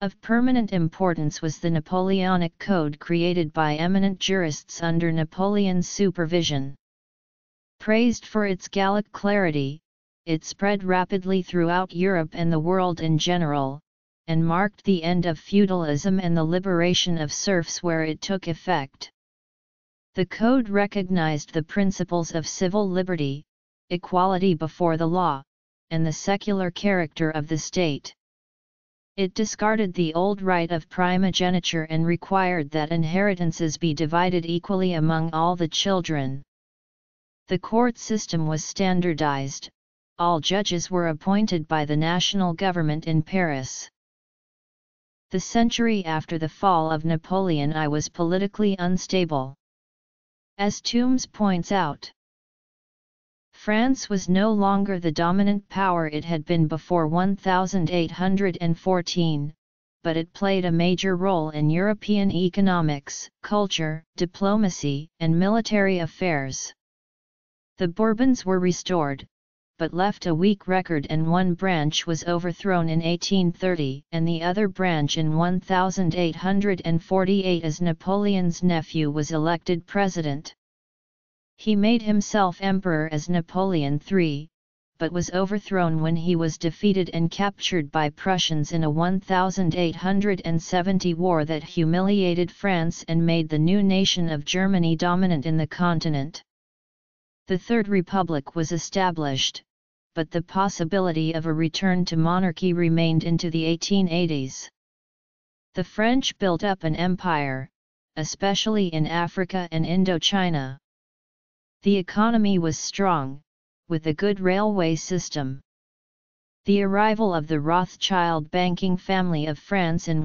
Of permanent importance was the Napoleonic Code created by eminent jurists under Napoleon's supervision. Praised for its Gallic clarity, it spread rapidly throughout Europe and the world in general, and marked the end of feudalism and the liberation of serfs where it took effect. The Code recognized the principles of civil liberty, equality before the law, and the secular character of the state. It discarded the old right of primogeniture and required that inheritances be divided equally among all the children. The court system was standardized, all judges were appointed by the national government in Paris. The century after the fall of Napoleon the First was politically unstable. As Toombs points out, France was no longer the dominant power it had been before eighteen fourteen, but it played a major role in European economics, culture, diplomacy, and military affairs. The Bourbons were restored, but left a weak record, and one branch was overthrown in eighteen thirty and the other branch in eighteen forty-eight as Napoleon's nephew was elected president. He made himself emperor as Napoleon the Third, but was overthrown when he was defeated and captured by Prussians in a eighteen seventy war that humiliated France and made the new nation of Germany dominant in the continent. The Third Republic was established, but the possibility of a return to monarchy remained into the eighteen eighties. The French built up an empire, especially in Africa and Indochina. The economy was strong, with a good railway system. The arrival of the Rothschild banking family of France in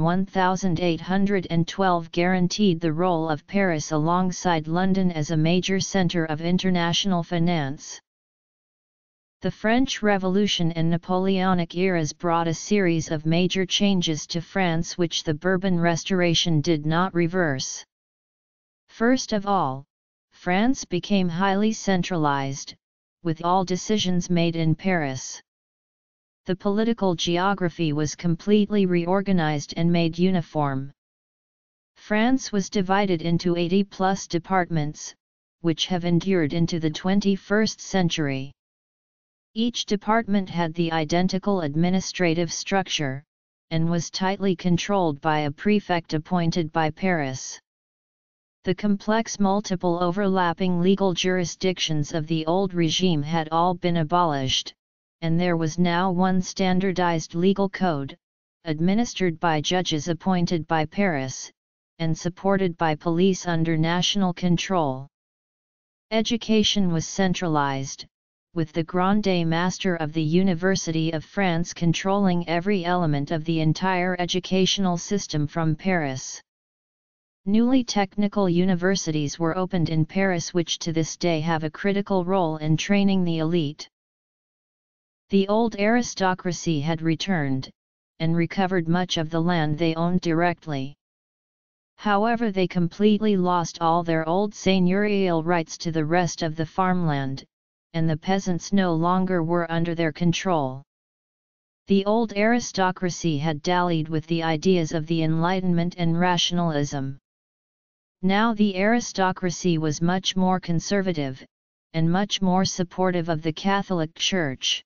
eighteen twelve guaranteed the role of Paris alongside London as a major centre of international finance. The French Revolution and Napoleonic eras brought a series of major changes to France which the Bourbon Restoration did not reverse. First of all, France became highly centralized, with all decisions made in Paris. The political geography was completely reorganized and made uniform. France was divided into eighty plus departments, which have endured into the twenty-first century. Each department had the identical administrative structure, and was tightly controlled by a prefect appointed by Paris. The complex multiple overlapping legal jurisdictions of the old regime had all been abolished, and there was now one standardized legal code, administered by judges appointed by Paris, and supported by police under national control. Education was centralized, with the Grand Master of the University of France controlling every element of the entire educational system from Paris. Newly technical universities were opened in Paris which to this day have a critical role in training the elite. The old aristocracy had returned, and recovered much of the land they owned directly. However, they completely lost all their old seigneurial rights to the rest of the farmland, and the peasants no longer were under their control. The old aristocracy had dallied with the ideas of the Enlightenment and rationalism. Now the aristocracy was much more conservative, and much more supportive of the Catholic Church.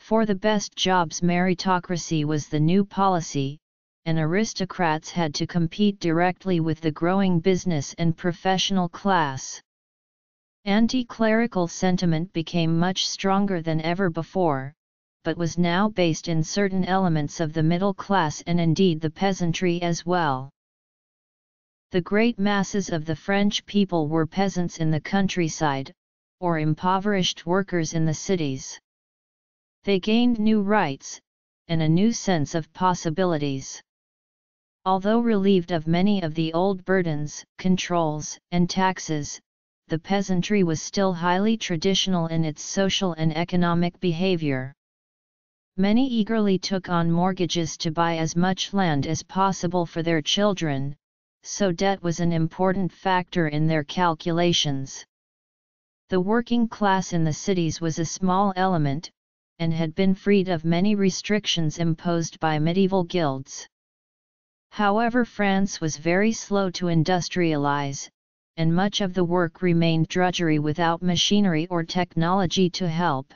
For the best jobs, meritocracy was the new policy, and aristocrats had to compete directly with the growing business and professional class. Anti-clerical sentiment became much stronger than ever before, but was now based in certain elements of the middle class and indeed the peasantry as well. The great masses of the French people were peasants in the countryside, or impoverished workers in the cities. They gained new rights, and a new sense of possibilities. Although relieved of many of the old burdens, controls, and taxes, the peasantry was still highly traditional in its social and economic behavior. Many eagerly took on mortgages to buy as much land as possible for their children, so debt was an important factor in their calculations. The working class in the cities was a small element, and had been freed of many restrictions imposed by medieval guilds. However, France was very slow to industrialize, and much of the work remained drudgery without machinery or technology to help.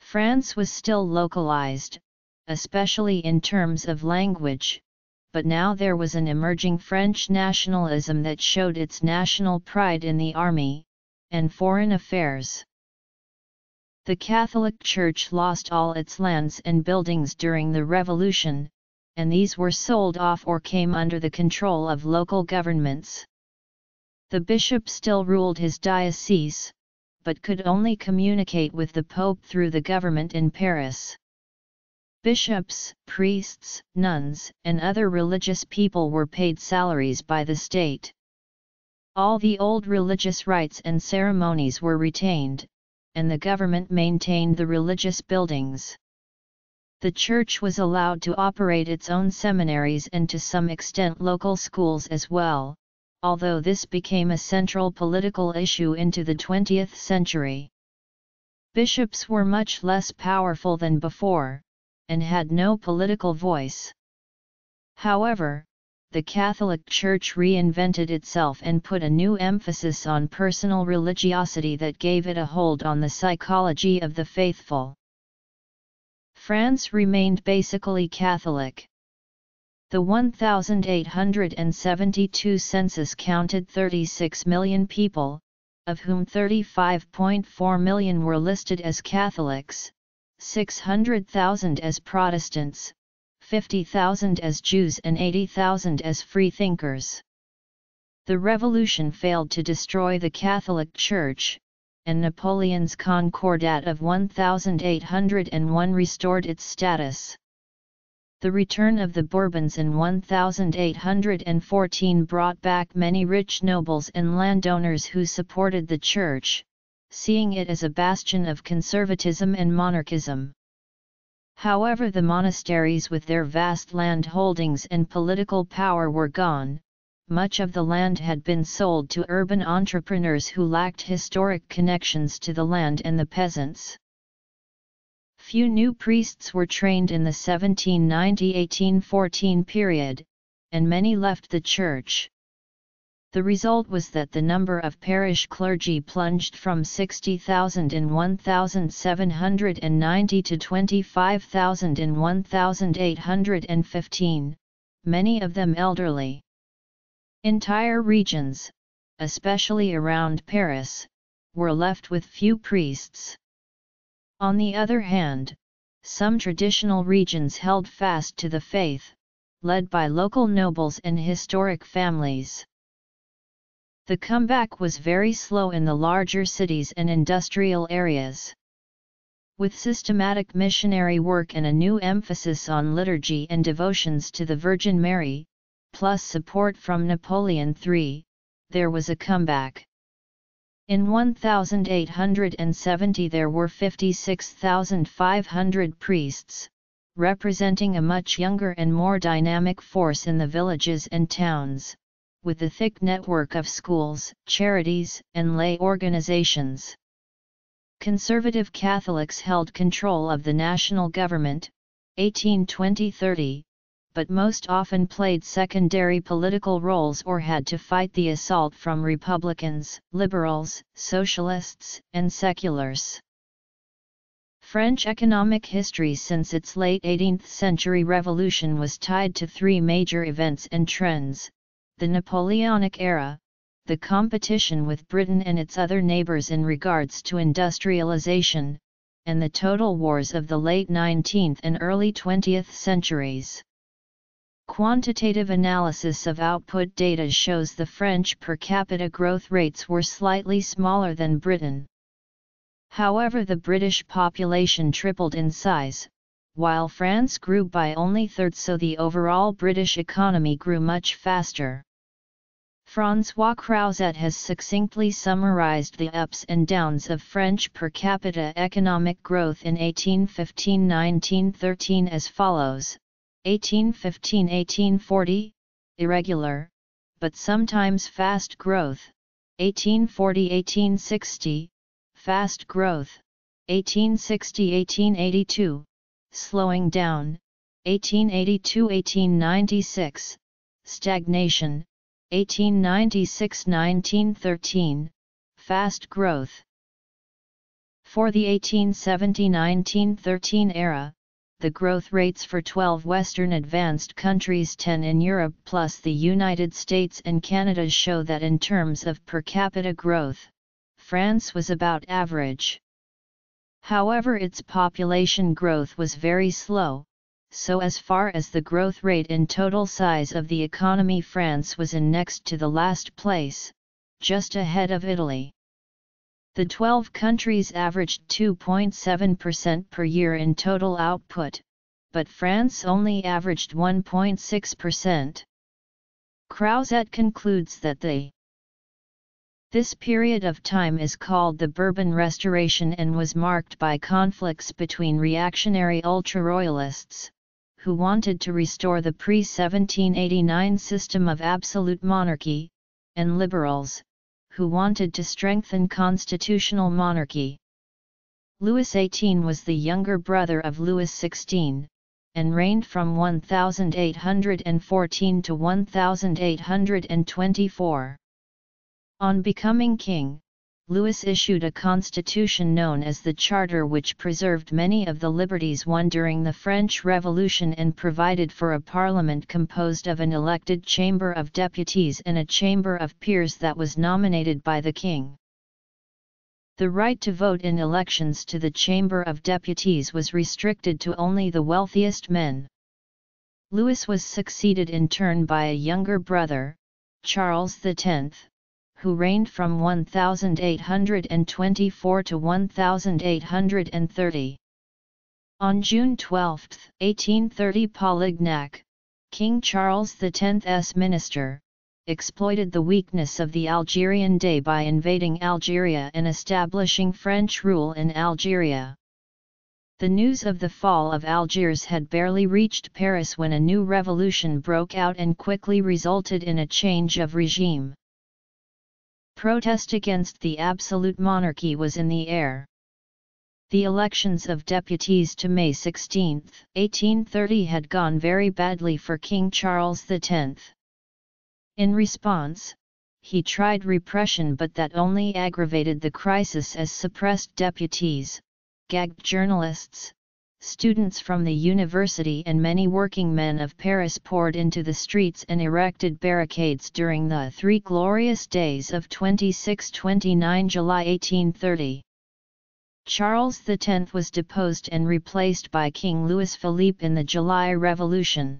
France was still localized, especially in terms of language, but now there was an emerging French nationalism that showed its national pride in the army and foreign affairs. The Catholic Church lost all its lands and buildings during the Revolution, and these were sold off or came under the control of local governments. The bishop still ruled his diocese, but could only communicate with the Pope through the government in Paris. Bishops, priests, nuns, and other religious people were paid salaries by the state. All the old religious rites and ceremonies were retained, and the government maintained the religious buildings. The church was allowed to operate its own seminaries and to some extent local schools as well, although this became a central political issue into the twentieth century. Bishops were much less powerful than before, and had no political voice. However, the Catholic Church reinvented itself and put a new emphasis on personal religiosity that gave it a hold on the psychology of the faithful. France remained basically Catholic. The eighteen seventy-two census counted thirty-six million people, of whom thirty-five point four million were listed as Catholics, six hundred thousand as Protestants, fifty thousand as Jews and eighty thousand as freethinkers. The Revolution failed to destroy the Catholic Church, and Napoleon's Concordat of eighteen oh one restored its status. The return of the Bourbons in eighteen fourteen brought back many rich nobles and landowners who supported the church, seeing it as a bastion of conservatism and monarchism. However, the monasteries with their vast land holdings and political power were gone. Much of the land had been sold to urban entrepreneurs who lacked historic connections to the land and the peasants. Few new priests were trained in the seventeen ninety to eighteen fourteen period, and many left the church. The result was that the number of parish clergy plunged from sixty thousand in seventeen ninety to twenty-five thousand in eighteen fifteen, many of them elderly. Entire regions, especially around Paris, were left with few priests. On the other hand, some traditional regions held fast to the faith, led by local nobles and historic families. The comeback was very slow in the larger cities and industrial areas. With systematic missionary work and a new emphasis on liturgy and devotions to the Virgin Mary, plus support from Napoleon the third, there was a comeback. In eighteen seventy there were fifty-six thousand five hundred priests, representing a much younger and more dynamic force in the villages and towns, with a thick network of schools, charities, and lay organizations. Conservative Catholics held control of the national government, eighteen twenty to thirty, but most often played secondary political roles or had to fight the assault from Republicans, liberals, socialists, and seculars. French economic history since its late eighteenth century revolution was tied to three major events and trends: the Napoleonic era, the competition with Britain and its other neighbors in regards to industrialization, and the total wars of the late nineteenth and early twentieth centuries. Quantitative analysis of output data shows the French per capita growth rates were slightly smaller than Britain. However, the British population tripled in size, while France grew by only third, so the overall British economy grew much faster. François Crouzet has succinctly summarized the ups and downs of French per capita economic growth in eighteen fifteen to nineteen thirteen as follows: eighteen fifteen to eighteen forty, irregular, but sometimes fast growth, eighteen forty to eighteen sixty, fast growth, eighteen sixty to eighteen eighty-two, slowing down, eighteen eighty-two to eighteen ninety-six, stagnation, eighteen ninety-six to nineteen thirteen, fast growth. For the eighteen seventy to nineteen thirteen era, the growth rates for twelve Western advanced countries, ten in Europe plus the United States and Canada, show that in terms of per capita growth, France was about average. However, its population growth was very slow, so as far as the growth rate in total size of the economy, France was in next to the last place, just ahead of Italy. The twelve countries averaged two point seven percent per year in total output, but France only averaged one point six percent. Crouzet concludes that the this period of time is called the Bourbon Restoration and was marked by conflicts between reactionary ultra-royalists, who wanted to restore the pre-seventeen eighty-nine system of absolute monarchy, and liberals, who wanted to strengthen constitutional monarchy. Louis the eighteenth was the younger brother of Louis the sixteenth, and reigned from eighteen fourteen to eighteen twenty-four. On becoming king, Louis issued a constitution known as the Charter, which preserved many of the liberties won during the French Revolution and provided for a parliament composed of an elected chamber of deputies and a chamber of peers that was nominated by the king. The right to vote in elections to the chamber of deputies was restricted to only the wealthiest men. Louis was succeeded in turn by a younger brother, Charles the tenth, who reigned from eighteen twenty-four to eighteen thirty. On June twelfth, eighteen thirty, Polignac, King Charles the tenth's minister, exploited the weakness of the Algerian Dey by invading Algeria and establishing French rule in Algeria. The news of the fall of Algiers had barely reached Paris when a new revolution broke out and quickly resulted in a change of regime. Protest against the absolute monarchy was in the air. The elections of deputies to May sixteenth, eighteen thirty had gone very badly for King Charles the tenth. In response, he tried repression, but that only aggravated the crisis as suppressed deputies, gagged journalists, students from the university and many working men of Paris poured into the streets and erected barricades during the three glorious days of twenty-six to twenty-nine July eighteen thirty. Charles the tenth was deposed and replaced by King Louis Philippe in the July Revolution.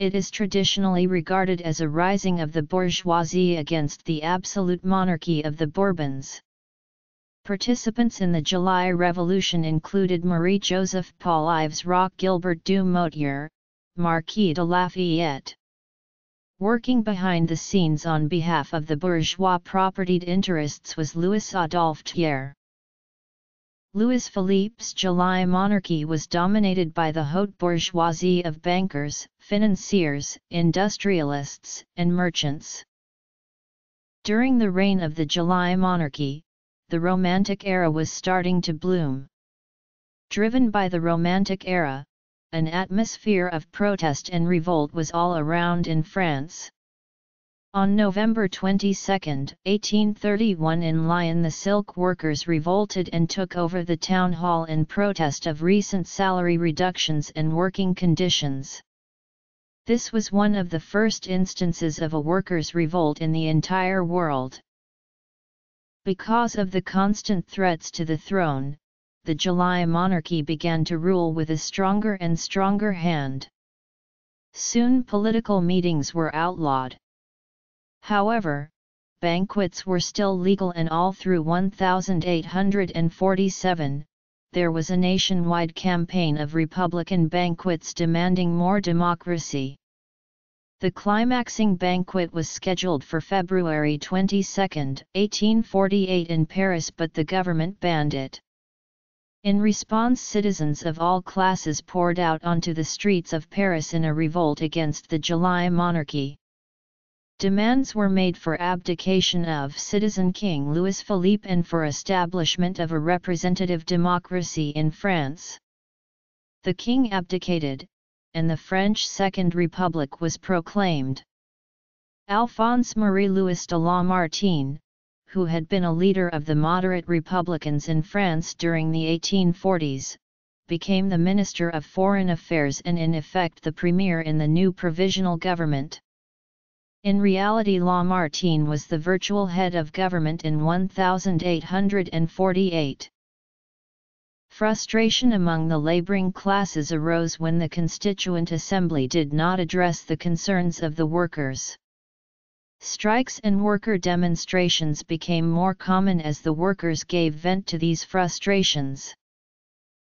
It is traditionally regarded as a rising of the bourgeoisie against the absolute monarchy of the Bourbons. Participants in the July Revolution included Marie-Joseph Paul Ives Roch, Gilbert du Motier, Marquis de Lafayette. Working behind the scenes on behalf of the bourgeois propertied interests was Louis Adolphe Thiers. Louis Philippe's July monarchy was dominated by the haute bourgeoisie of bankers, financiers, industrialists, and merchants. During the reign of the July monarchy, the Romantic era was starting to bloom. Driven by the Romantic era, an atmosphere of protest and revolt was all around in France. On November twenty-second, eighteen thirty-one, in Lyon, the silk workers revolted and took over the town hall in protest of recent salary reductions and working conditions. This was one of the first instances of a workers' revolt in the entire world. Because of the constant threats to the throne, the July monarchy began to rule with a stronger and stronger hand. Soon political meetings were outlawed. However, banquets were still legal, and all through eighteen forty-seven, there was a nationwide campaign of Republican banquets demanding more democracy. The climaxing banquet was scheduled for February twenty-second, eighteen forty-eight in Paris, but the government banned it. In response, citizens of all classes poured out onto the streets of Paris in a revolt against the July monarchy. Demands were made for abdication of citizen King Louis Philippe and for establishment of a representative democracy in France. The king abdicated, and the French Second Republic was proclaimed. Alphonse-Marie Louis de Lamartine, who had been a leader of the moderate Republicans in France during the eighteen forties, became the Minister of Foreign Affairs and in effect the premier in the new provisional government. In reality, Lamartine was the virtual head of government in eighteen forty-eight. Frustration among the laboring classes arose when the Constituent Assembly did not address the concerns of the workers. Strikes and worker demonstrations became more common as the workers gave vent to these frustrations.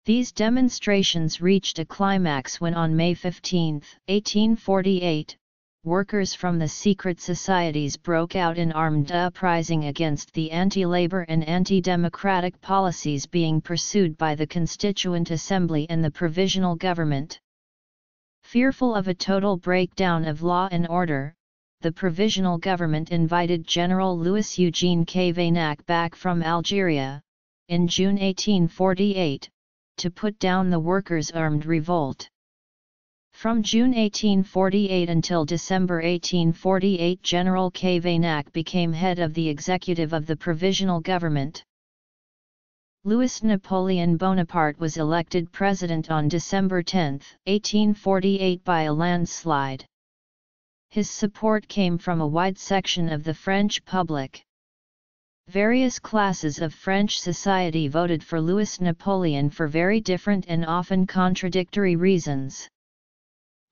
These demonstrations reached a climax when on May fifteenth, eighteen forty-eight, workers from the secret societies broke out in armed uprising against the anti-labor and anti-democratic policies being pursued by the Constituent Assembly and the Provisional Government. Fearful of a total breakdown of law and order, the Provisional Government invited General Louis Eugène Cavaignac back from Algeria, in June eighteen forty-eight, to put down the workers' armed revolt. From June eighteen forty-eight until December eighteen forty-eight, General Cavaignac became head of the executive of the Provisional Government. Louis Napoleon Bonaparte was elected president on December tenth, eighteen forty-eight by a landslide. His support came from a wide section of the French public. Various classes of French society voted for Louis Napoleon for very different and often contradictory reasons.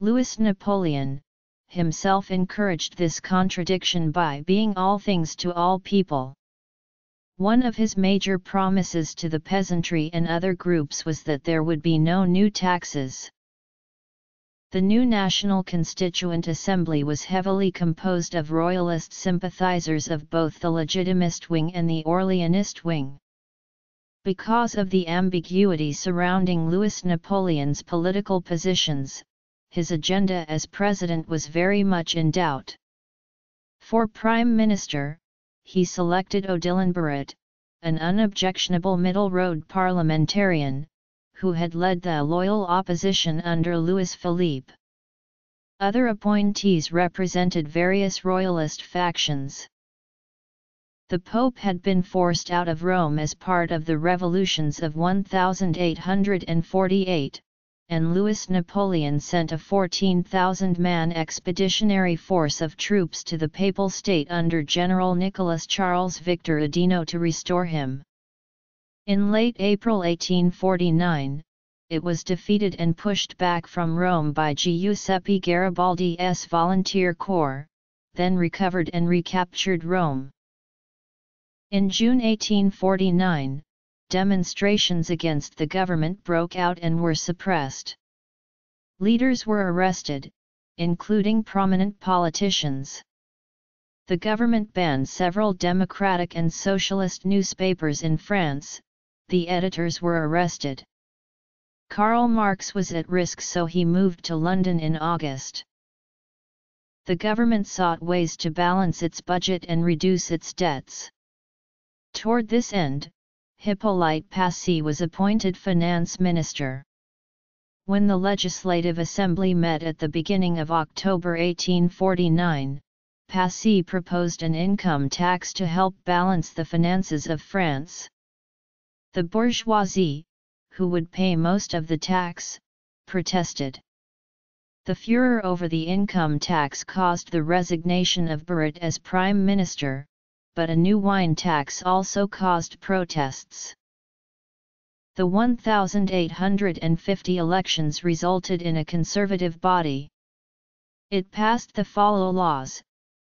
Louis Napoleon himself encouraged this contradiction by being all things to all people. One of his major promises to the peasantry and other groups was that there would be no new taxes. The new National Constituent Assembly was heavily composed of royalist sympathizers of both the legitimist wing and the Orleanist wing. Because of the ambiguity surrounding Louis Napoleon's political positions, his agenda as president was very much in doubt. For prime minister, he selected Odilon Barrett, an unobjectionable middle road parliamentarian, who had led the loyal opposition under Louis Philippe. Other appointees represented various royalist factions. The Pope had been forced out of Rome as part of the revolutions of eighteen forty-eight. And Louis Napoleon sent a fourteen thousand man expeditionary force of troops to the Papal State under General Nicholas Charles Victor Adino to restore him. In late April eighteen forty-nine, it was defeated and pushed back from Rome by Giuseppe Garibaldi's Volunteer Corps, then recovered and recaptured Rome. In June eighteen forty-nine, demonstrations against the government broke out and were suppressed. Leaders were arrested, including prominent politicians. The government banned several democratic and socialist newspapers in France. The editors were arrested. Karl Marx was at risk, so he moved to London in August. The government sought ways to balance its budget and reduce its debts. Toward this end, Hippolyte Passy was appointed finance minister. When the Legislative Assembly met at the beginning of October eighteen forty-nine, Passy proposed an income tax to help balance the finances of France. The bourgeoisie, who would pay most of the tax, protested. The furor over the income tax caused the resignation of Barrette as prime minister, but a new wine tax also caused protests. The eighteen fifty elections resulted in a conservative body. It passed the Follow Laws,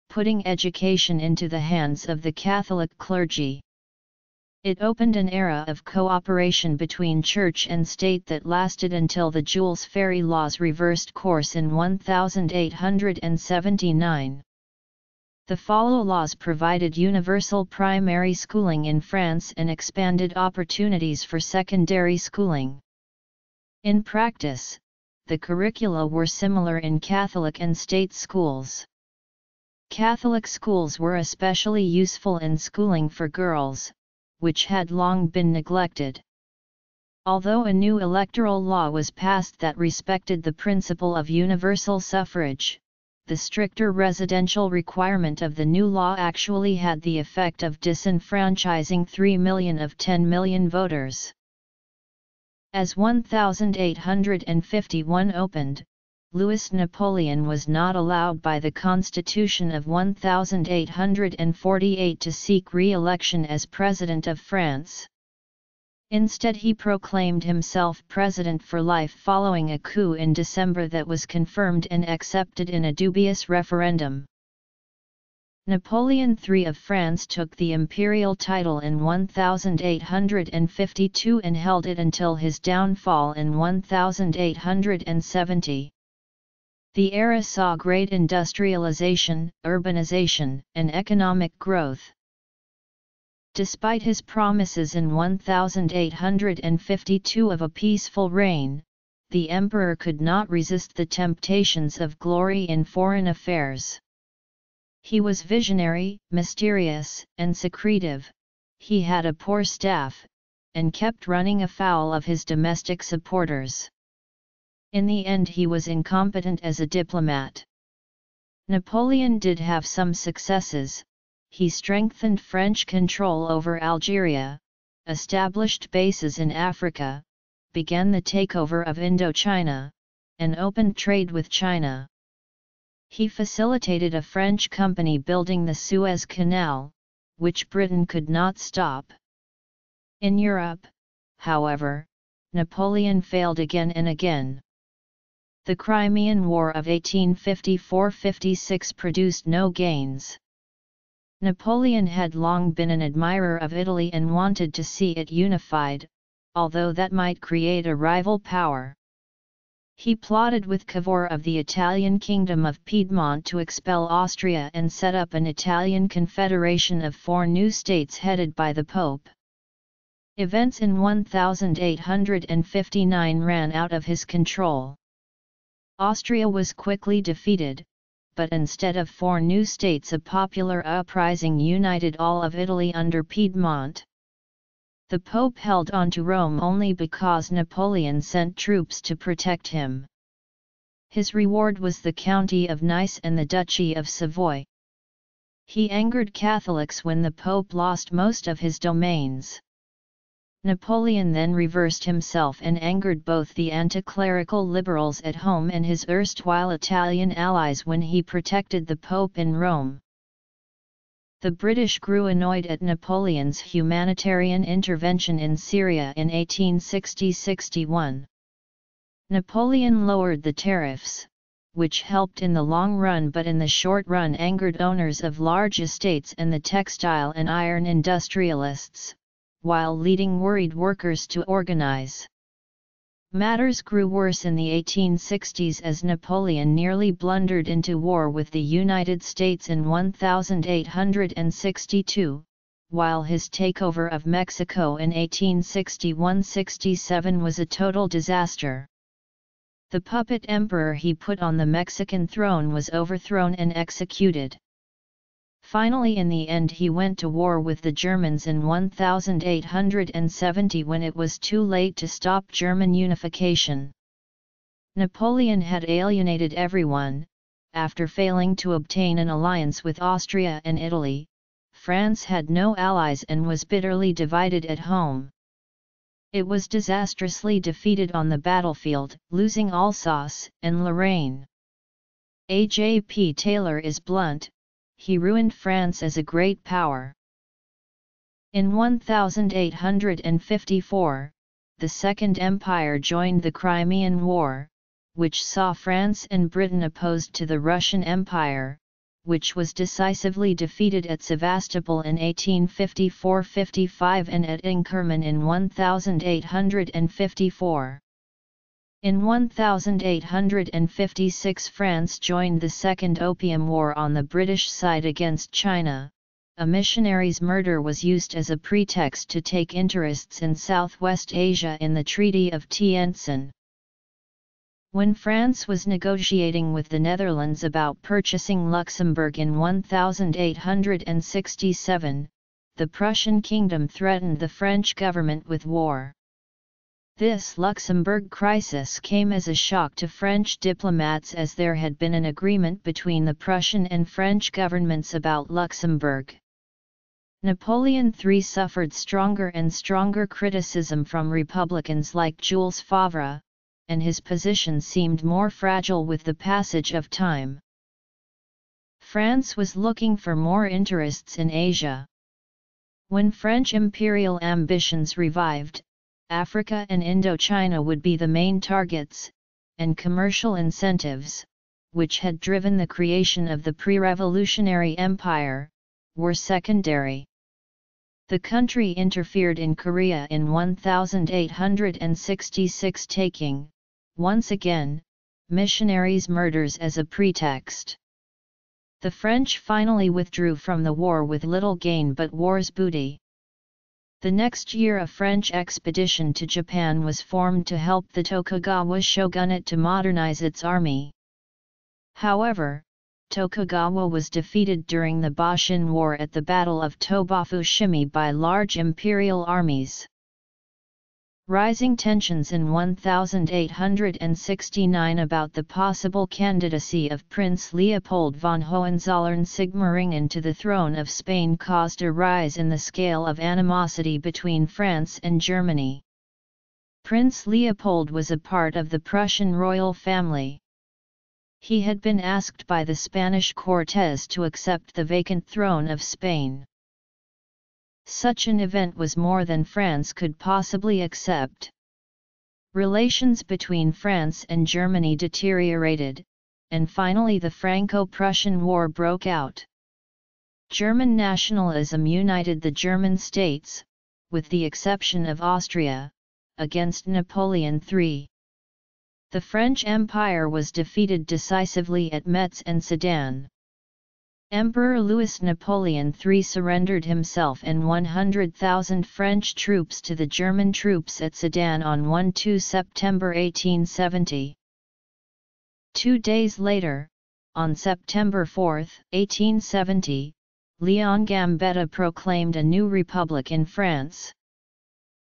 putting education into the hands of the Catholic clergy. It opened an era of cooperation between church and state that lasted until the Jules Ferry laws reversed course in eighteen seventy-nine. The Follow laws provided universal primary schooling in France and expanded opportunities for secondary schooling. In practice, the curricula were similar in Catholic and state schools. Catholic schools were especially useful in schooling for girls, which had long been neglected. Although a new electoral law was passed that respected the principle of universal suffrage, the stricter residential requirement of the new law actually had the effect of disenfranchising three million of ten million voters. As eighteen fifty-one opened, Louis Napoleon was not allowed by the Constitution of eighteen forty-eight to seek re-election as President of France. Instead, he proclaimed himself President for life following a coup in December that was confirmed and accepted in a dubious referendum. Napoleon the third of France took the imperial title in eighteen fifty-two and held it until his downfall in eighteen seventy. The era saw great industrialization, urbanization, and economic growth. Despite his promises in eighteen fifty-two of a peaceful reign, the emperor could not resist the temptations of glory in foreign affairs. He was visionary, mysterious, and secretive. He had a poor staff, and kept running afoul of his domestic supporters. In the end, he was incompetent as a diplomat. Napoleon did have some successes. He strengthened French control over Algeria, established bases in Africa, began the takeover of Indochina, and opened trade with China. He facilitated a French company building the Suez Canal, which Britain could not stop. In Europe, however, Napoleon failed again and again. The Crimean War of eighteen fifty-four to fifty-six produced no gains. Napoleon had long been an admirer of Italy and wanted to see it unified, although that might create a rival power. He plotted with Cavour of the Italian Kingdom of Piedmont to expel Austria and set up an Italian confederation of four new states headed by the Pope. Events in eighteen fifty-nine ran out of his control. Austria was quickly defeated, but instead of four new states, a popular uprising united all of Italy under Piedmont. The Pope held on to Rome only because Napoleon sent troops to protect him. His reward was the County of Nice and the Duchy of Savoy. He angered Catholics when the Pope lost most of his domains. Napoleon then reversed himself and angered both the anti-clerical liberals at home and his erstwhile Italian allies when he protected the Pope in Rome. The British grew annoyed at Napoleon's humanitarian intervention in Syria in eighteen sixty to sixty-one. Napoleon lowered the tariffs, which helped in the long run but in the short run angered owners of large estates and the textile and iron industrialists, while leading worried workers to organize. Matters grew worse in the eighteen sixties as Napoleon nearly blundered into war with the United States in eighteen sixty-two, while his takeover of Mexico in eighteen sixty-one to sixty-seven was a total disaster. The puppet emperor he put on the Mexican throne was overthrown and executed. Finally, in the end, he went to war with the Germans in eighteen seventy when it was too late to stop German unification. Napoleon had alienated everyone. After failing to obtain an alliance with Austria and Italy, France had no allies and was bitterly divided at home. It was disastrously defeated on the battlefield, losing Alsace and Lorraine. A J P Taylor is blunt. He ruined France as a great power. In eighteen fifty-four, the Second Empire joined the Crimean War, which saw France and Britain opposed to the Russian Empire, which was decisively defeated at Sevastopol in eighteen fifty-four fifty-five and at Inkerman in eighteen fifty-four. In eighteen fifty-six, France joined the Second Opium War on the British side against China. A missionary's murder was used as a pretext to take interests in Southwest Asia in the Treaty of Tientsin. When France was negotiating with the Netherlands about purchasing Luxembourg in eighteen sixty-seven, the Prussian kingdom threatened the French government with war. This Luxembourg crisis came as a shock to French diplomats, as there had been an agreement between the Prussian and French governments about Luxembourg. Napoleon the Third suffered stronger and stronger criticism from republicans like Jules Favre, and his position seemed more fragile with the passage of time. France was looking for more interests in Asia. When French imperial ambitions revived, Africa and Indochina would be the main targets, and commercial incentives, which had driven the creation of the pre-revolutionary empire, were secondary. The country interfered in Korea in eighteen sixty-six, taking, once again, missionaries' murders as a pretext. The French finally withdrew from the war with little gain but war's booty. The next year, a French expedition to Japan was formed to help the Tokugawa shogunate to modernize its army. However, Tokugawa was defeated during the Boshin War at the Battle of Toba-Fushimi by large imperial armies. Rising tensions in eighteen sixty-nine about the possible candidacy of Prince Leopold von Hohenzollern-Sigmaringen to the throne of Spain caused a rise in the scale of animosity between France and Germany. Prince Leopold was a part of the Prussian royal family. He had been asked by the Spanish Cortes to accept the vacant throne of Spain. Such an event was more than France could possibly accept. Relations between France and Germany deteriorated, and finally the Franco-Prussian War broke out. German nationalism united the German states, with the exception of Austria, against Napoleon the Third. The French Empire was defeated decisively at Metz and Sedan. Emperor Louis Napoleon the Third surrendered himself and one hundred thousand French troops to the German troops at Sedan on the twentieth of September eighteen seventy. Two days later, on September fourth eighteen seventy, Leon Gambetta proclaimed a new republic in France.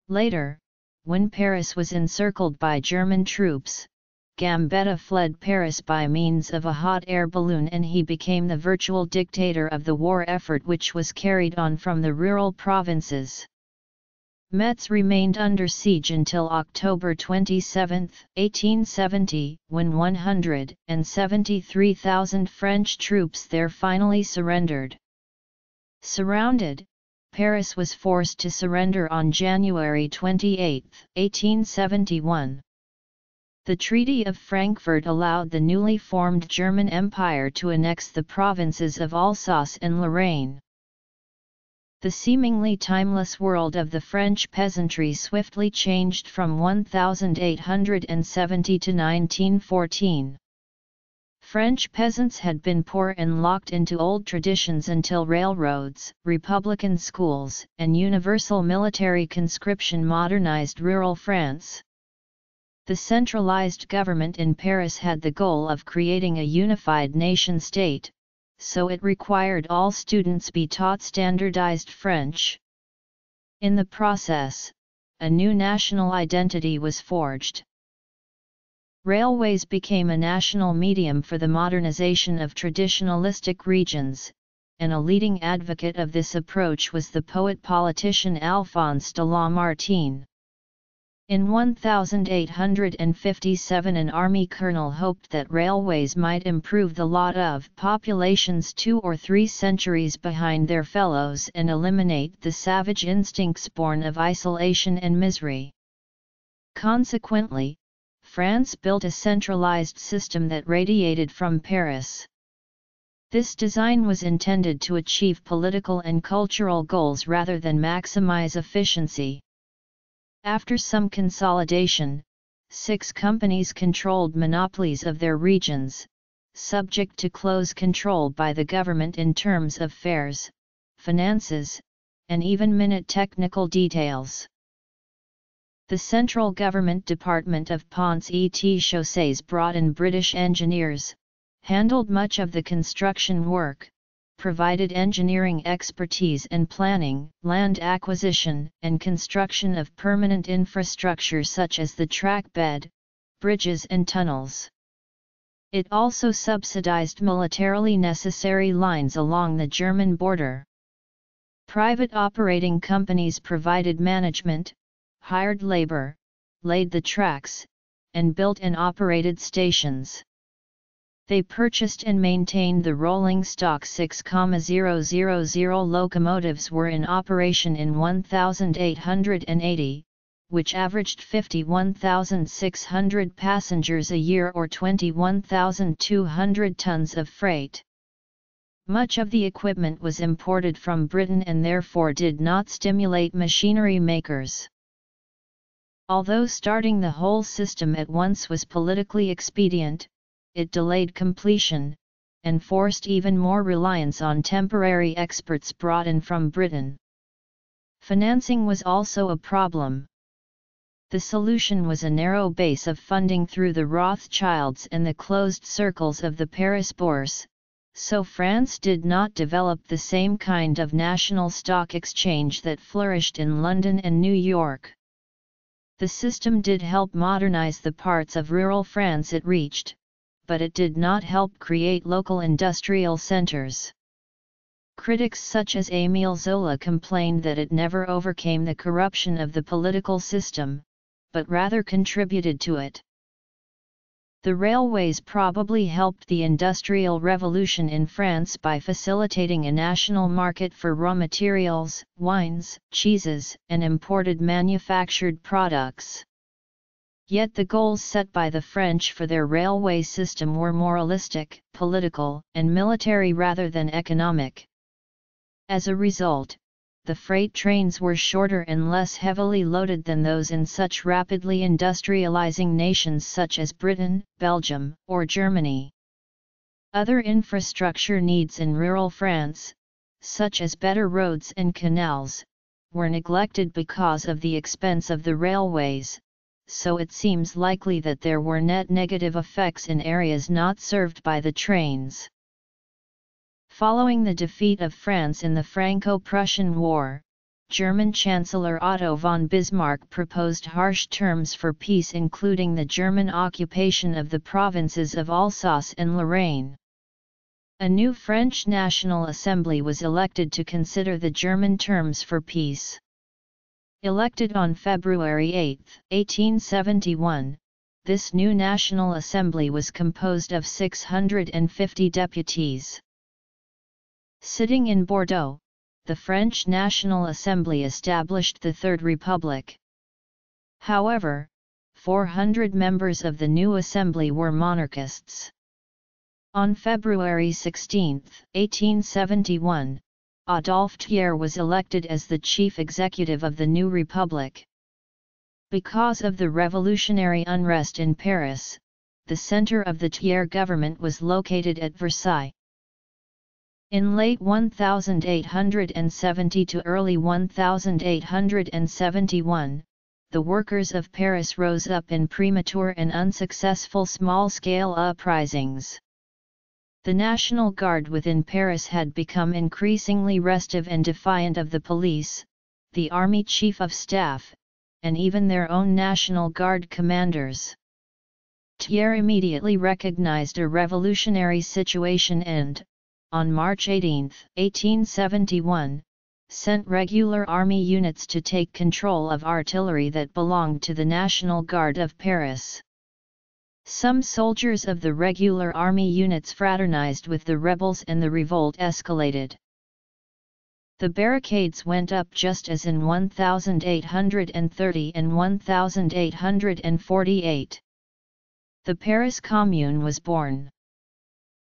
Later, when Paris was encircled by German troops, Gambetta fled Paris by means of a hot air balloon, and he became the virtual dictator of the war effort, which was carried on from the rural provinces. Metz remained under siege until October twenty-seventh eighteen seventy, when one hundred seventy-three thousand French troops there finally surrendered. Surrounded, Paris was forced to surrender on January twenty-eighth eighteen seventy-one. The Treaty of Frankfurt allowed the newly formed German Empire to annex the provinces of Alsace and Lorraine. The seemingly timeless world of the French peasantry swiftly changed from eighteen seventy to nineteen fourteen. French peasants had been poor and locked into old traditions until railroads, republican schools, and universal military conscription modernized rural France. The centralized government in Paris had the goal of creating a unified nation-state, so it required all students be taught standardized French. In the process, a new national identity was forged. Railways became a national medium for the modernization of traditionalistic regions, and a leading advocate of this approach was the poet-politician Alphonse de Lamartine. In eighteen fifty-seven, an army colonel hoped that railways might improve the lot of populations two or three centuries behind their fellows and eliminate the savage instincts born of isolation and misery. Consequently, France built a centralized system that radiated from Paris. This design was intended to achieve political and cultural goals rather than maximize efficiency. After some consolidation, six companies controlled monopolies of their regions, subject to close control by the government in terms of fares, finances, and even minute technical details. The central government department of Ponts et Chaussées brought in British engineers, handled much of the construction work, provided engineering expertise in planning, land acquisition, and construction of permanent infrastructure such as the track bed, bridges and tunnels. It also subsidized militarily necessary lines along the German border. Private operating companies provided management, hired labor, laid the tracks, and built and operated stations. They purchased and maintained the rolling stock. six thousand locomotives were in operation in one thousand eight hundred eighty, which averaged fifty-one thousand six hundred passengers a year or twenty-one thousand two hundred tons of freight. Much of the equipment was imported from Britain and therefore did not stimulate machinery makers. Although starting the whole system at once was politically expedient, it delayed completion, and forced even more reliance on temporary experts brought in from Britain. Financing was also a problem. The solution was a narrow base of funding through the Rothschilds and the closed circles of the Paris Bourse, so France did not develop the same kind of national stock exchange that flourished in London and New York. The system did help modernize the parts of rural France it reached, but it did not help create local industrial centers. Critics such as Émile Zola complained that it never overcame the corruption of the political system, but rather contributed to it. The railways probably helped the Industrial Revolution in France by facilitating a national market for raw materials, wines, cheeses, and imported manufactured products. Yet the goals set by the French for their railway system were moralistic, political, and military rather than economic. As a result, the freight trains were shorter and less heavily loaded than those in such rapidly industrializing nations such as Britain, Belgium, or Germany. Other infrastructure needs in rural France, such as better roads and canals, were neglected because of the expense of the railways, so it seems likely that there were net negative effects in areas not served by the trains. Following the defeat of France in the Franco-Prussian War, German Chancellor Otto von Bismarck proposed harsh terms for peace, including the German occupation of the provinces of Alsace and Lorraine. A new French National Assembly was elected to consider the German terms for peace. Elected on February eighth, eighteen seventy-one, this new National Assembly was composed of six hundred fifty deputies. Sitting in Bordeaux, the French National Assembly established the Third Republic. However, four hundred members of the new assembly were monarchists. On February sixteenth, eighteen seventy-one, Adolphe Thiers was elected as the chief executive of the new republic. Because of the revolutionary unrest in Paris, the center of the Thiers government was located at Versailles. In late eighteen seventy to early eighteen seventy-one, the workers of Paris rose up in premature and unsuccessful small-scale uprisings. The National Guard within Paris had become increasingly restive and defiant of the police, the army chief of staff, and even their own National Guard commanders. Thiers immediately recognized a revolutionary situation and, on March eighteenth, eighteen seventy-one, sent regular army units to take control of artillery that belonged to the National Guard of Paris. Some soldiers of the regular army units fraternized with the rebels and the revolt escalated. The barricades went up just as in eighteen thirty and eighteen forty-eight. The Paris Commune was born.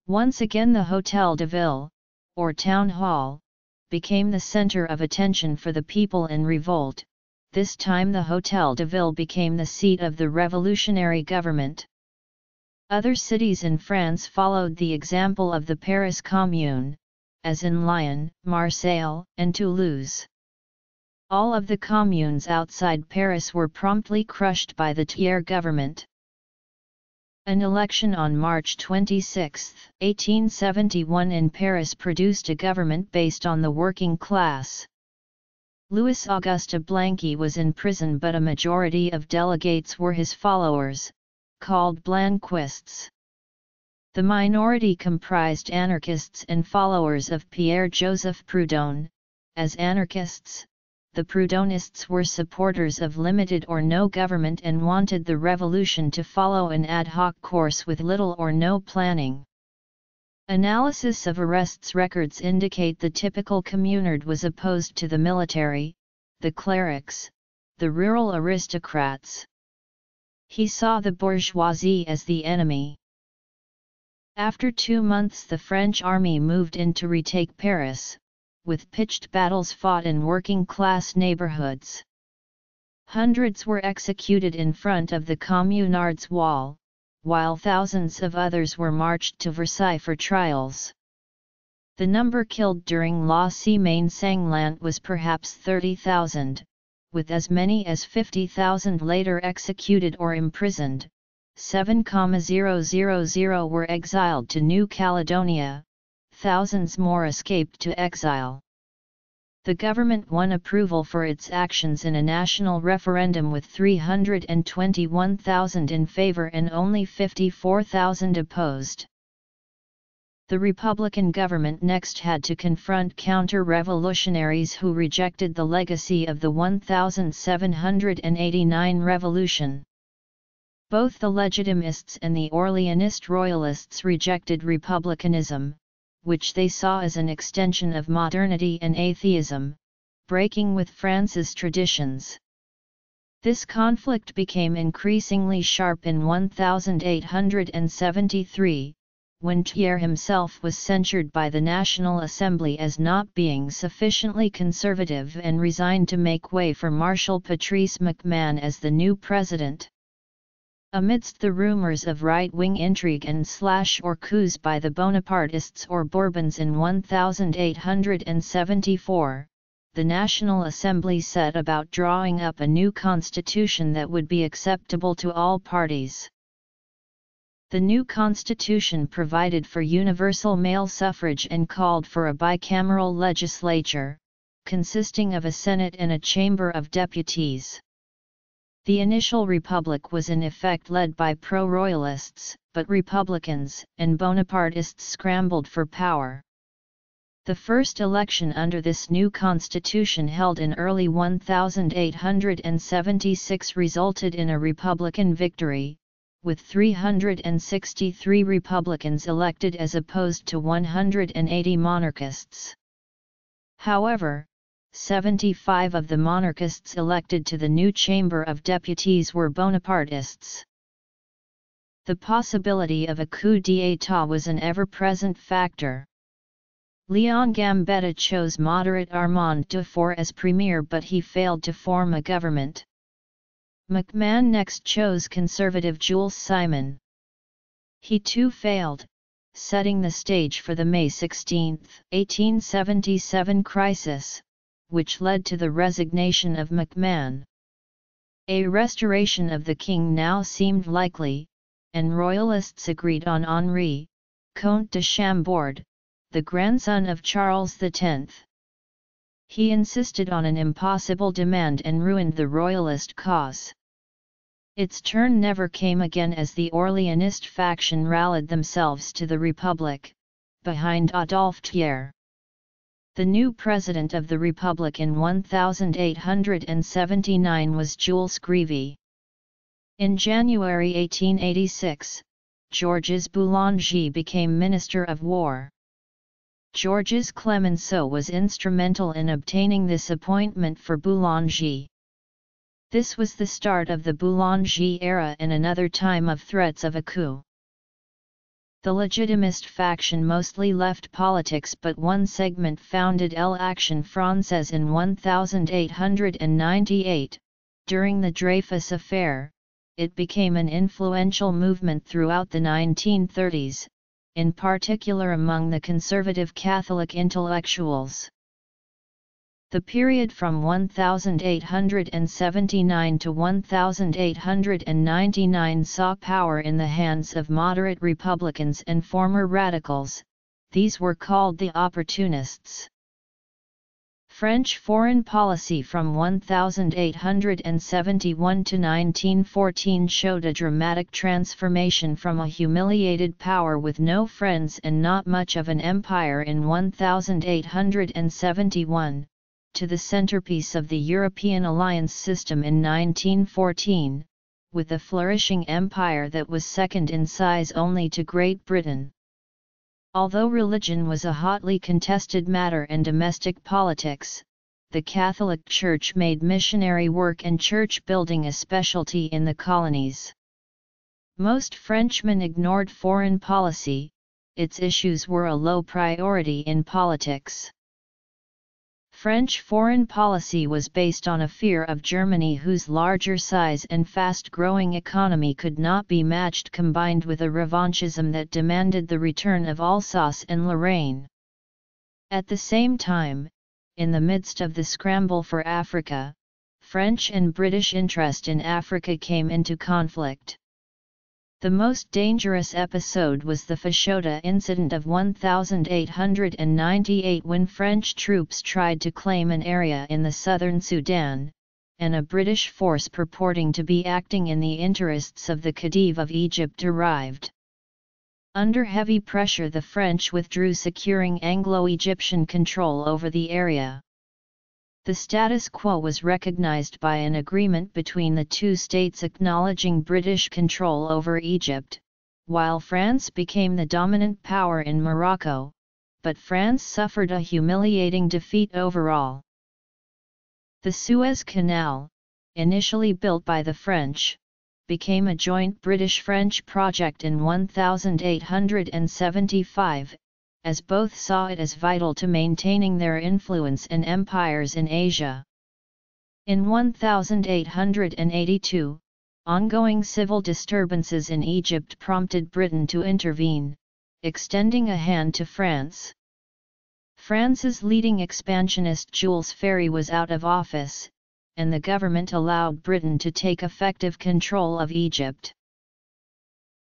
Once again the Hotel de Ville, or Town Hall, became the center of attention for the people in revolt. This time the Hotel de Ville became the seat of the revolutionary government. Other cities in France followed the example of the Paris Commune, as in Lyon, Marseille, and Toulouse. All of the communes outside Paris were promptly crushed by the Thiers government. An election on March twenty-sixth, eighteen seventy-one in Paris produced a government based on the working class. Louis-Auguste Blanqui was in prison, but a majority of delegates were his followers, called Blanquists. The minority comprised anarchists and followers of Pierre-Joseph Proudhon. As anarchists, the Proudhonists were supporters of limited or no government and wanted the revolution to follow an ad hoc course with little or no planning. Analysis of arrests records indicate the typical communard was opposed to the military, the clerics, the rural aristocrats. He saw the bourgeoisie as the enemy. After two months the French army moved in to retake Paris, with pitched battles fought in working-class neighborhoods. Hundreds were executed in front of the Communards' wall, while thousands of others were marched to Versailles for trials. The number killed during La Semaine Sanglante was perhaps thirty thousand, with as many as fifty thousand later executed or imprisoned. seven thousand were exiled to New Caledonia, thousands more escaped to exile. The government won approval for its actions in a national referendum with three hundred twenty-one thousand in favor and only fifty-four thousand opposed. The Republican government next had to confront counter-revolutionaries who rejected the legacy of the seventeen eighty-nine revolution. Both the Legitimists and the Orleanist Royalists rejected republicanism, which they saw as an extension of modernity and atheism, breaking with France's traditions. This conflict became increasingly sharp in eighteen seventy-three, when Thiers himself was censured by the National Assembly as not being sufficiently conservative and resigned to make way for Marshal Patrice McMahon as the new president. Amidst the rumors of right-wing intrigue and slash or coups by the Bonapartists or Bourbons in eighteen seventy-four, the National Assembly set about drawing up a new constitution that would be acceptable to all parties. The new constitution provided for universal male suffrage and called for a bicameral legislature, consisting of a Senate and a Chamber of Deputies. The initial republic was in effect led by pro-royalists, but Republicans and Bonapartists scrambled for power. The first election under this new constitution, held in early eighteen seventy-six, resulted in a Republican victory, with three hundred sixty-three Republicans elected as opposed to one hundred eighty monarchists. However, seventy-five of the monarchists elected to the new Chamber of Deputies were Bonapartists. The possibility of a coup d'état was an ever-present factor. Leon Gambetta chose moderate Armand Dufour as premier, but he failed to form a government. McMahon next chose conservative Jules Simon. He too failed, setting the stage for the May sixteenth, eighteen seventy-seven crisis, which led to the resignation of McMahon. A restoration of the king now seemed likely, and royalists agreed on Henri, Comte de Chambord, the grandson of Charles the tenth. He insisted on an impossible demand and ruined the royalist cause. Its turn never came again, as the Orleanist faction rallied themselves to the Republic, behind Adolphe Thiers. The new president of the Republic in eighteen seventy-nine was Jules Grévy. In January eighteen eighty-six, Georges Boulanger became Minister of War. Georges Clemenceau was instrumental in obtaining this appointment for Boulanger. This was the start of the Boulanger era and another time of threats of a coup. The legitimist faction mostly left politics, but one segment founded l'Action Française in eighteen ninety-eight. During the Dreyfus Affair, it became an influential movement throughout the nineteen thirties, in particular among the conservative Catholic intellectuals. The period from eighteen seventy-nine to eighteen ninety-nine saw power in the hands of moderate Republicans and former radicals. These were called the opportunists. French foreign policy from eighteen seventy-one to nineteen fourteen showed a dramatic transformation from a humiliated power with no friends and not much of an empire in eighteen seventy-one. To the centerpiece of the European alliance system in nineteen fourteen, with a flourishing empire that was second in size only to Great Britain. Although religion was a hotly contested matter and domestic politics, the Catholic Church made missionary work and church building a specialty in the colonies. Most Frenchmen ignored foreign policy; its issues were a low priority in politics. French foreign policy was based on a fear of Germany, whose larger size and fast-growing economy could not be matched, combined with a revanchism that demanded the return of Alsace and Lorraine. At the same time, in the midst of the scramble for Africa, French and British interest in Africa came into conflict. The most dangerous episode was the Fashoda incident of eighteen ninety-eight, when French troops tried to claim an area in the southern Sudan, and a British force purporting to be acting in the interests of the Khedive of Egypt arrived. Under heavy pressure, the French withdrew, securing Anglo-Egyptian control over the area. The status quo was recognized by an agreement between the two states acknowledging British control over Egypt, while France became the dominant power in Morocco, but France suffered a humiliating defeat overall. The Suez Canal, initially built by the French, became a joint British-French project in eighteen seventy-five, as both saw it as vital to maintaining their influence and empires in Asia. In eighteen eighty-two, ongoing civil disturbances in Egypt prompted Britain to intervene, extending a hand to France. France's leading expansionist Jules Ferry was out of office, and the government allowed Britain to take effective control of Egypt.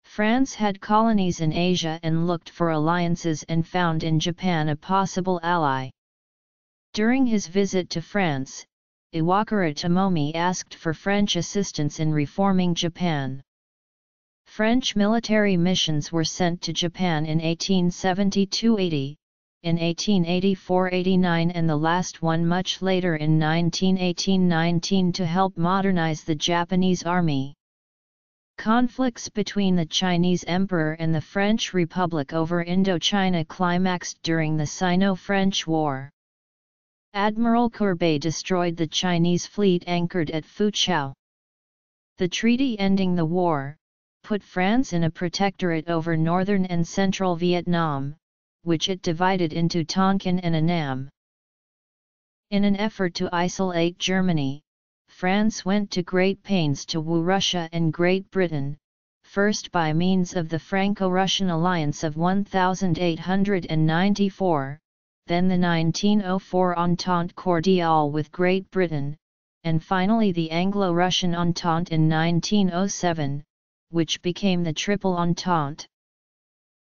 France had colonies in Asia and looked for alliances, and found in Japan a possible ally. During his visit to France, Iwakura Tomomi asked for French assistance in reforming Japan. French military missions were sent to Japan in eighteen seventy-two eighty, in eighteen eighty-four eighty-nine, and the last one much later in nineteen eighteen nineteen, to help modernize the Japanese army. Conflicts between the Chinese Emperor and the French Republic over Indochina climaxed during the Sino-French War. Admiral Courbet destroyed the Chinese fleet anchored at Fuzhou. The treaty ending the war put France in a protectorate over northern and central Vietnam, which it divided into Tonkin and Annam. In an effort to isolate Germany, France went to great pains to woo Russia and Great Britain, first by means of the Franco-Russian alliance of eighteen ninety-four, then the nineteen oh four Entente Cordiale with Great Britain, and finally the Anglo-Russian Entente in nineteen oh seven, which became the Triple Entente.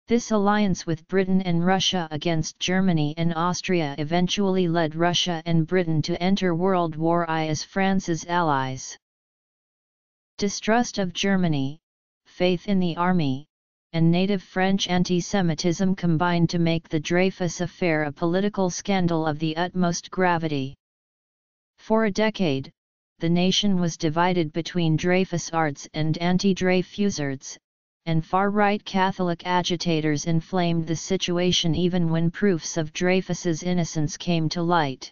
This alliance with Britain and Russia against Germany and Austria eventually led Russia and Britain to enter World War One as France's allies. Distrust of Germany, faith in the army, and native French anti-Semitism combined to make the Dreyfus Affair a political scandal of the utmost gravity. For a decade, the nation was divided between Dreyfusards and anti-Dreyfusards, and far-right Catholic agitators inflamed the situation even when proofs of Dreyfus's innocence came to light.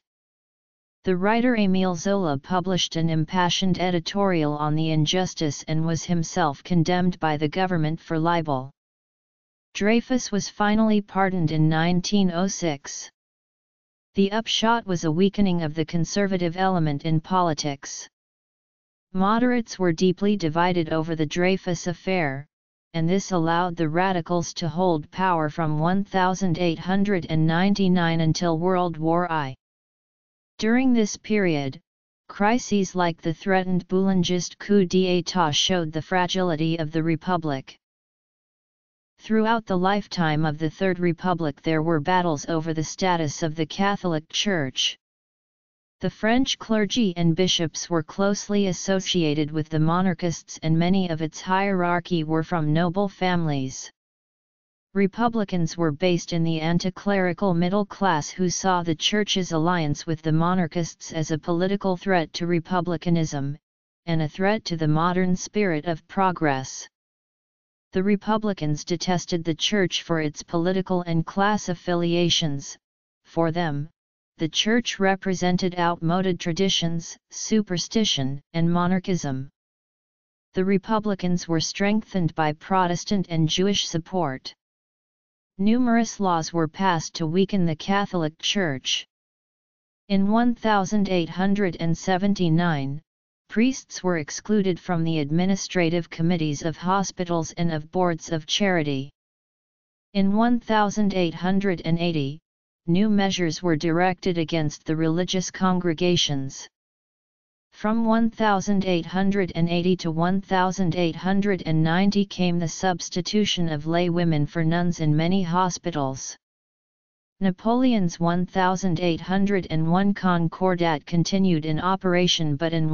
The writer Émile Zola published an impassioned editorial on the injustice and was himself condemned by the government for libel. Dreyfus was finally pardoned in nineteen oh six. The upshot was a weakening of the conservative element in politics. Moderates were deeply divided over the Dreyfus affair, and this allowed the radicals to hold power from eighteen ninety-nine until World War One. During this period, crises like the threatened Boulangist coup d'état showed the fragility of the Republic. Throughout the lifetime of the Third Republic there were battles over the status of the Catholic Church. The French clergy and bishops were closely associated with the monarchists, and many of its hierarchy were from noble families. Republicans were based in the anti-clerical middle class who saw the Church's alliance with the monarchists as a political threat to republicanism, and a threat to the modern spirit of progress. The Republicans detested the Church for its political and class affiliations. For them, the Church represented outmoded traditions, superstition, and monarchism. The Republicans were strengthened by Protestant and Jewish support. Numerous laws were passed to weaken the Catholic Church. In eighteen seventy-nine, priests were excluded from the administrative committees of hospitals and of boards of charity. In eighteen eighty, new measures were directed against the religious congregations. From eighteen eighty to eighteen ninety came the substitution of lay women for nuns in many hospitals. Napoleon's eighteen oh one Concordat continued in operation, but in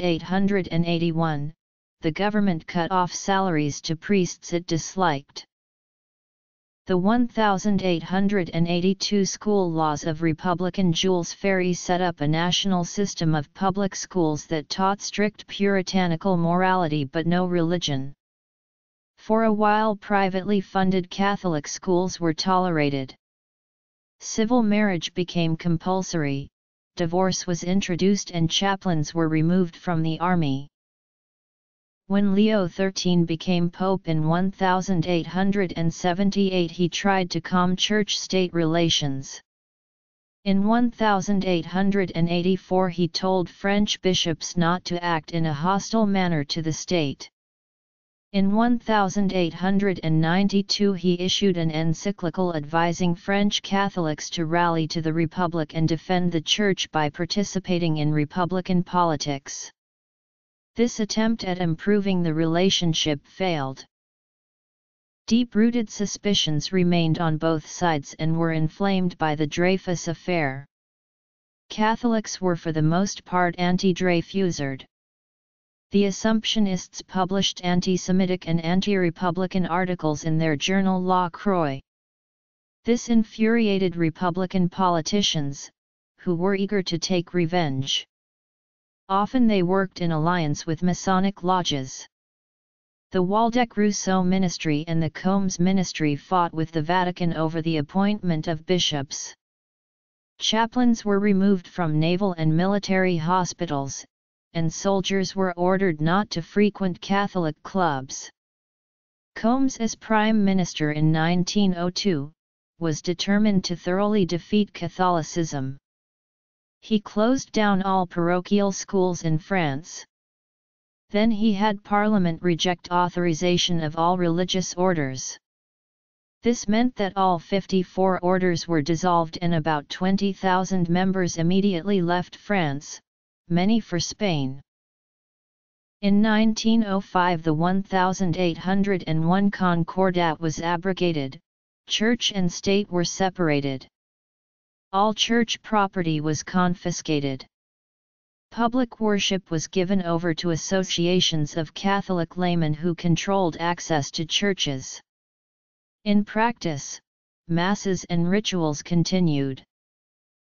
eighteen eighty-one, the government cut off salaries to priests it disliked. The eighteen eighty-two school laws of Republican Jules Ferry set up a national system of public schools that taught strict puritanical morality but no religion. For a while, privately funded Catholic schools were tolerated. Civil marriage became compulsory, divorce was introduced, and chaplains were removed from the army. When Leo the Thirteenth became Pope in eighteen seventy-eight, he tried to calm church-state relations. In eighteen eighty-four he told French bishops not to act in a hostile manner to the state. In eighteen ninety-two he issued an encyclical advising French Catholics to rally to the Republic and defend the Church by participating in Republican politics. This attempt at improving the relationship failed. Deep-rooted suspicions remained on both sides and were inflamed by the Dreyfus affair. Catholics were for the most part anti-Dreyfusard. The Assumptionists published anti-Semitic and anti-Republican articles in their journal La Croix. This infuriated Republican politicians, who were eager to take revenge. Often they worked in alliance with Masonic lodges. The Waldeck-Rousseau ministry and the Combes ministry fought with the Vatican over the appointment of bishops. Chaplains were removed from naval and military hospitals, and soldiers were ordered not to frequent Catholic clubs. Combes, as Prime Minister in nineteen oh two, was determined to thoroughly defeat Catholicism. He closed down all parochial schools in France. Then he had Parliament reject authorization of all religious orders. This meant that all fifty-four orders were dissolved and about twenty thousand members immediately left France, many for Spain. In nineteen oh five the eighteen oh one Concordat was abrogated, church and state were separated. All church property was confiscated. Public worship was given over to associations of Catholic laymen who controlled access to churches. In practice, masses and rituals continued.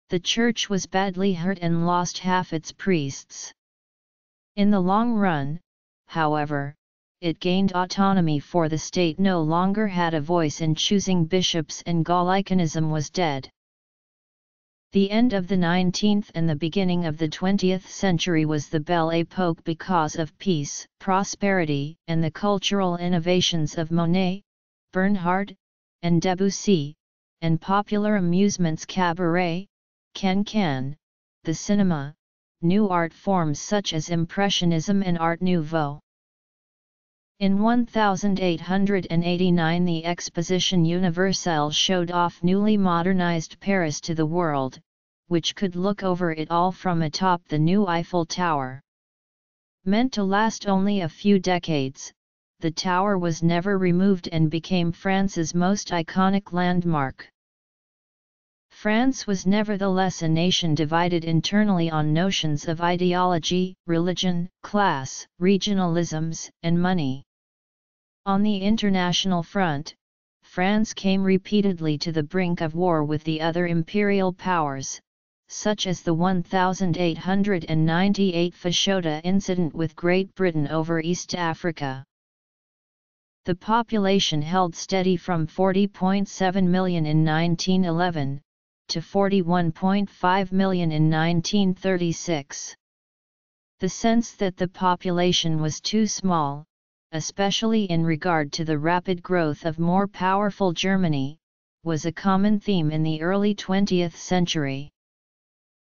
The church was badly hurt and lost half its priests. In the long run, however, it gained autonomy, for the state no longer had a voice in choosing bishops and Gallicanism was dead. The end of the nineteenth and the beginning of the twentieth century was the Belle Époque because of peace, prosperity, and the cultural innovations of Monet, Bernard, and Debussy, and popular amusements cabaret, can-can, the cinema, new art forms such as Impressionism and Art Nouveau. In eighteen eighty-nine the Exposition Universelle showed off newly modernized Paris to the world, which could look over it all from atop the new Eiffel Tower. Meant to last only a few decades, the tower was never removed and became France's most iconic landmark. France was nevertheless a nation divided internally on notions of ideology, religion, class, regionalisms, and money. On the international front, France came repeatedly to the brink of war with the other imperial powers, such as the eighteen ninety-eight Fashoda incident with Great Britain over East Africa. The population held steady from forty point seven million in nineteen eleven, to forty-one point five million in nineteen thirty-six. The sense that the population was too small, especially in regard to the rapid growth of more powerful Germany, was a common theme in the early twentieth century.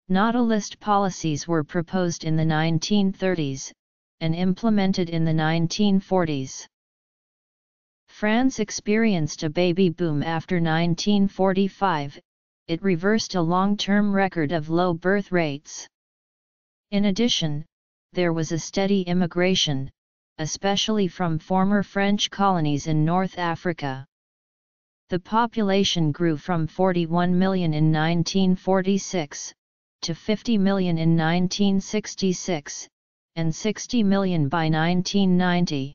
Natalist policies were proposed in the nineteen thirties, and implemented in the nineteen forties. France experienced a baby boom after nineteen forty-five, it reversed a long-term record of low birth rates. In addition, there was a steady immigration, especially from former French colonies in North Africa. The population grew from forty-one million in nineteen forty-six, to fifty million in nineteen sixty-six, and sixty million by nineteen ninety.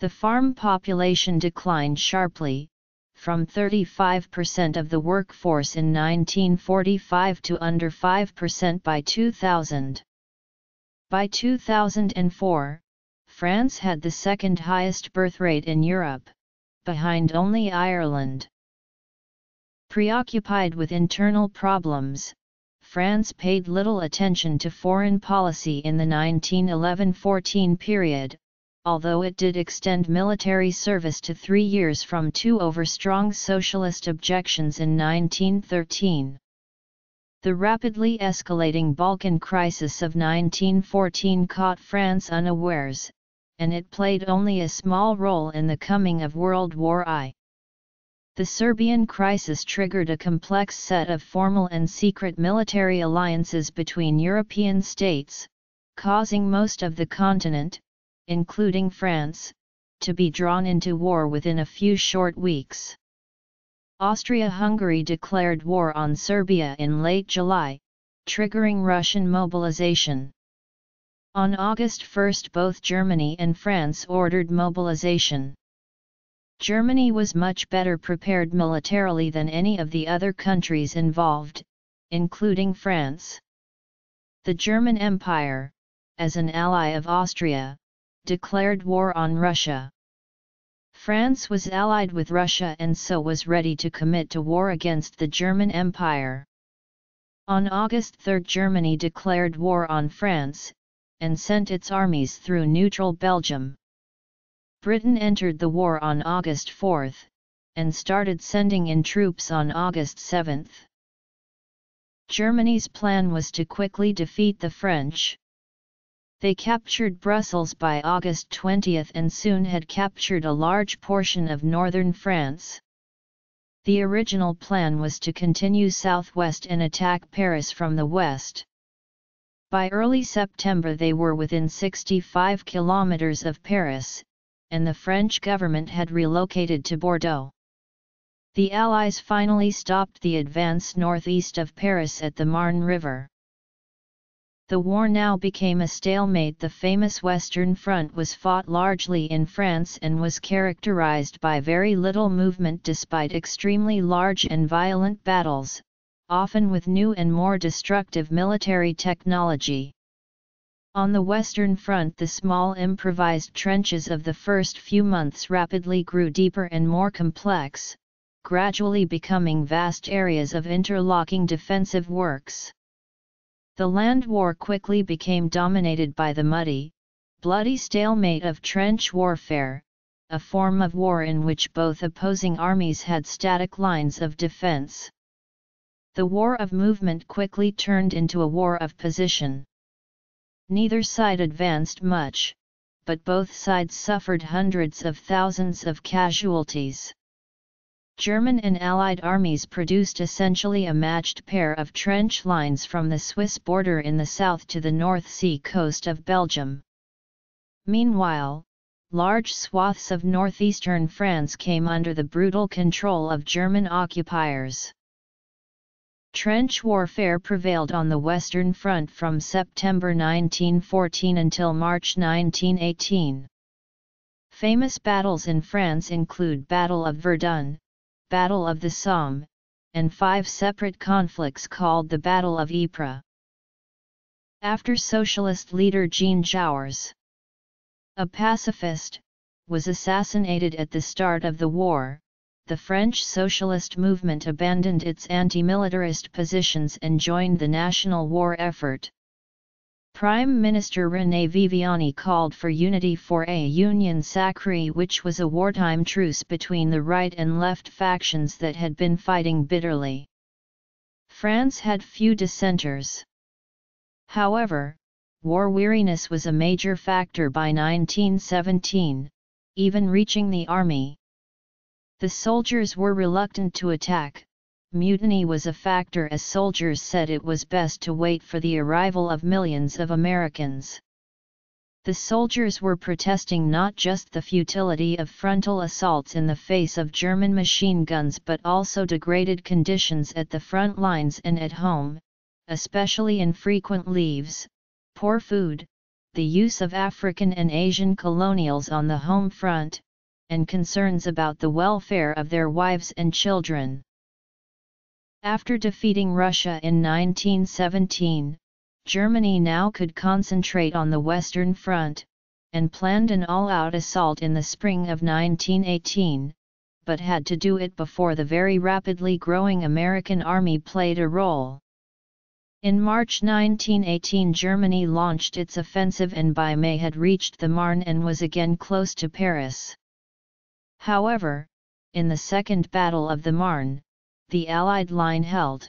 The farm population declined sharply, from thirty-five percent of the workforce in nineteen forty-five to under five percent by two thousand. By two thousand four, France had the second highest birth rate in Europe, behind only Ireland. Preoccupied with internal problems, France paid little attention to foreign policy in the nineteen eleven fourteen period, although it did extend military service to three years from two over strong socialist objections in nineteen thirteen. The rapidly escalating Balkan crisis of nineteen fourteen caught France unawares, and it played only a small role in the coming of World War I. The Serbian crisis triggered a complex set of formal and secret military alliances between European states, causing most of the continent, including France, to be drawn into war within a few short weeks. Austria-Hungary declared war on Serbia in late July, triggering Russian mobilization. On August first, both Germany and France ordered mobilization. Germany was much better prepared militarily than any of the other countries involved, including France. The German Empire, as an ally of Austria, declared war on Russia. France was allied with Russia and so was ready to commit to war against the German Empire. On August third, Germany declared war on France, and sent its armies through neutral Belgium. Britain entered the war on August fourth, and started sending in troops on August seventh. Germany's plan was to quickly defeat the French. They captured Brussels by August twentieth and soon had captured a large portion of northern France. The original plan was to continue southwest and attack Paris from the west. By early September they were within sixty-five kilometers of Paris, and the French government had relocated to Bordeaux. The Allies finally stopped the advance northeast of Paris at the Marne River. The war now became a stalemate. The famous Western Front was fought largely in France and was characterized by very little movement despite extremely large and violent battles, often with new and more destructive military technology. On the Western Front, the small improvised trenches of the first few months rapidly grew deeper and more complex, gradually becoming vast areas of interlocking defensive works. The land war quickly became dominated by the muddy, bloody stalemate of trench warfare, a form of war in which both opposing armies had static lines of defense. The war of movement quickly turned into a war of position. Neither side advanced much, but both sides suffered hundreds of thousands of casualties. German and Allied armies produced essentially a matched pair of trench lines from the Swiss border in the south to the North Sea coast of Belgium. Meanwhile, large swaths of northeastern France came under the brutal control of German occupiers. Trench warfare prevailed on the Western Front from September nineteen fourteen until March nineteen eighteen. Famous battles in France include Battle of Verdun, Battle of the Somme, and five separate conflicts called the Battle of Ypres. After socialist leader Jean Jaurès, a pacifist, was assassinated at the start of the war, the French socialist movement abandoned its anti-militarist positions and joined the national war effort. Prime Minister René Viviani called for unity for a union sacrée, which was a wartime truce between the right and left factions that had been fighting bitterly. France had few dissenters. However, war weariness was a major factor by nineteen seventeen, even reaching the army. The soldiers were reluctant to attack. Mutiny was a factor as soldiers said it was best to wait for the arrival of millions of Americans. The soldiers were protesting not just the futility of frontal assaults in the face of German machine guns but also degraded conditions at the front lines and at home, especially infrequent leaves, poor food, the use of African and Asian colonials on the home front, and concerns about the welfare of their wives and children. After defeating Russia in nineteen seventeen, Germany now could concentrate on the Western Front, and planned an all-out assault in the spring of nineteen eighteen, but had to do it before the very rapidly growing American army played a role. In March nineteen eighteen, Germany launched its offensive and by May had reached the Marne and was again close to Paris. However, in the Second Battle of the Marne, the Allied line held.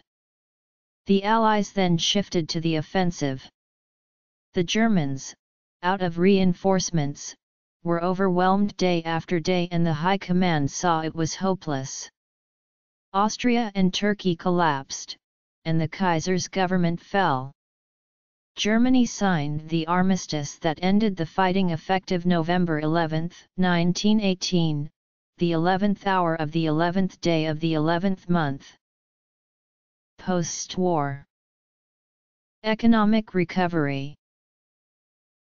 The Allies then shifted to the offensive. The Germans, out of reinforcements, were overwhelmed day after day and the high command saw it was hopeless. Austria and Turkey collapsed, and the Kaiser's government fell. Germany signed the armistice that ended the fighting effective November eleventh, nineteen eighteen, the eleventh hour of the eleventh day of the eleventh month. Post-war economic recovery.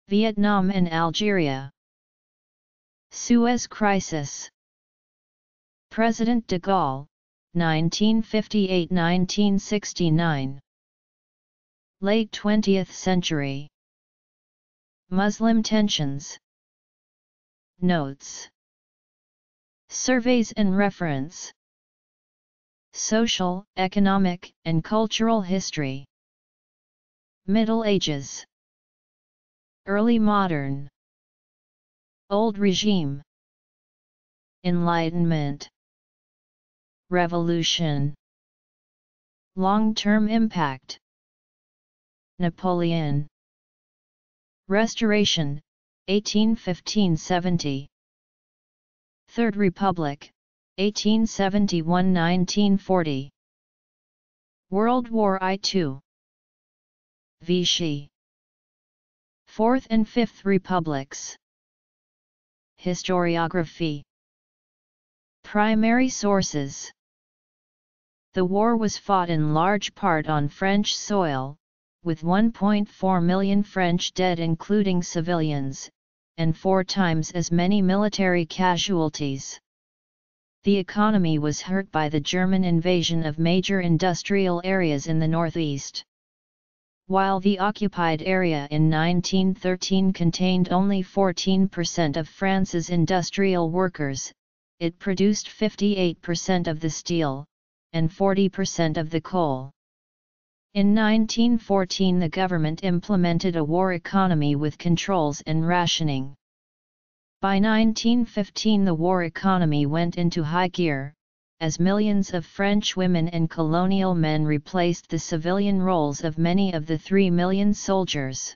Vietnam and Algeria. Suez Crisis. President de Gaulle, nineteen fifty-eight to nineteen sixty-nine. Late twentieth century. Muslim tensions. Notes. Surveys and reference. Social, economic, and cultural history. Middle Ages. Early modern. Old regime. Enlightenment. Revolution. Long-term impact. Napoleon. Restoration, eighteen fifteen to seventy. Third Republic, eighteen seventy-one to nineteen forty. World War the Second. Vichy. Fourth and Fifth Republics. Historiography. Primary sources. The war was fought in large part on French soil, with one point four million French dead including civilians, and four times as many military casualties. The economy was hurt by the German invasion of major industrial areas in the northeast. While the occupied area in nineteen thirteen contained only fourteen percent of France's industrial workers, it produced fifty-eight percent of the steel, and forty percent of the coal. In nineteen fourteen the government implemented a war economy with controls and rationing. By nineteen fifteen the war economy went into high gear, as millions of French women and colonial men replaced the civilian roles of many of the three million soldiers.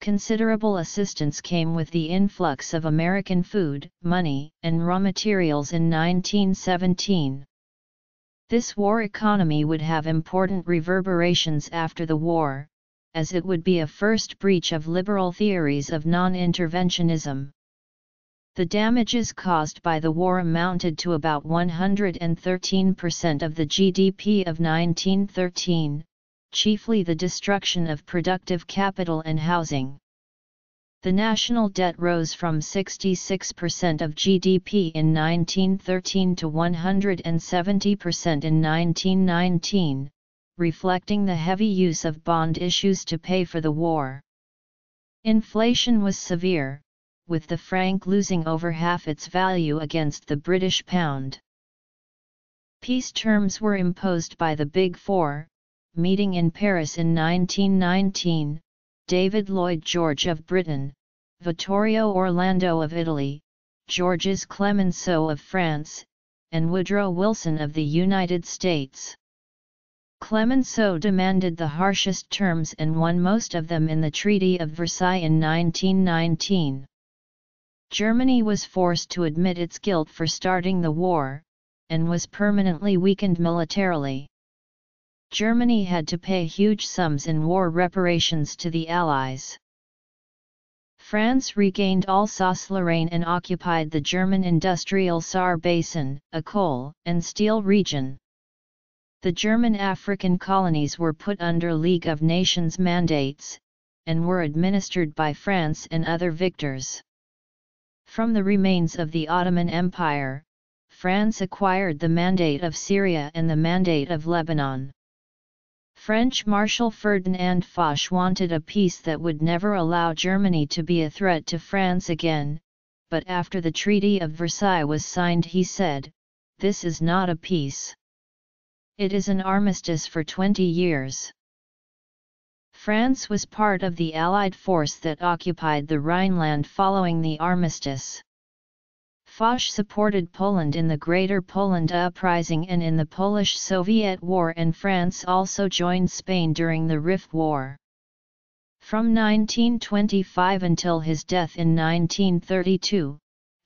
Considerable assistance came with the influx of American food, money, and raw materials in nineteen seventeen. This war economy would have important reverberations after the war, as it would be a first breach of liberal theories of non-interventionism. The damages caused by the war amounted to about one hundred thirteen percent of the G D P of nineteen thirteen, chiefly the destruction of productive capital and housing. The national debt rose from sixty-six percent of G D P in nineteen thirteen to one hundred seventy percent in nineteen nineteen, reflecting the heavy use of bond issues to pay for the war. Inflation was severe, with the franc losing over half its value against the British pound. Peace terms were imposed by the Big Four, meeting in Paris in nineteen nineteen, David Lloyd George of Britain, Vittorio Orlando of Italy, Georges Clemenceau of France, and Woodrow Wilson of the United States. Clemenceau demanded the harshest terms and won most of them in the Treaty of Versailles in nineteen nineteen. Germany was forced to admit its guilt for starting the war, and was permanently weakened militarily. Germany had to pay huge sums in war reparations to the Allies. France regained Alsace-Lorraine and occupied the German industrial Saar Basin, a coal and steel region. The German African colonies were put under League of Nations mandates, and were administered by France and other victors. From the remains of the Ottoman Empire, France acquired the Mandate of Syria and the Mandate of Lebanon. French Marshal Ferdinand Foch wanted a peace that would never allow Germany to be a threat to France again, but after the Treaty of Versailles was signed he said, "This is not a peace. It is an armistice for twenty years." France was part of the Allied force that occupied the Rhineland following the armistice. Foch supported Poland in the Greater Poland Uprising and in the Polish-Soviet War, and France also joined Spain during the Rif War. From nineteen twenty-five until his death in nineteen thirty-two,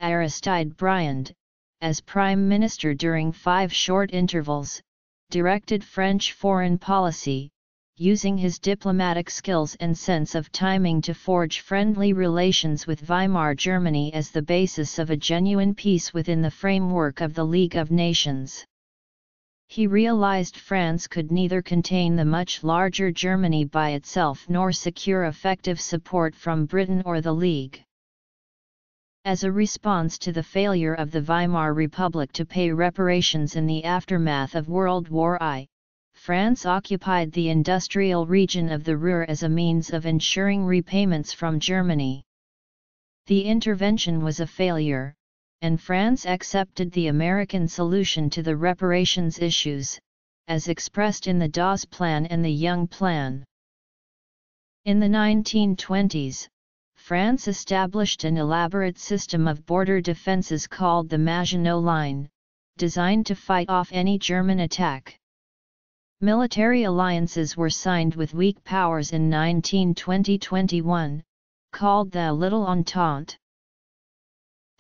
Aristide Briand, as Prime Minister during five short intervals, directed French foreign policy, using his diplomatic skills and sense of timing to forge friendly relations with Weimar Germany as the basis of a genuine peace within the framework of the League of Nations. He realized France could neither contain the much larger Germany by itself nor secure effective support from Britain or the League. As a response to the failure of the Weimar Republic to pay reparations in the aftermath of World War One, France occupied the industrial region of the Ruhr as a means of ensuring repayments from Germany. The intervention was a failure, and France accepted the American solution to the reparations issues, as expressed in the Dawes Plan and the Young Plan. In the nineteen twenties, France established an elaborate system of border defenses called the Maginot Line, designed to fight off any German attack. Military alliances were signed with weak powers in nineteen twenty to twenty-one, called the Little Entente.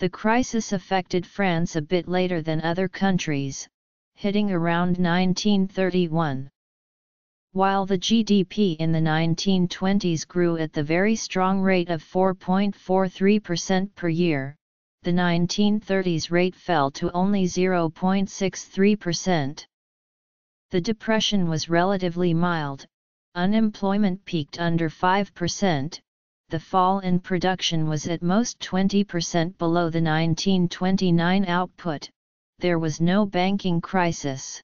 The crisis affected France a bit later than other countries, hitting around nineteen thirty-one. While the G D P in the nineteen twenties grew at the very strong rate of four point four three percent per year, the nineteen thirties rate fell to only zero point six three percent. The depression was relatively mild, unemployment peaked under five percent, the fall in production was at most twenty percent below the nineteen twenty-nine output, there was no banking crisis.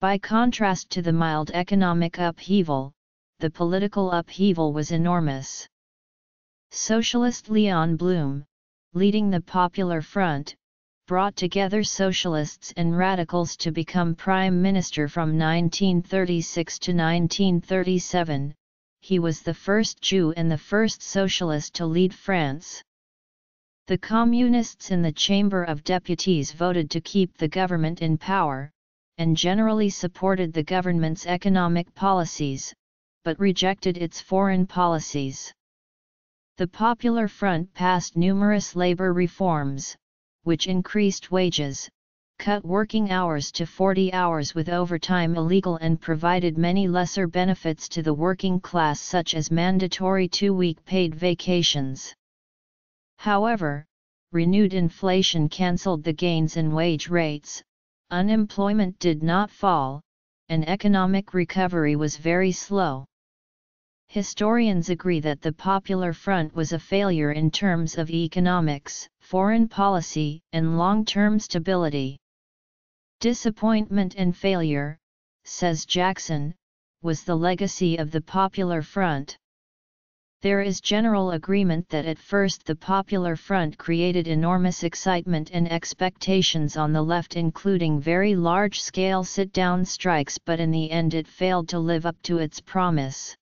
By contrast to the mild economic upheaval, the political upheaval was enormous. Socialist Léon Blum, leading the Popular Front, brought together socialists and radicals to become prime minister from nineteen thirty-six to nineteen thirty-seven, he was the first Jew and the first socialist to lead France. The communists in the Chamber of Deputies voted to keep the government in power, and generally supported the government's economic policies, but rejected its foreign policies. The Popular Front passed numerous labor reforms, which increased wages, cut working hours to forty hours with overtime illegal, and provided many lesser benefits to the working class, such as mandatory two-week paid vacations. However, renewed inflation cancelled the gains in wage rates, unemployment did not fall, and economic recovery was very slow. Historians agree that the Popular Front was a failure in terms of economics, foreign policy, and long-term stability. Disappointment and failure, says Jackson, was the legacy of the Popular Front. There is general agreement that at first the Popular Front created enormous excitement and expectations on the left, including very large-scale sit-down strikes, but in the end it failed to live up to its promise.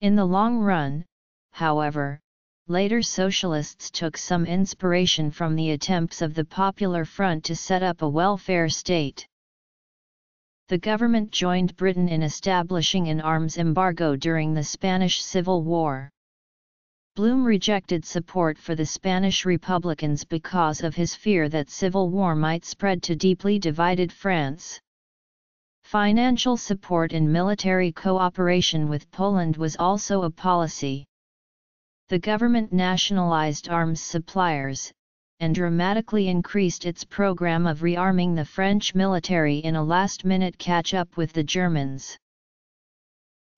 In the long run, however, later socialists took some inspiration from the attempts of the Popular Front to set up a welfare state. The government joined Britain in establishing an arms embargo during the Spanish Civil War. Bloom rejected support for the Spanish Republicans because of his fear that civil war might spread to deeply divided France. Financial support and military cooperation with Poland was also a policy. The government nationalized arms suppliers, and dramatically increased its program of rearming the French military in a last-minute catch-up with the Germans.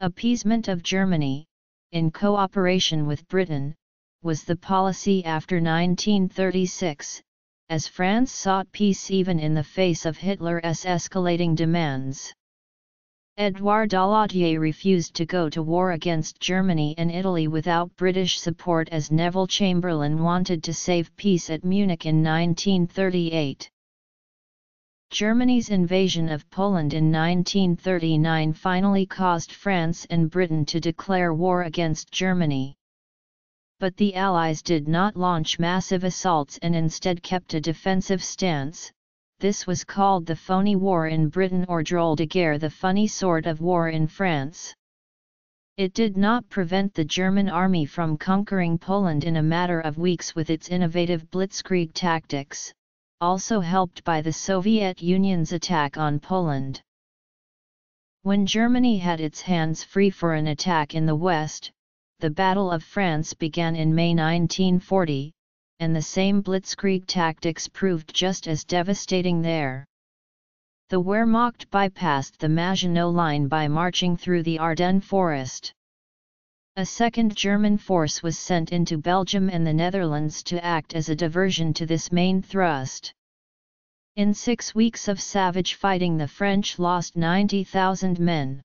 Appeasement of Germany, in cooperation with Britain, was the policy after nineteen thirty-six, as France sought peace even in the face of Hitler's escalating demands. Édouard Daladier refused to go to war against Germany and Italy without British support, as Neville Chamberlain wanted to save peace at Munich in nineteen thirty-eight. Germany's invasion of Poland in nineteen thirty-nine finally caused France and Britain to declare war against Germany. But the Allies did not launch massive assaults and instead kept a defensive stance. This was called the phony war in Britain, or drôle de guerre, the funny sort of war in France. It did not prevent the German army from conquering Poland in a matter of weeks with its innovative blitzkrieg tactics, also helped by the Soviet Union's attack on Poland. When Germany had its hands free for an attack in the West, the Battle of France began in May nineteen forty. And the same blitzkrieg tactics proved just as devastating there. The Wehrmacht bypassed the Maginot Line by marching through the Ardennes forest. A second German force was sent into Belgium and the Netherlands to act as a diversion to this main thrust. In six weeks of savage fighting, the French lost ninety thousand men.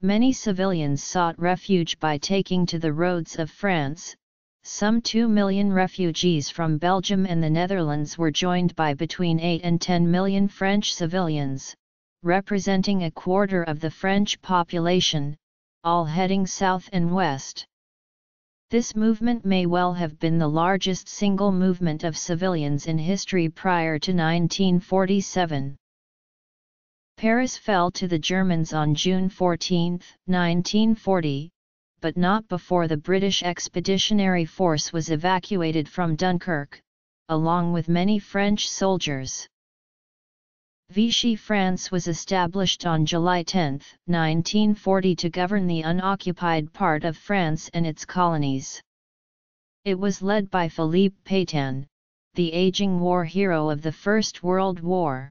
Many civilians sought refuge by taking to the roads of France. Some two million refugees from Belgium and the Netherlands were joined by between eight and ten million French civilians, representing a quarter of the French population, all heading south and west. This movement may well have been the largest single movement of civilians in history prior to nineteen forty-seven. Paris fell to the Germans on June fourteenth, nineteen forty. But not before the British Expeditionary Force was evacuated from Dunkirk, along with many French soldiers. Vichy France was established on July tenth, nineteen forty to govern the unoccupied part of France and its colonies. It was led by Philippe Pétain, the aging war hero of the First World War.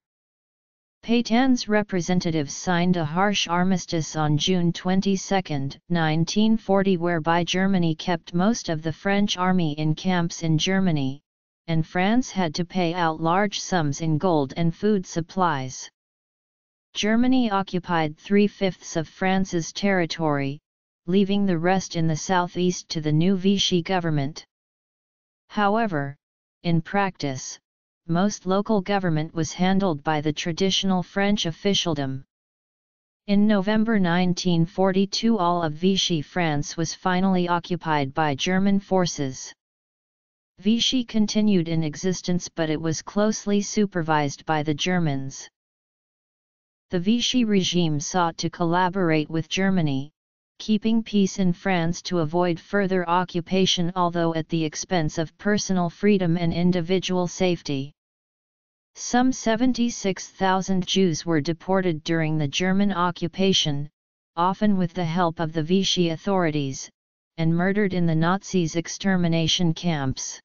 Pétain's representatives signed a harsh armistice on June twenty-second, nineteen forty, whereby Germany kept most of the French army in camps in Germany, and France had to pay out large sums in gold and food supplies. Germany occupied three-fifths of France's territory, leaving the rest in the southeast to the new Vichy government. However, in practice, most local government was handled by the traditional French officialdom. In November nineteen forty-two, all of Vichy France was finally occupied by German forces. Vichy continued in existence, but it was closely supervised by the Germans. The Vichy regime sought to collaborate with Germany, keeping peace in France to avoid further occupation, although at the expense of personal freedom and individual safety. Some seventy-six thousand Jews were deported during the German occupation, often with the help of the Vichy authorities, and murdered in the Nazis' extermination camps.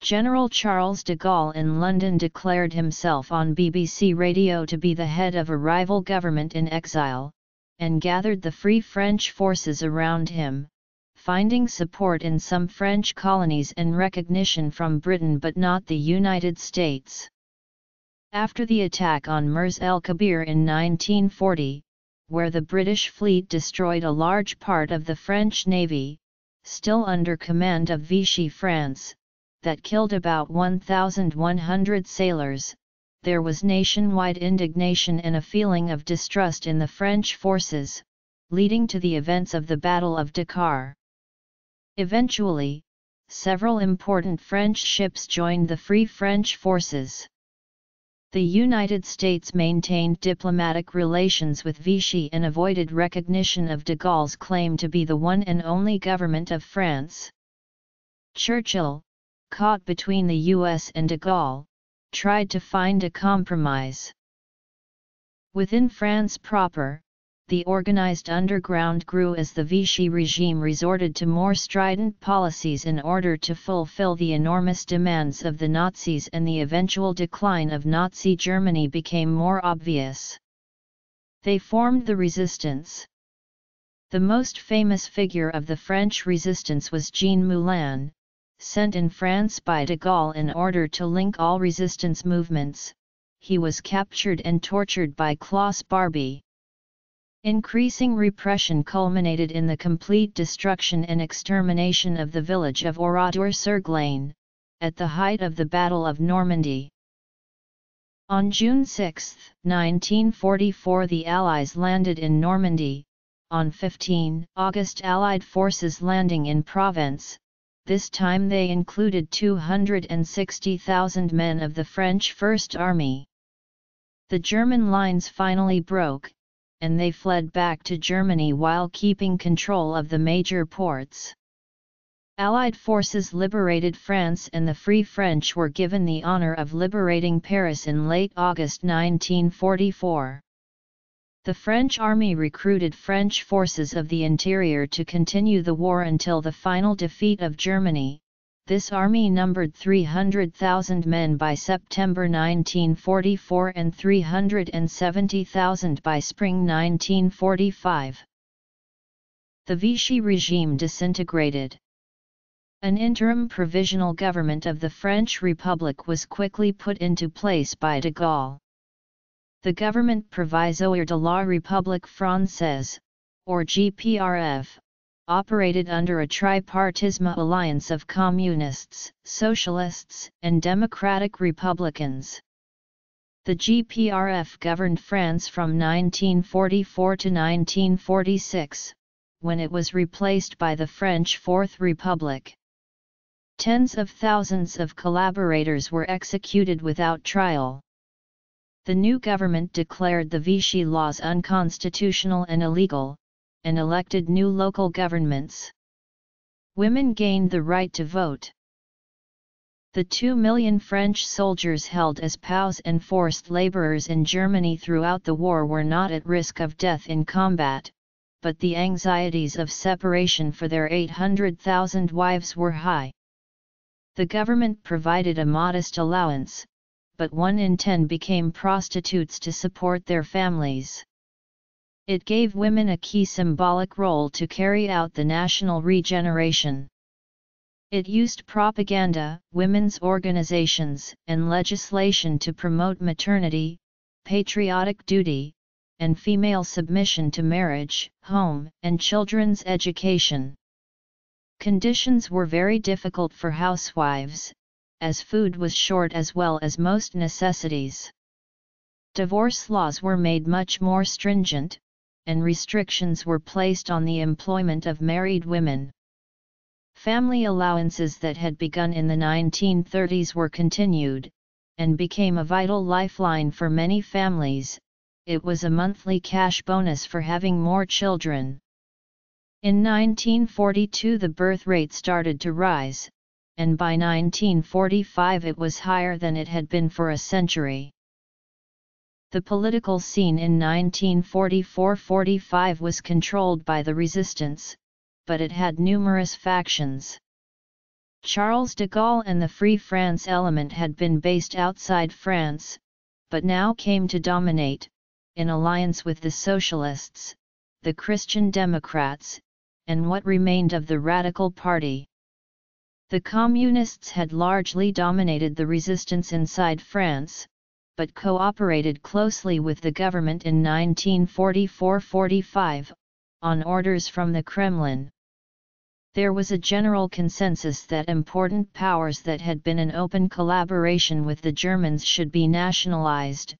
General Charles de Gaulle in London declared himself on B B C Radio to be the head of a rival government in exile, and gathered the Free French forces around him, finding support in some French colonies and recognition from Britain but not the United States. After the attack on Mers el-Kabir in nineteen forty, where the British fleet destroyed a large part of the French navy, still under command of Vichy France, that killed about one thousand one hundred sailors, there was nationwide indignation and a feeling of distrust in the French forces, leading to the events of the Battle of Dakar. Eventually, several important French ships joined the Free French forces. The United States maintained diplomatic relations with Vichy and avoided recognition of de Gaulle's claim to be the one and only government of France. Churchill, caught between the U S and de Gaulle, tried to find a compromise. Within France proper, the organized underground grew as the Vichy regime resorted to more strident policies in order to fulfill the enormous demands of the Nazis, and the eventual decline of Nazi Germany became more obvious. They formed the resistance. The most famous figure of the French resistance was Jean Moulin, sent in France by de Gaulle in order to link all resistance movements. He was captured and tortured by Klaus Barbie. Increasing repression culminated in the complete destruction and extermination of the village of Oradour-sur-Glane, at the height of the Battle of Normandy. On June sixth, nineteen forty-four, the Allies landed in Normandy. On the fifteenth of August, Allied forces landing in Provence. This time they included two hundred sixty thousand men of the French First Army. The German lines finally broke, and they fled back to Germany while keeping control of the major ports. Allied forces liberated France, and the Free French were given the honor of liberating Paris in late August nineteen forty-four. The French army recruited French forces of the interior to continue the war until the final defeat of Germany. This army numbered three hundred thousand men by September nineteen forty-four and three hundred seventy thousand by spring nineteen forty-five. The Vichy regime disintegrated. An interim provisional government of the French Republic was quickly put into place by de Gaulle. The Government Provisoire de la République Française, or G P R F, operated under a tripartisme alliance of communists, socialists, and democratic republicans. The G P R F governed France from nineteen forty-four to nineteen forty-six, when it was replaced by the French Fourth Republic. Tens of thousands of collaborators were executed without trial. The new government declared the Vichy laws unconstitutional and illegal, and elected new local governments. Women gained the right to vote. The two million French soldiers held as POWs and forced laborers in Germany throughout the war were not at risk of death in combat, but the anxieties of separation for their eight hundred thousand wives were high. The government provided a modest allowance, but one in ten became prostitutes to support their families. It gave women a key symbolic role to carry out the national regeneration. It used propaganda, women's organizations, and legislation to promote maternity, patriotic duty, and female submission to marriage, home, and children's education. Conditions were very difficult for housewives, as food was short as well as most necessities. Divorce laws were made much more stringent, and restrictions were placed on the employment of married women. Family allowances that had begun in the nineteen thirties were continued, and became a vital lifeline for many families. It was a monthly cash bonus for having more children. In nineteen forty-two the birth rate started to rise, and by nineteen forty-five it was higher than it had been for a century. The political scene in nineteen forty-four forty-five was controlled by the resistance, but it had numerous factions. Charles de Gaulle and the Free France element had been based outside France, but now came to dominate, in alliance with the Socialists, the Christian Democrats, and what remained of the Radical Party. The Communists had largely dominated the resistance inside France, but cooperated closely with the government in nineteen forty-four forty-five, on orders from the Kremlin. There was a general consensus that important powers that had been in open collaboration with the Germans should be nationalized,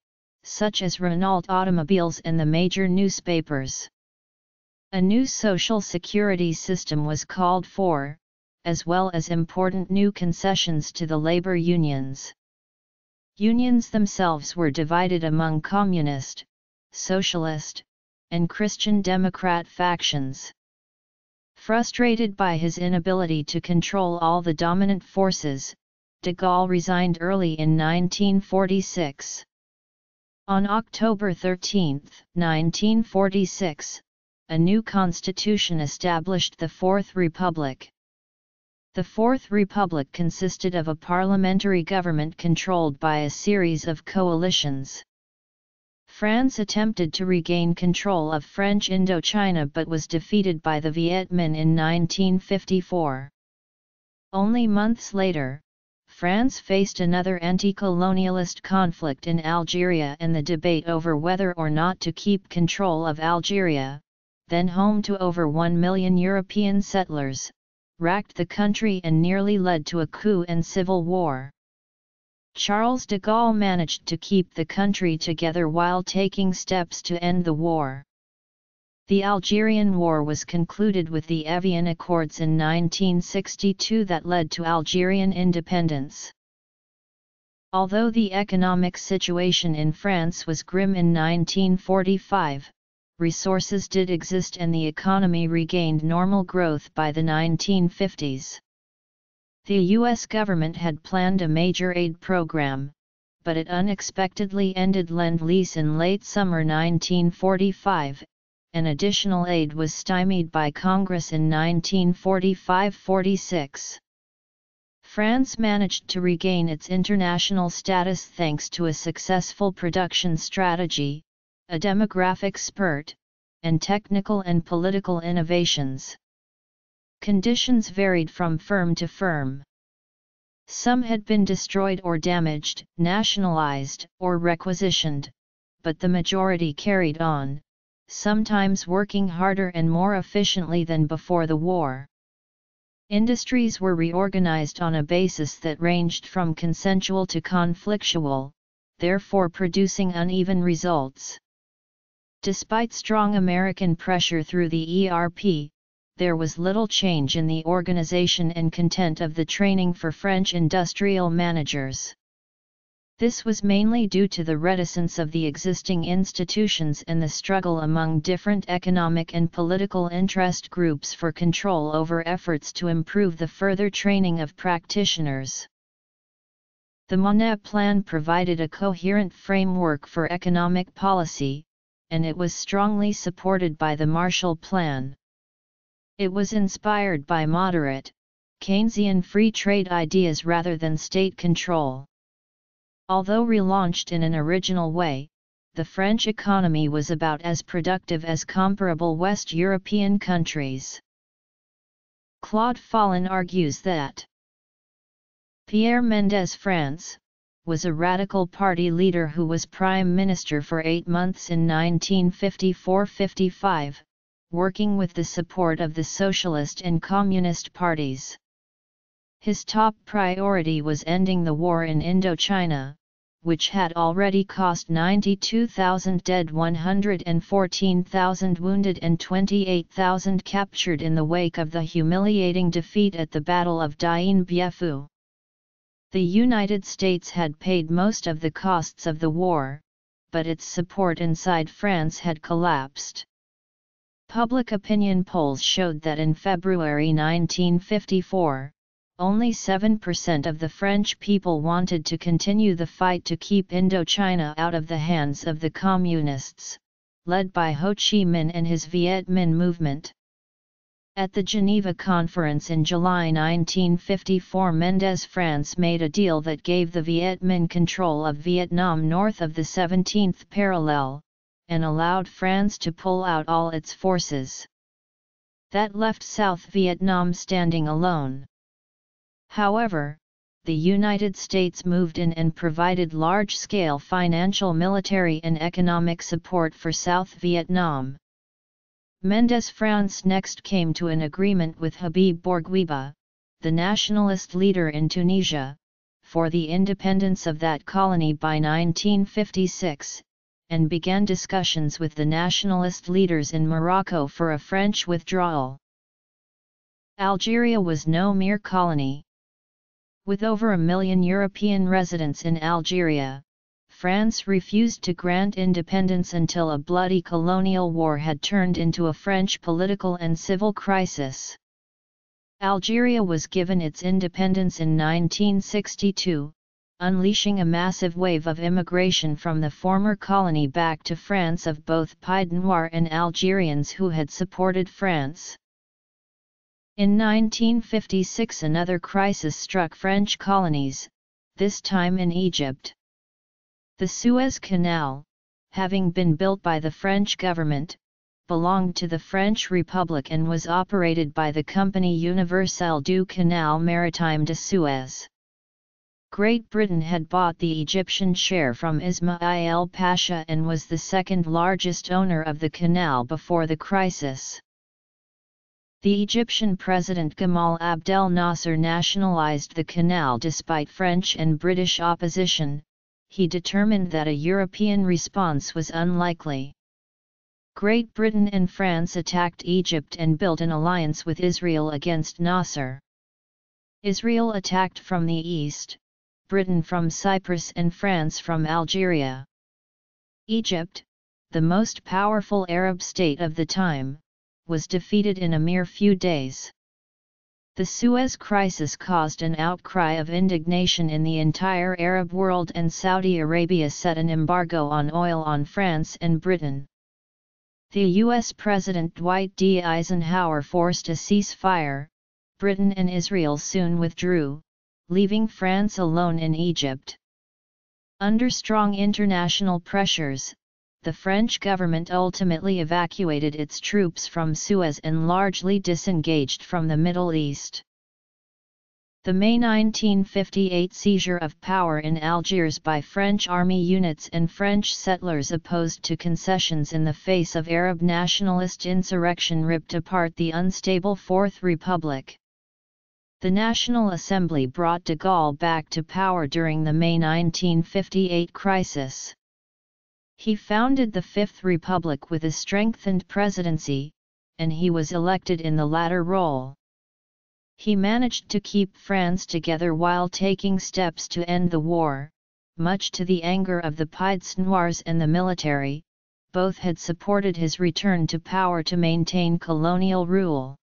such as Renault automobiles and the major newspapers. A new social security system was called for, as well as important new concessions to the labor unions. Unions themselves were divided among communist, socialist, and Christian Democrat factions. Frustrated by his inability to control all the dominant forces, de Gaulle resigned early in nineteen forty-six. On October thirteenth nineteen forty-six, a new constitution established the Fourth Republic. The Fourth Republic consisted of a parliamentary government controlled by a series of coalitions. France attempted to regain control of French Indochina but was defeated by the Viet Minh in nineteen fifty-four. Only months later, France faced another anti-colonialist conflict in Algeria and the debate over whether or not to keep control of Algeria, then home to over one million European settlers, racked the country and nearly led to a coup and civil war. Charles de Gaulle managed to keep the country together while taking steps to end the war. The Algerian War was concluded with the Evian Accords in nineteen sixty-two that led to Algerian independence. Although the economic situation in France was grim in nineteen forty-five, resources did exist and the economy regained normal growth by the nineteen fifties. The U S government had planned a major aid program, but it unexpectedly ended Lend-Lease in late summer nineteen forty-five, and additional aid was stymied by Congress in nineteen forty-five forty-six. France managed to regain its international status thanks to a successful production strategy, a demographic spurt, and technical and political innovations. Conditions varied from firm to firm. Some had been destroyed or damaged, nationalized, or requisitioned, but the majority carried on, sometimes working harder and more efficiently than before the war. Industries were reorganized on a basis that ranged from consensual to conflictual, therefore producing uneven results. Despite strong American pressure through the E R P, there was little change in the organization and content of the training for French industrial managers. This was mainly due to the reticence of the existing institutions and the struggle among different economic and political interest groups for control over efforts to improve the further training of practitioners. The Monnet Plan provided a coherent framework for economic policy, and it was strongly supported by the Marshall Plan. It was inspired by moderate, Keynesian free trade ideas rather than state control. Although relaunched in an original way, the French economy was about as productive as comparable West European countries. Claude Fallon argues that Pierre Mendès France was a radical party leader who was prime minister for eight months in nineteen fifty-four fifty-five, working with the support of the socialist and communist parties. His top priority was ending the war in Indochina, which had already cost ninety-two thousand dead, one hundred fourteen thousand wounded and twenty-eight thousand captured in the wake of the humiliating defeat at the Battle of Dien Bien Phu. The United States had paid most of the costs of the war, but its support inside France had collapsed. Public opinion polls showed that in February nineteen fifty-four, only seven percent of the French people wanted to continue the fight to keep Indochina out of the hands of the Communists, led by Ho Chi Minh and his Viet Minh movement. At the Geneva Conference in July nineteen fifty-four, Mendez France made a deal that gave the Viet Minh control of Vietnam north of the seventeenth parallel, and allowed France to pull out all its forces. That left South Vietnam standing alone. However, the United States moved in and provided large-scale financial, military and economic support for South Vietnam. Mendez France next came to an agreement with Habib Bourguiba, the nationalist leader in Tunisia, for the independence of that colony by nineteen fifty-six, and began discussions with the nationalist leaders in Morocco for a French withdrawal. Algeria was no mere colony. With over a million European residents in Algeria, France refused to grant independence until a bloody colonial war had turned into a French political and civil crisis. Algeria was given its independence in nineteen sixty-two, unleashing a massive wave of immigration from the former colony back to France of both Pied Noir and Algerians who had supported France. In nineteen fifty-six, another crisis struck French colonies, this time in Egypt. The Suez Canal, having been built by the French government, belonged to the French Republic and was operated by the Compagnie Universelle du Canal Maritime de Suez. Great Britain had bought the Egyptian share from Ismail Pasha and was the second largest owner of the canal before the crisis. The Egyptian President Gamal Abdel Nasser nationalized the canal despite French and British opposition. He determined that a European response was unlikely. Great Britain and France attacked Egypt and built an alliance with Israel against Nasser. Israel attacked from the east, Britain from Cyprus and France from Algeria. Egypt, the most powerful Arab state of the time, was defeated in a mere few days. The Suez Crisis caused an outcry of indignation in the entire Arab world, and Saudi Arabia set an embargo on oil on France and Britain. The U S President Dwight D. Eisenhower forced a ceasefire. Britain and Israel soon withdrew, leaving France alone in Egypt. Under strong international pressures, the French government ultimately evacuated its troops from Suez and largely disengaged from the Middle East. The May nineteen fifty-eight seizure of power in Algiers by French army units and French settlers opposed to concessions in the face of Arab nationalist insurrection ripped apart the unstable Fourth Republic. The National Assembly brought de Gaulle back to power during the May nineteen fifty-eight crisis. He founded the Fifth Republic with a strengthened presidency, and he was elected in the latter role. He managed to keep France together while taking steps to end the war, much to the anger of the Pieds Noirs and the military. Both had supported his return to power to maintain colonial rule.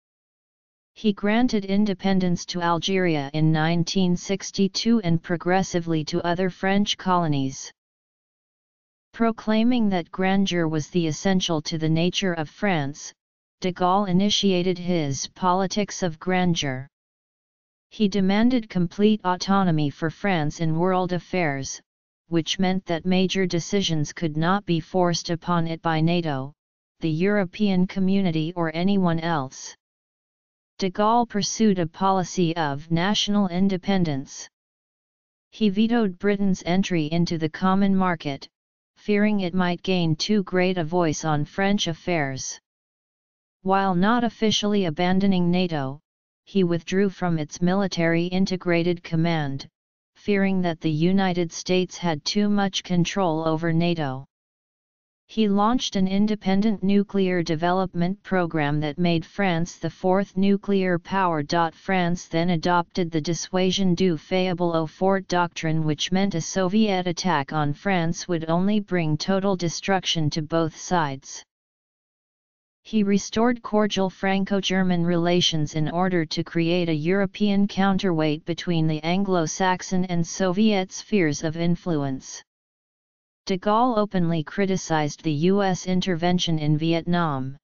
He granted independence to Algeria in nineteen sixty-two and progressively to other French colonies. Proclaiming that grandeur was the essential to the nature of France, de Gaulle initiated his politics of grandeur. He demanded complete autonomy for France in world affairs, which meant that major decisions could not be forced upon it by NATO, the European Community or anyone else. De Gaulle pursued a policy of national independence. He vetoed Britain's entry into the common market, fearing it might gain too great a voice on French affairs. While not officially abandoning NATO, he withdrew from its military integrated command, fearing that the United States had too much control over NATO. He launched an independent nuclear development program that made France the fourth nuclear power. France then adopted the dissuasion du faible au fort doctrine, which meant a Soviet attack on France would only bring total destruction to both sides. He restored cordial Franco-German relations in order to create a European counterweight between the Anglo-Saxon and Soviet spheres of influence. De Gaulle openly criticized the U S intervention in Vietnam.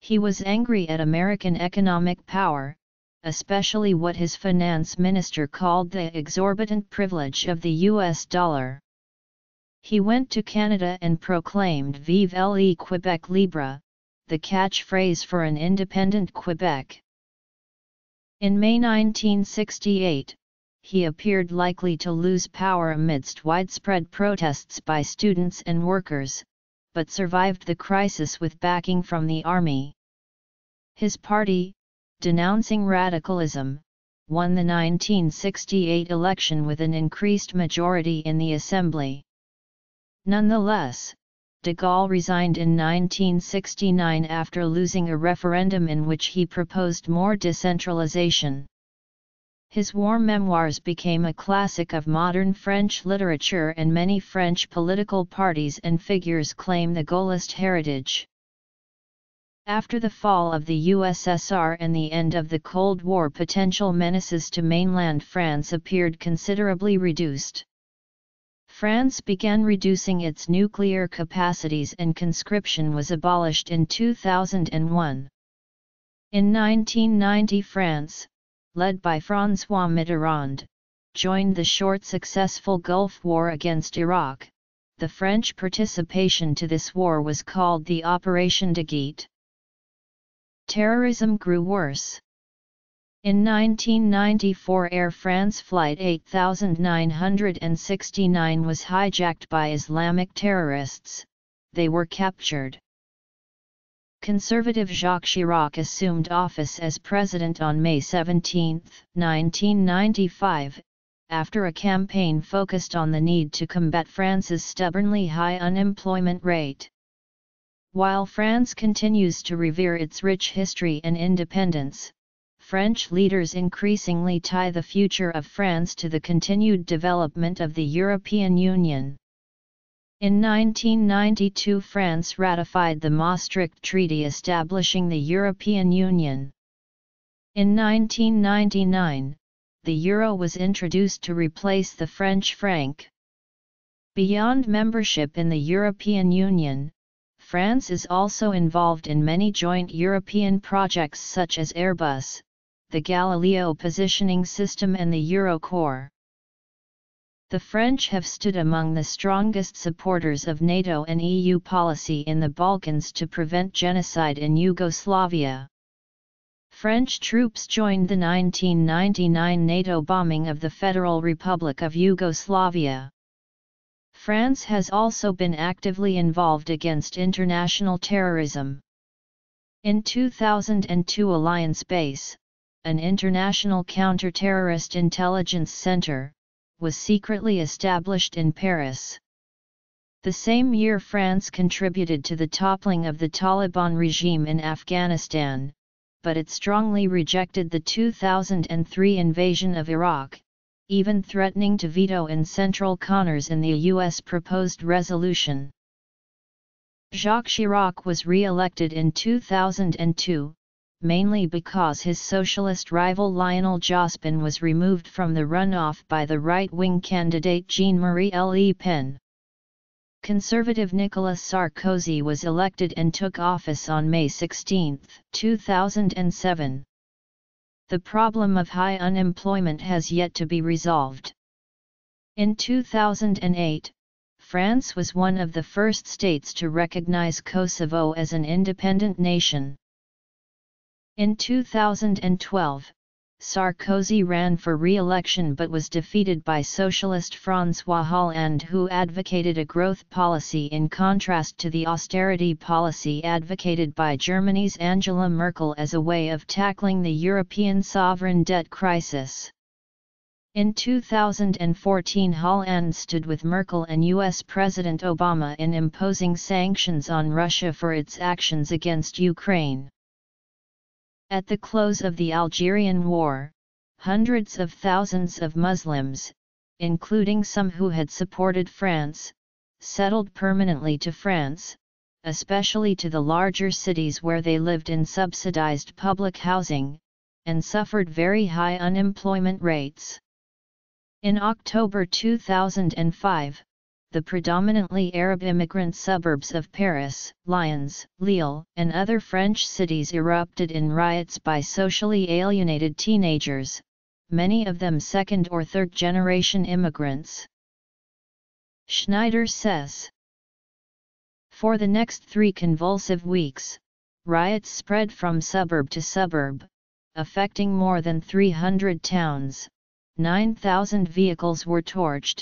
He was angry at American economic power, especially what his finance minister called the exorbitant privilege of the U S dollar. He went to Canada and proclaimed Vive le Québec libre, the catchphrase for an independent Quebec. In May nineteen sixty-eight, he appeared likely to lose power amidst widespread protests by students and workers, but survived the crisis with backing from the army. His party, denouncing radicalism, won the nineteen sixty-eight election with an increased majority in the assembly. Nonetheless, de Gaulle resigned in nineteen sixty-nine after losing a referendum in which he proposed more decentralization. His war memoirs became a classic of modern French literature, and many French political parties and figures claim the Gaullist heritage. After the fall of the U S S R and the end of the Cold War, potential menaces to mainland France appeared considerably reduced. France began reducing its nuclear capacities, and conscription was abolished in two thousand one. In nineteen ninety, France, led by François Mitterrand, joined the short successful Gulf War against Iraq. The French participation to this war was called the Operation Dageet. Terrorism grew worse. In nineteen ninety-four, Air France Flight eight thousand nine hundred sixty-nine was hijacked by Islamic terrorists. They were captured. Conservative Jacques Chirac assumed office as president on May seventeenth, nineteen ninety-five, after a campaign focused on the need to combat France's stubbornly high unemployment rate. While France continues to revere its rich history and independence, French leaders increasingly tie the future of France to the continued development of the European Union. In nineteen ninety-two, France ratified the Maastricht Treaty establishing the European Union. In nineteen ninety-nine, the euro was introduced to replace the French franc. Beyond membership in the European Union, France is also involved in many joint European projects such as Airbus, the Galileo positioning system and the Eurocorps. The French have stood among the strongest supporters of NATO and E U policy in the Balkans to prevent genocide in Yugoslavia. French troops joined the nineteen ninety-nine NATO bombing of the Federal Republic of Yugoslavia. France has also been actively involved against international terrorism. In two thousand two, Alliance Base, an international counter-terrorist intelligence center, was secretly established in Paris. The same year, France contributed to the toppling of the Taliban regime in Afghanistan, but it strongly rejected the two thousand three invasion of Iraq, even threatening to veto in Central Congress in the U S proposed resolution. Jacques Chirac was re-elected in two thousand two, mainly because his socialist rival Lionel Jospin was removed from the runoff by the right-wing candidate Jean-Marie Le Pen. Conservative Nicolas Sarkozy was elected and took office on May sixteenth, two thousand seven. The problem of high unemployment has yet to be resolved. In two thousand eight, France was one of the first states to recognize Kosovo as an independent nation. In two thousand twelve, Sarkozy ran for re-election but was defeated by socialist François Hollande, who advocated a growth policy in contrast to the austerity policy advocated by Germany's Angela Merkel as a way of tackling the European sovereign debt crisis. In two thousand fourteen, Hollande stood with Merkel and U S President Obama in imposing sanctions on Russia for its actions against Ukraine. At the close of the Algerian War, hundreds of thousands of Muslims, including some who had supported France, settled permanently to France, especially to the larger cities where they lived in subsidized public housing, and suffered very high unemployment rates. In October two thousand five, the predominantly Arab immigrant suburbs of Paris, Lyons, Lille, and other French cities erupted in riots by socially alienated teenagers, many of them second or third generation immigrants. Schneider says, for the next three convulsive weeks, riots spread from suburb to suburb, affecting more than three hundred towns. nine thousand vehicles were torched,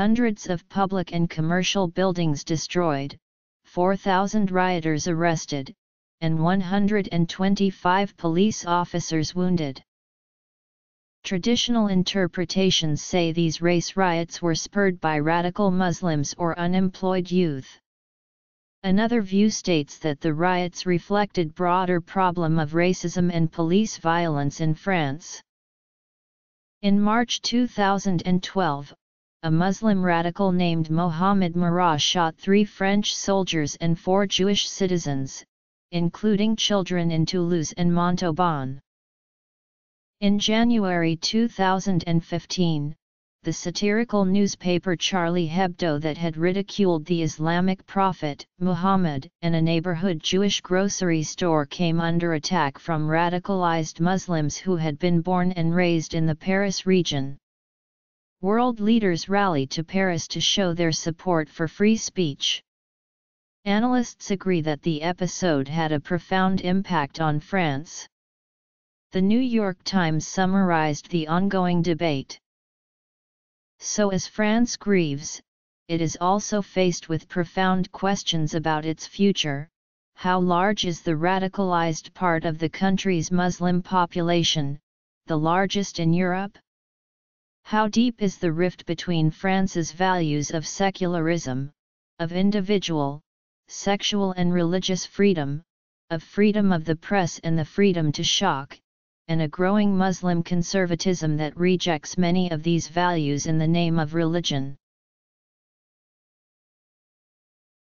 hundreds of public and commercial buildings destroyed, four thousand rioters arrested, and one hundred twenty-five police officers wounded. Traditional interpretations say these race riots were spurred by radical Muslims or unemployed youth. Another view states that the riots reflected broader problem of racism and police violence in France. In March two thousand twelve, a Muslim radical named Mohamed Merah shot three French soldiers and four Jewish citizens, including children, in Toulouse and Montauban. In January two thousand fifteen, the satirical newspaper Charlie Hebdo that had ridiculed the Islamic prophet, Muhammad, and a neighborhood Jewish grocery store came under attack from radicalized Muslims who had been born and raised in the Paris region. World leaders rallied to Paris to show their support for free speech. Analysts agree that the episode had a profound impact on France. The New York Times summarized the ongoing debate. So as France grieves, it is also faced with profound questions about its future. How large is the radicalized part of the country's Muslim population, the largest in Europe? How deep is the rift between France's values of secularism, of individual, sexual and religious freedom, of freedom of the press and the freedom to shock, and a growing Muslim conservatism that rejects many of these values in the name of religion?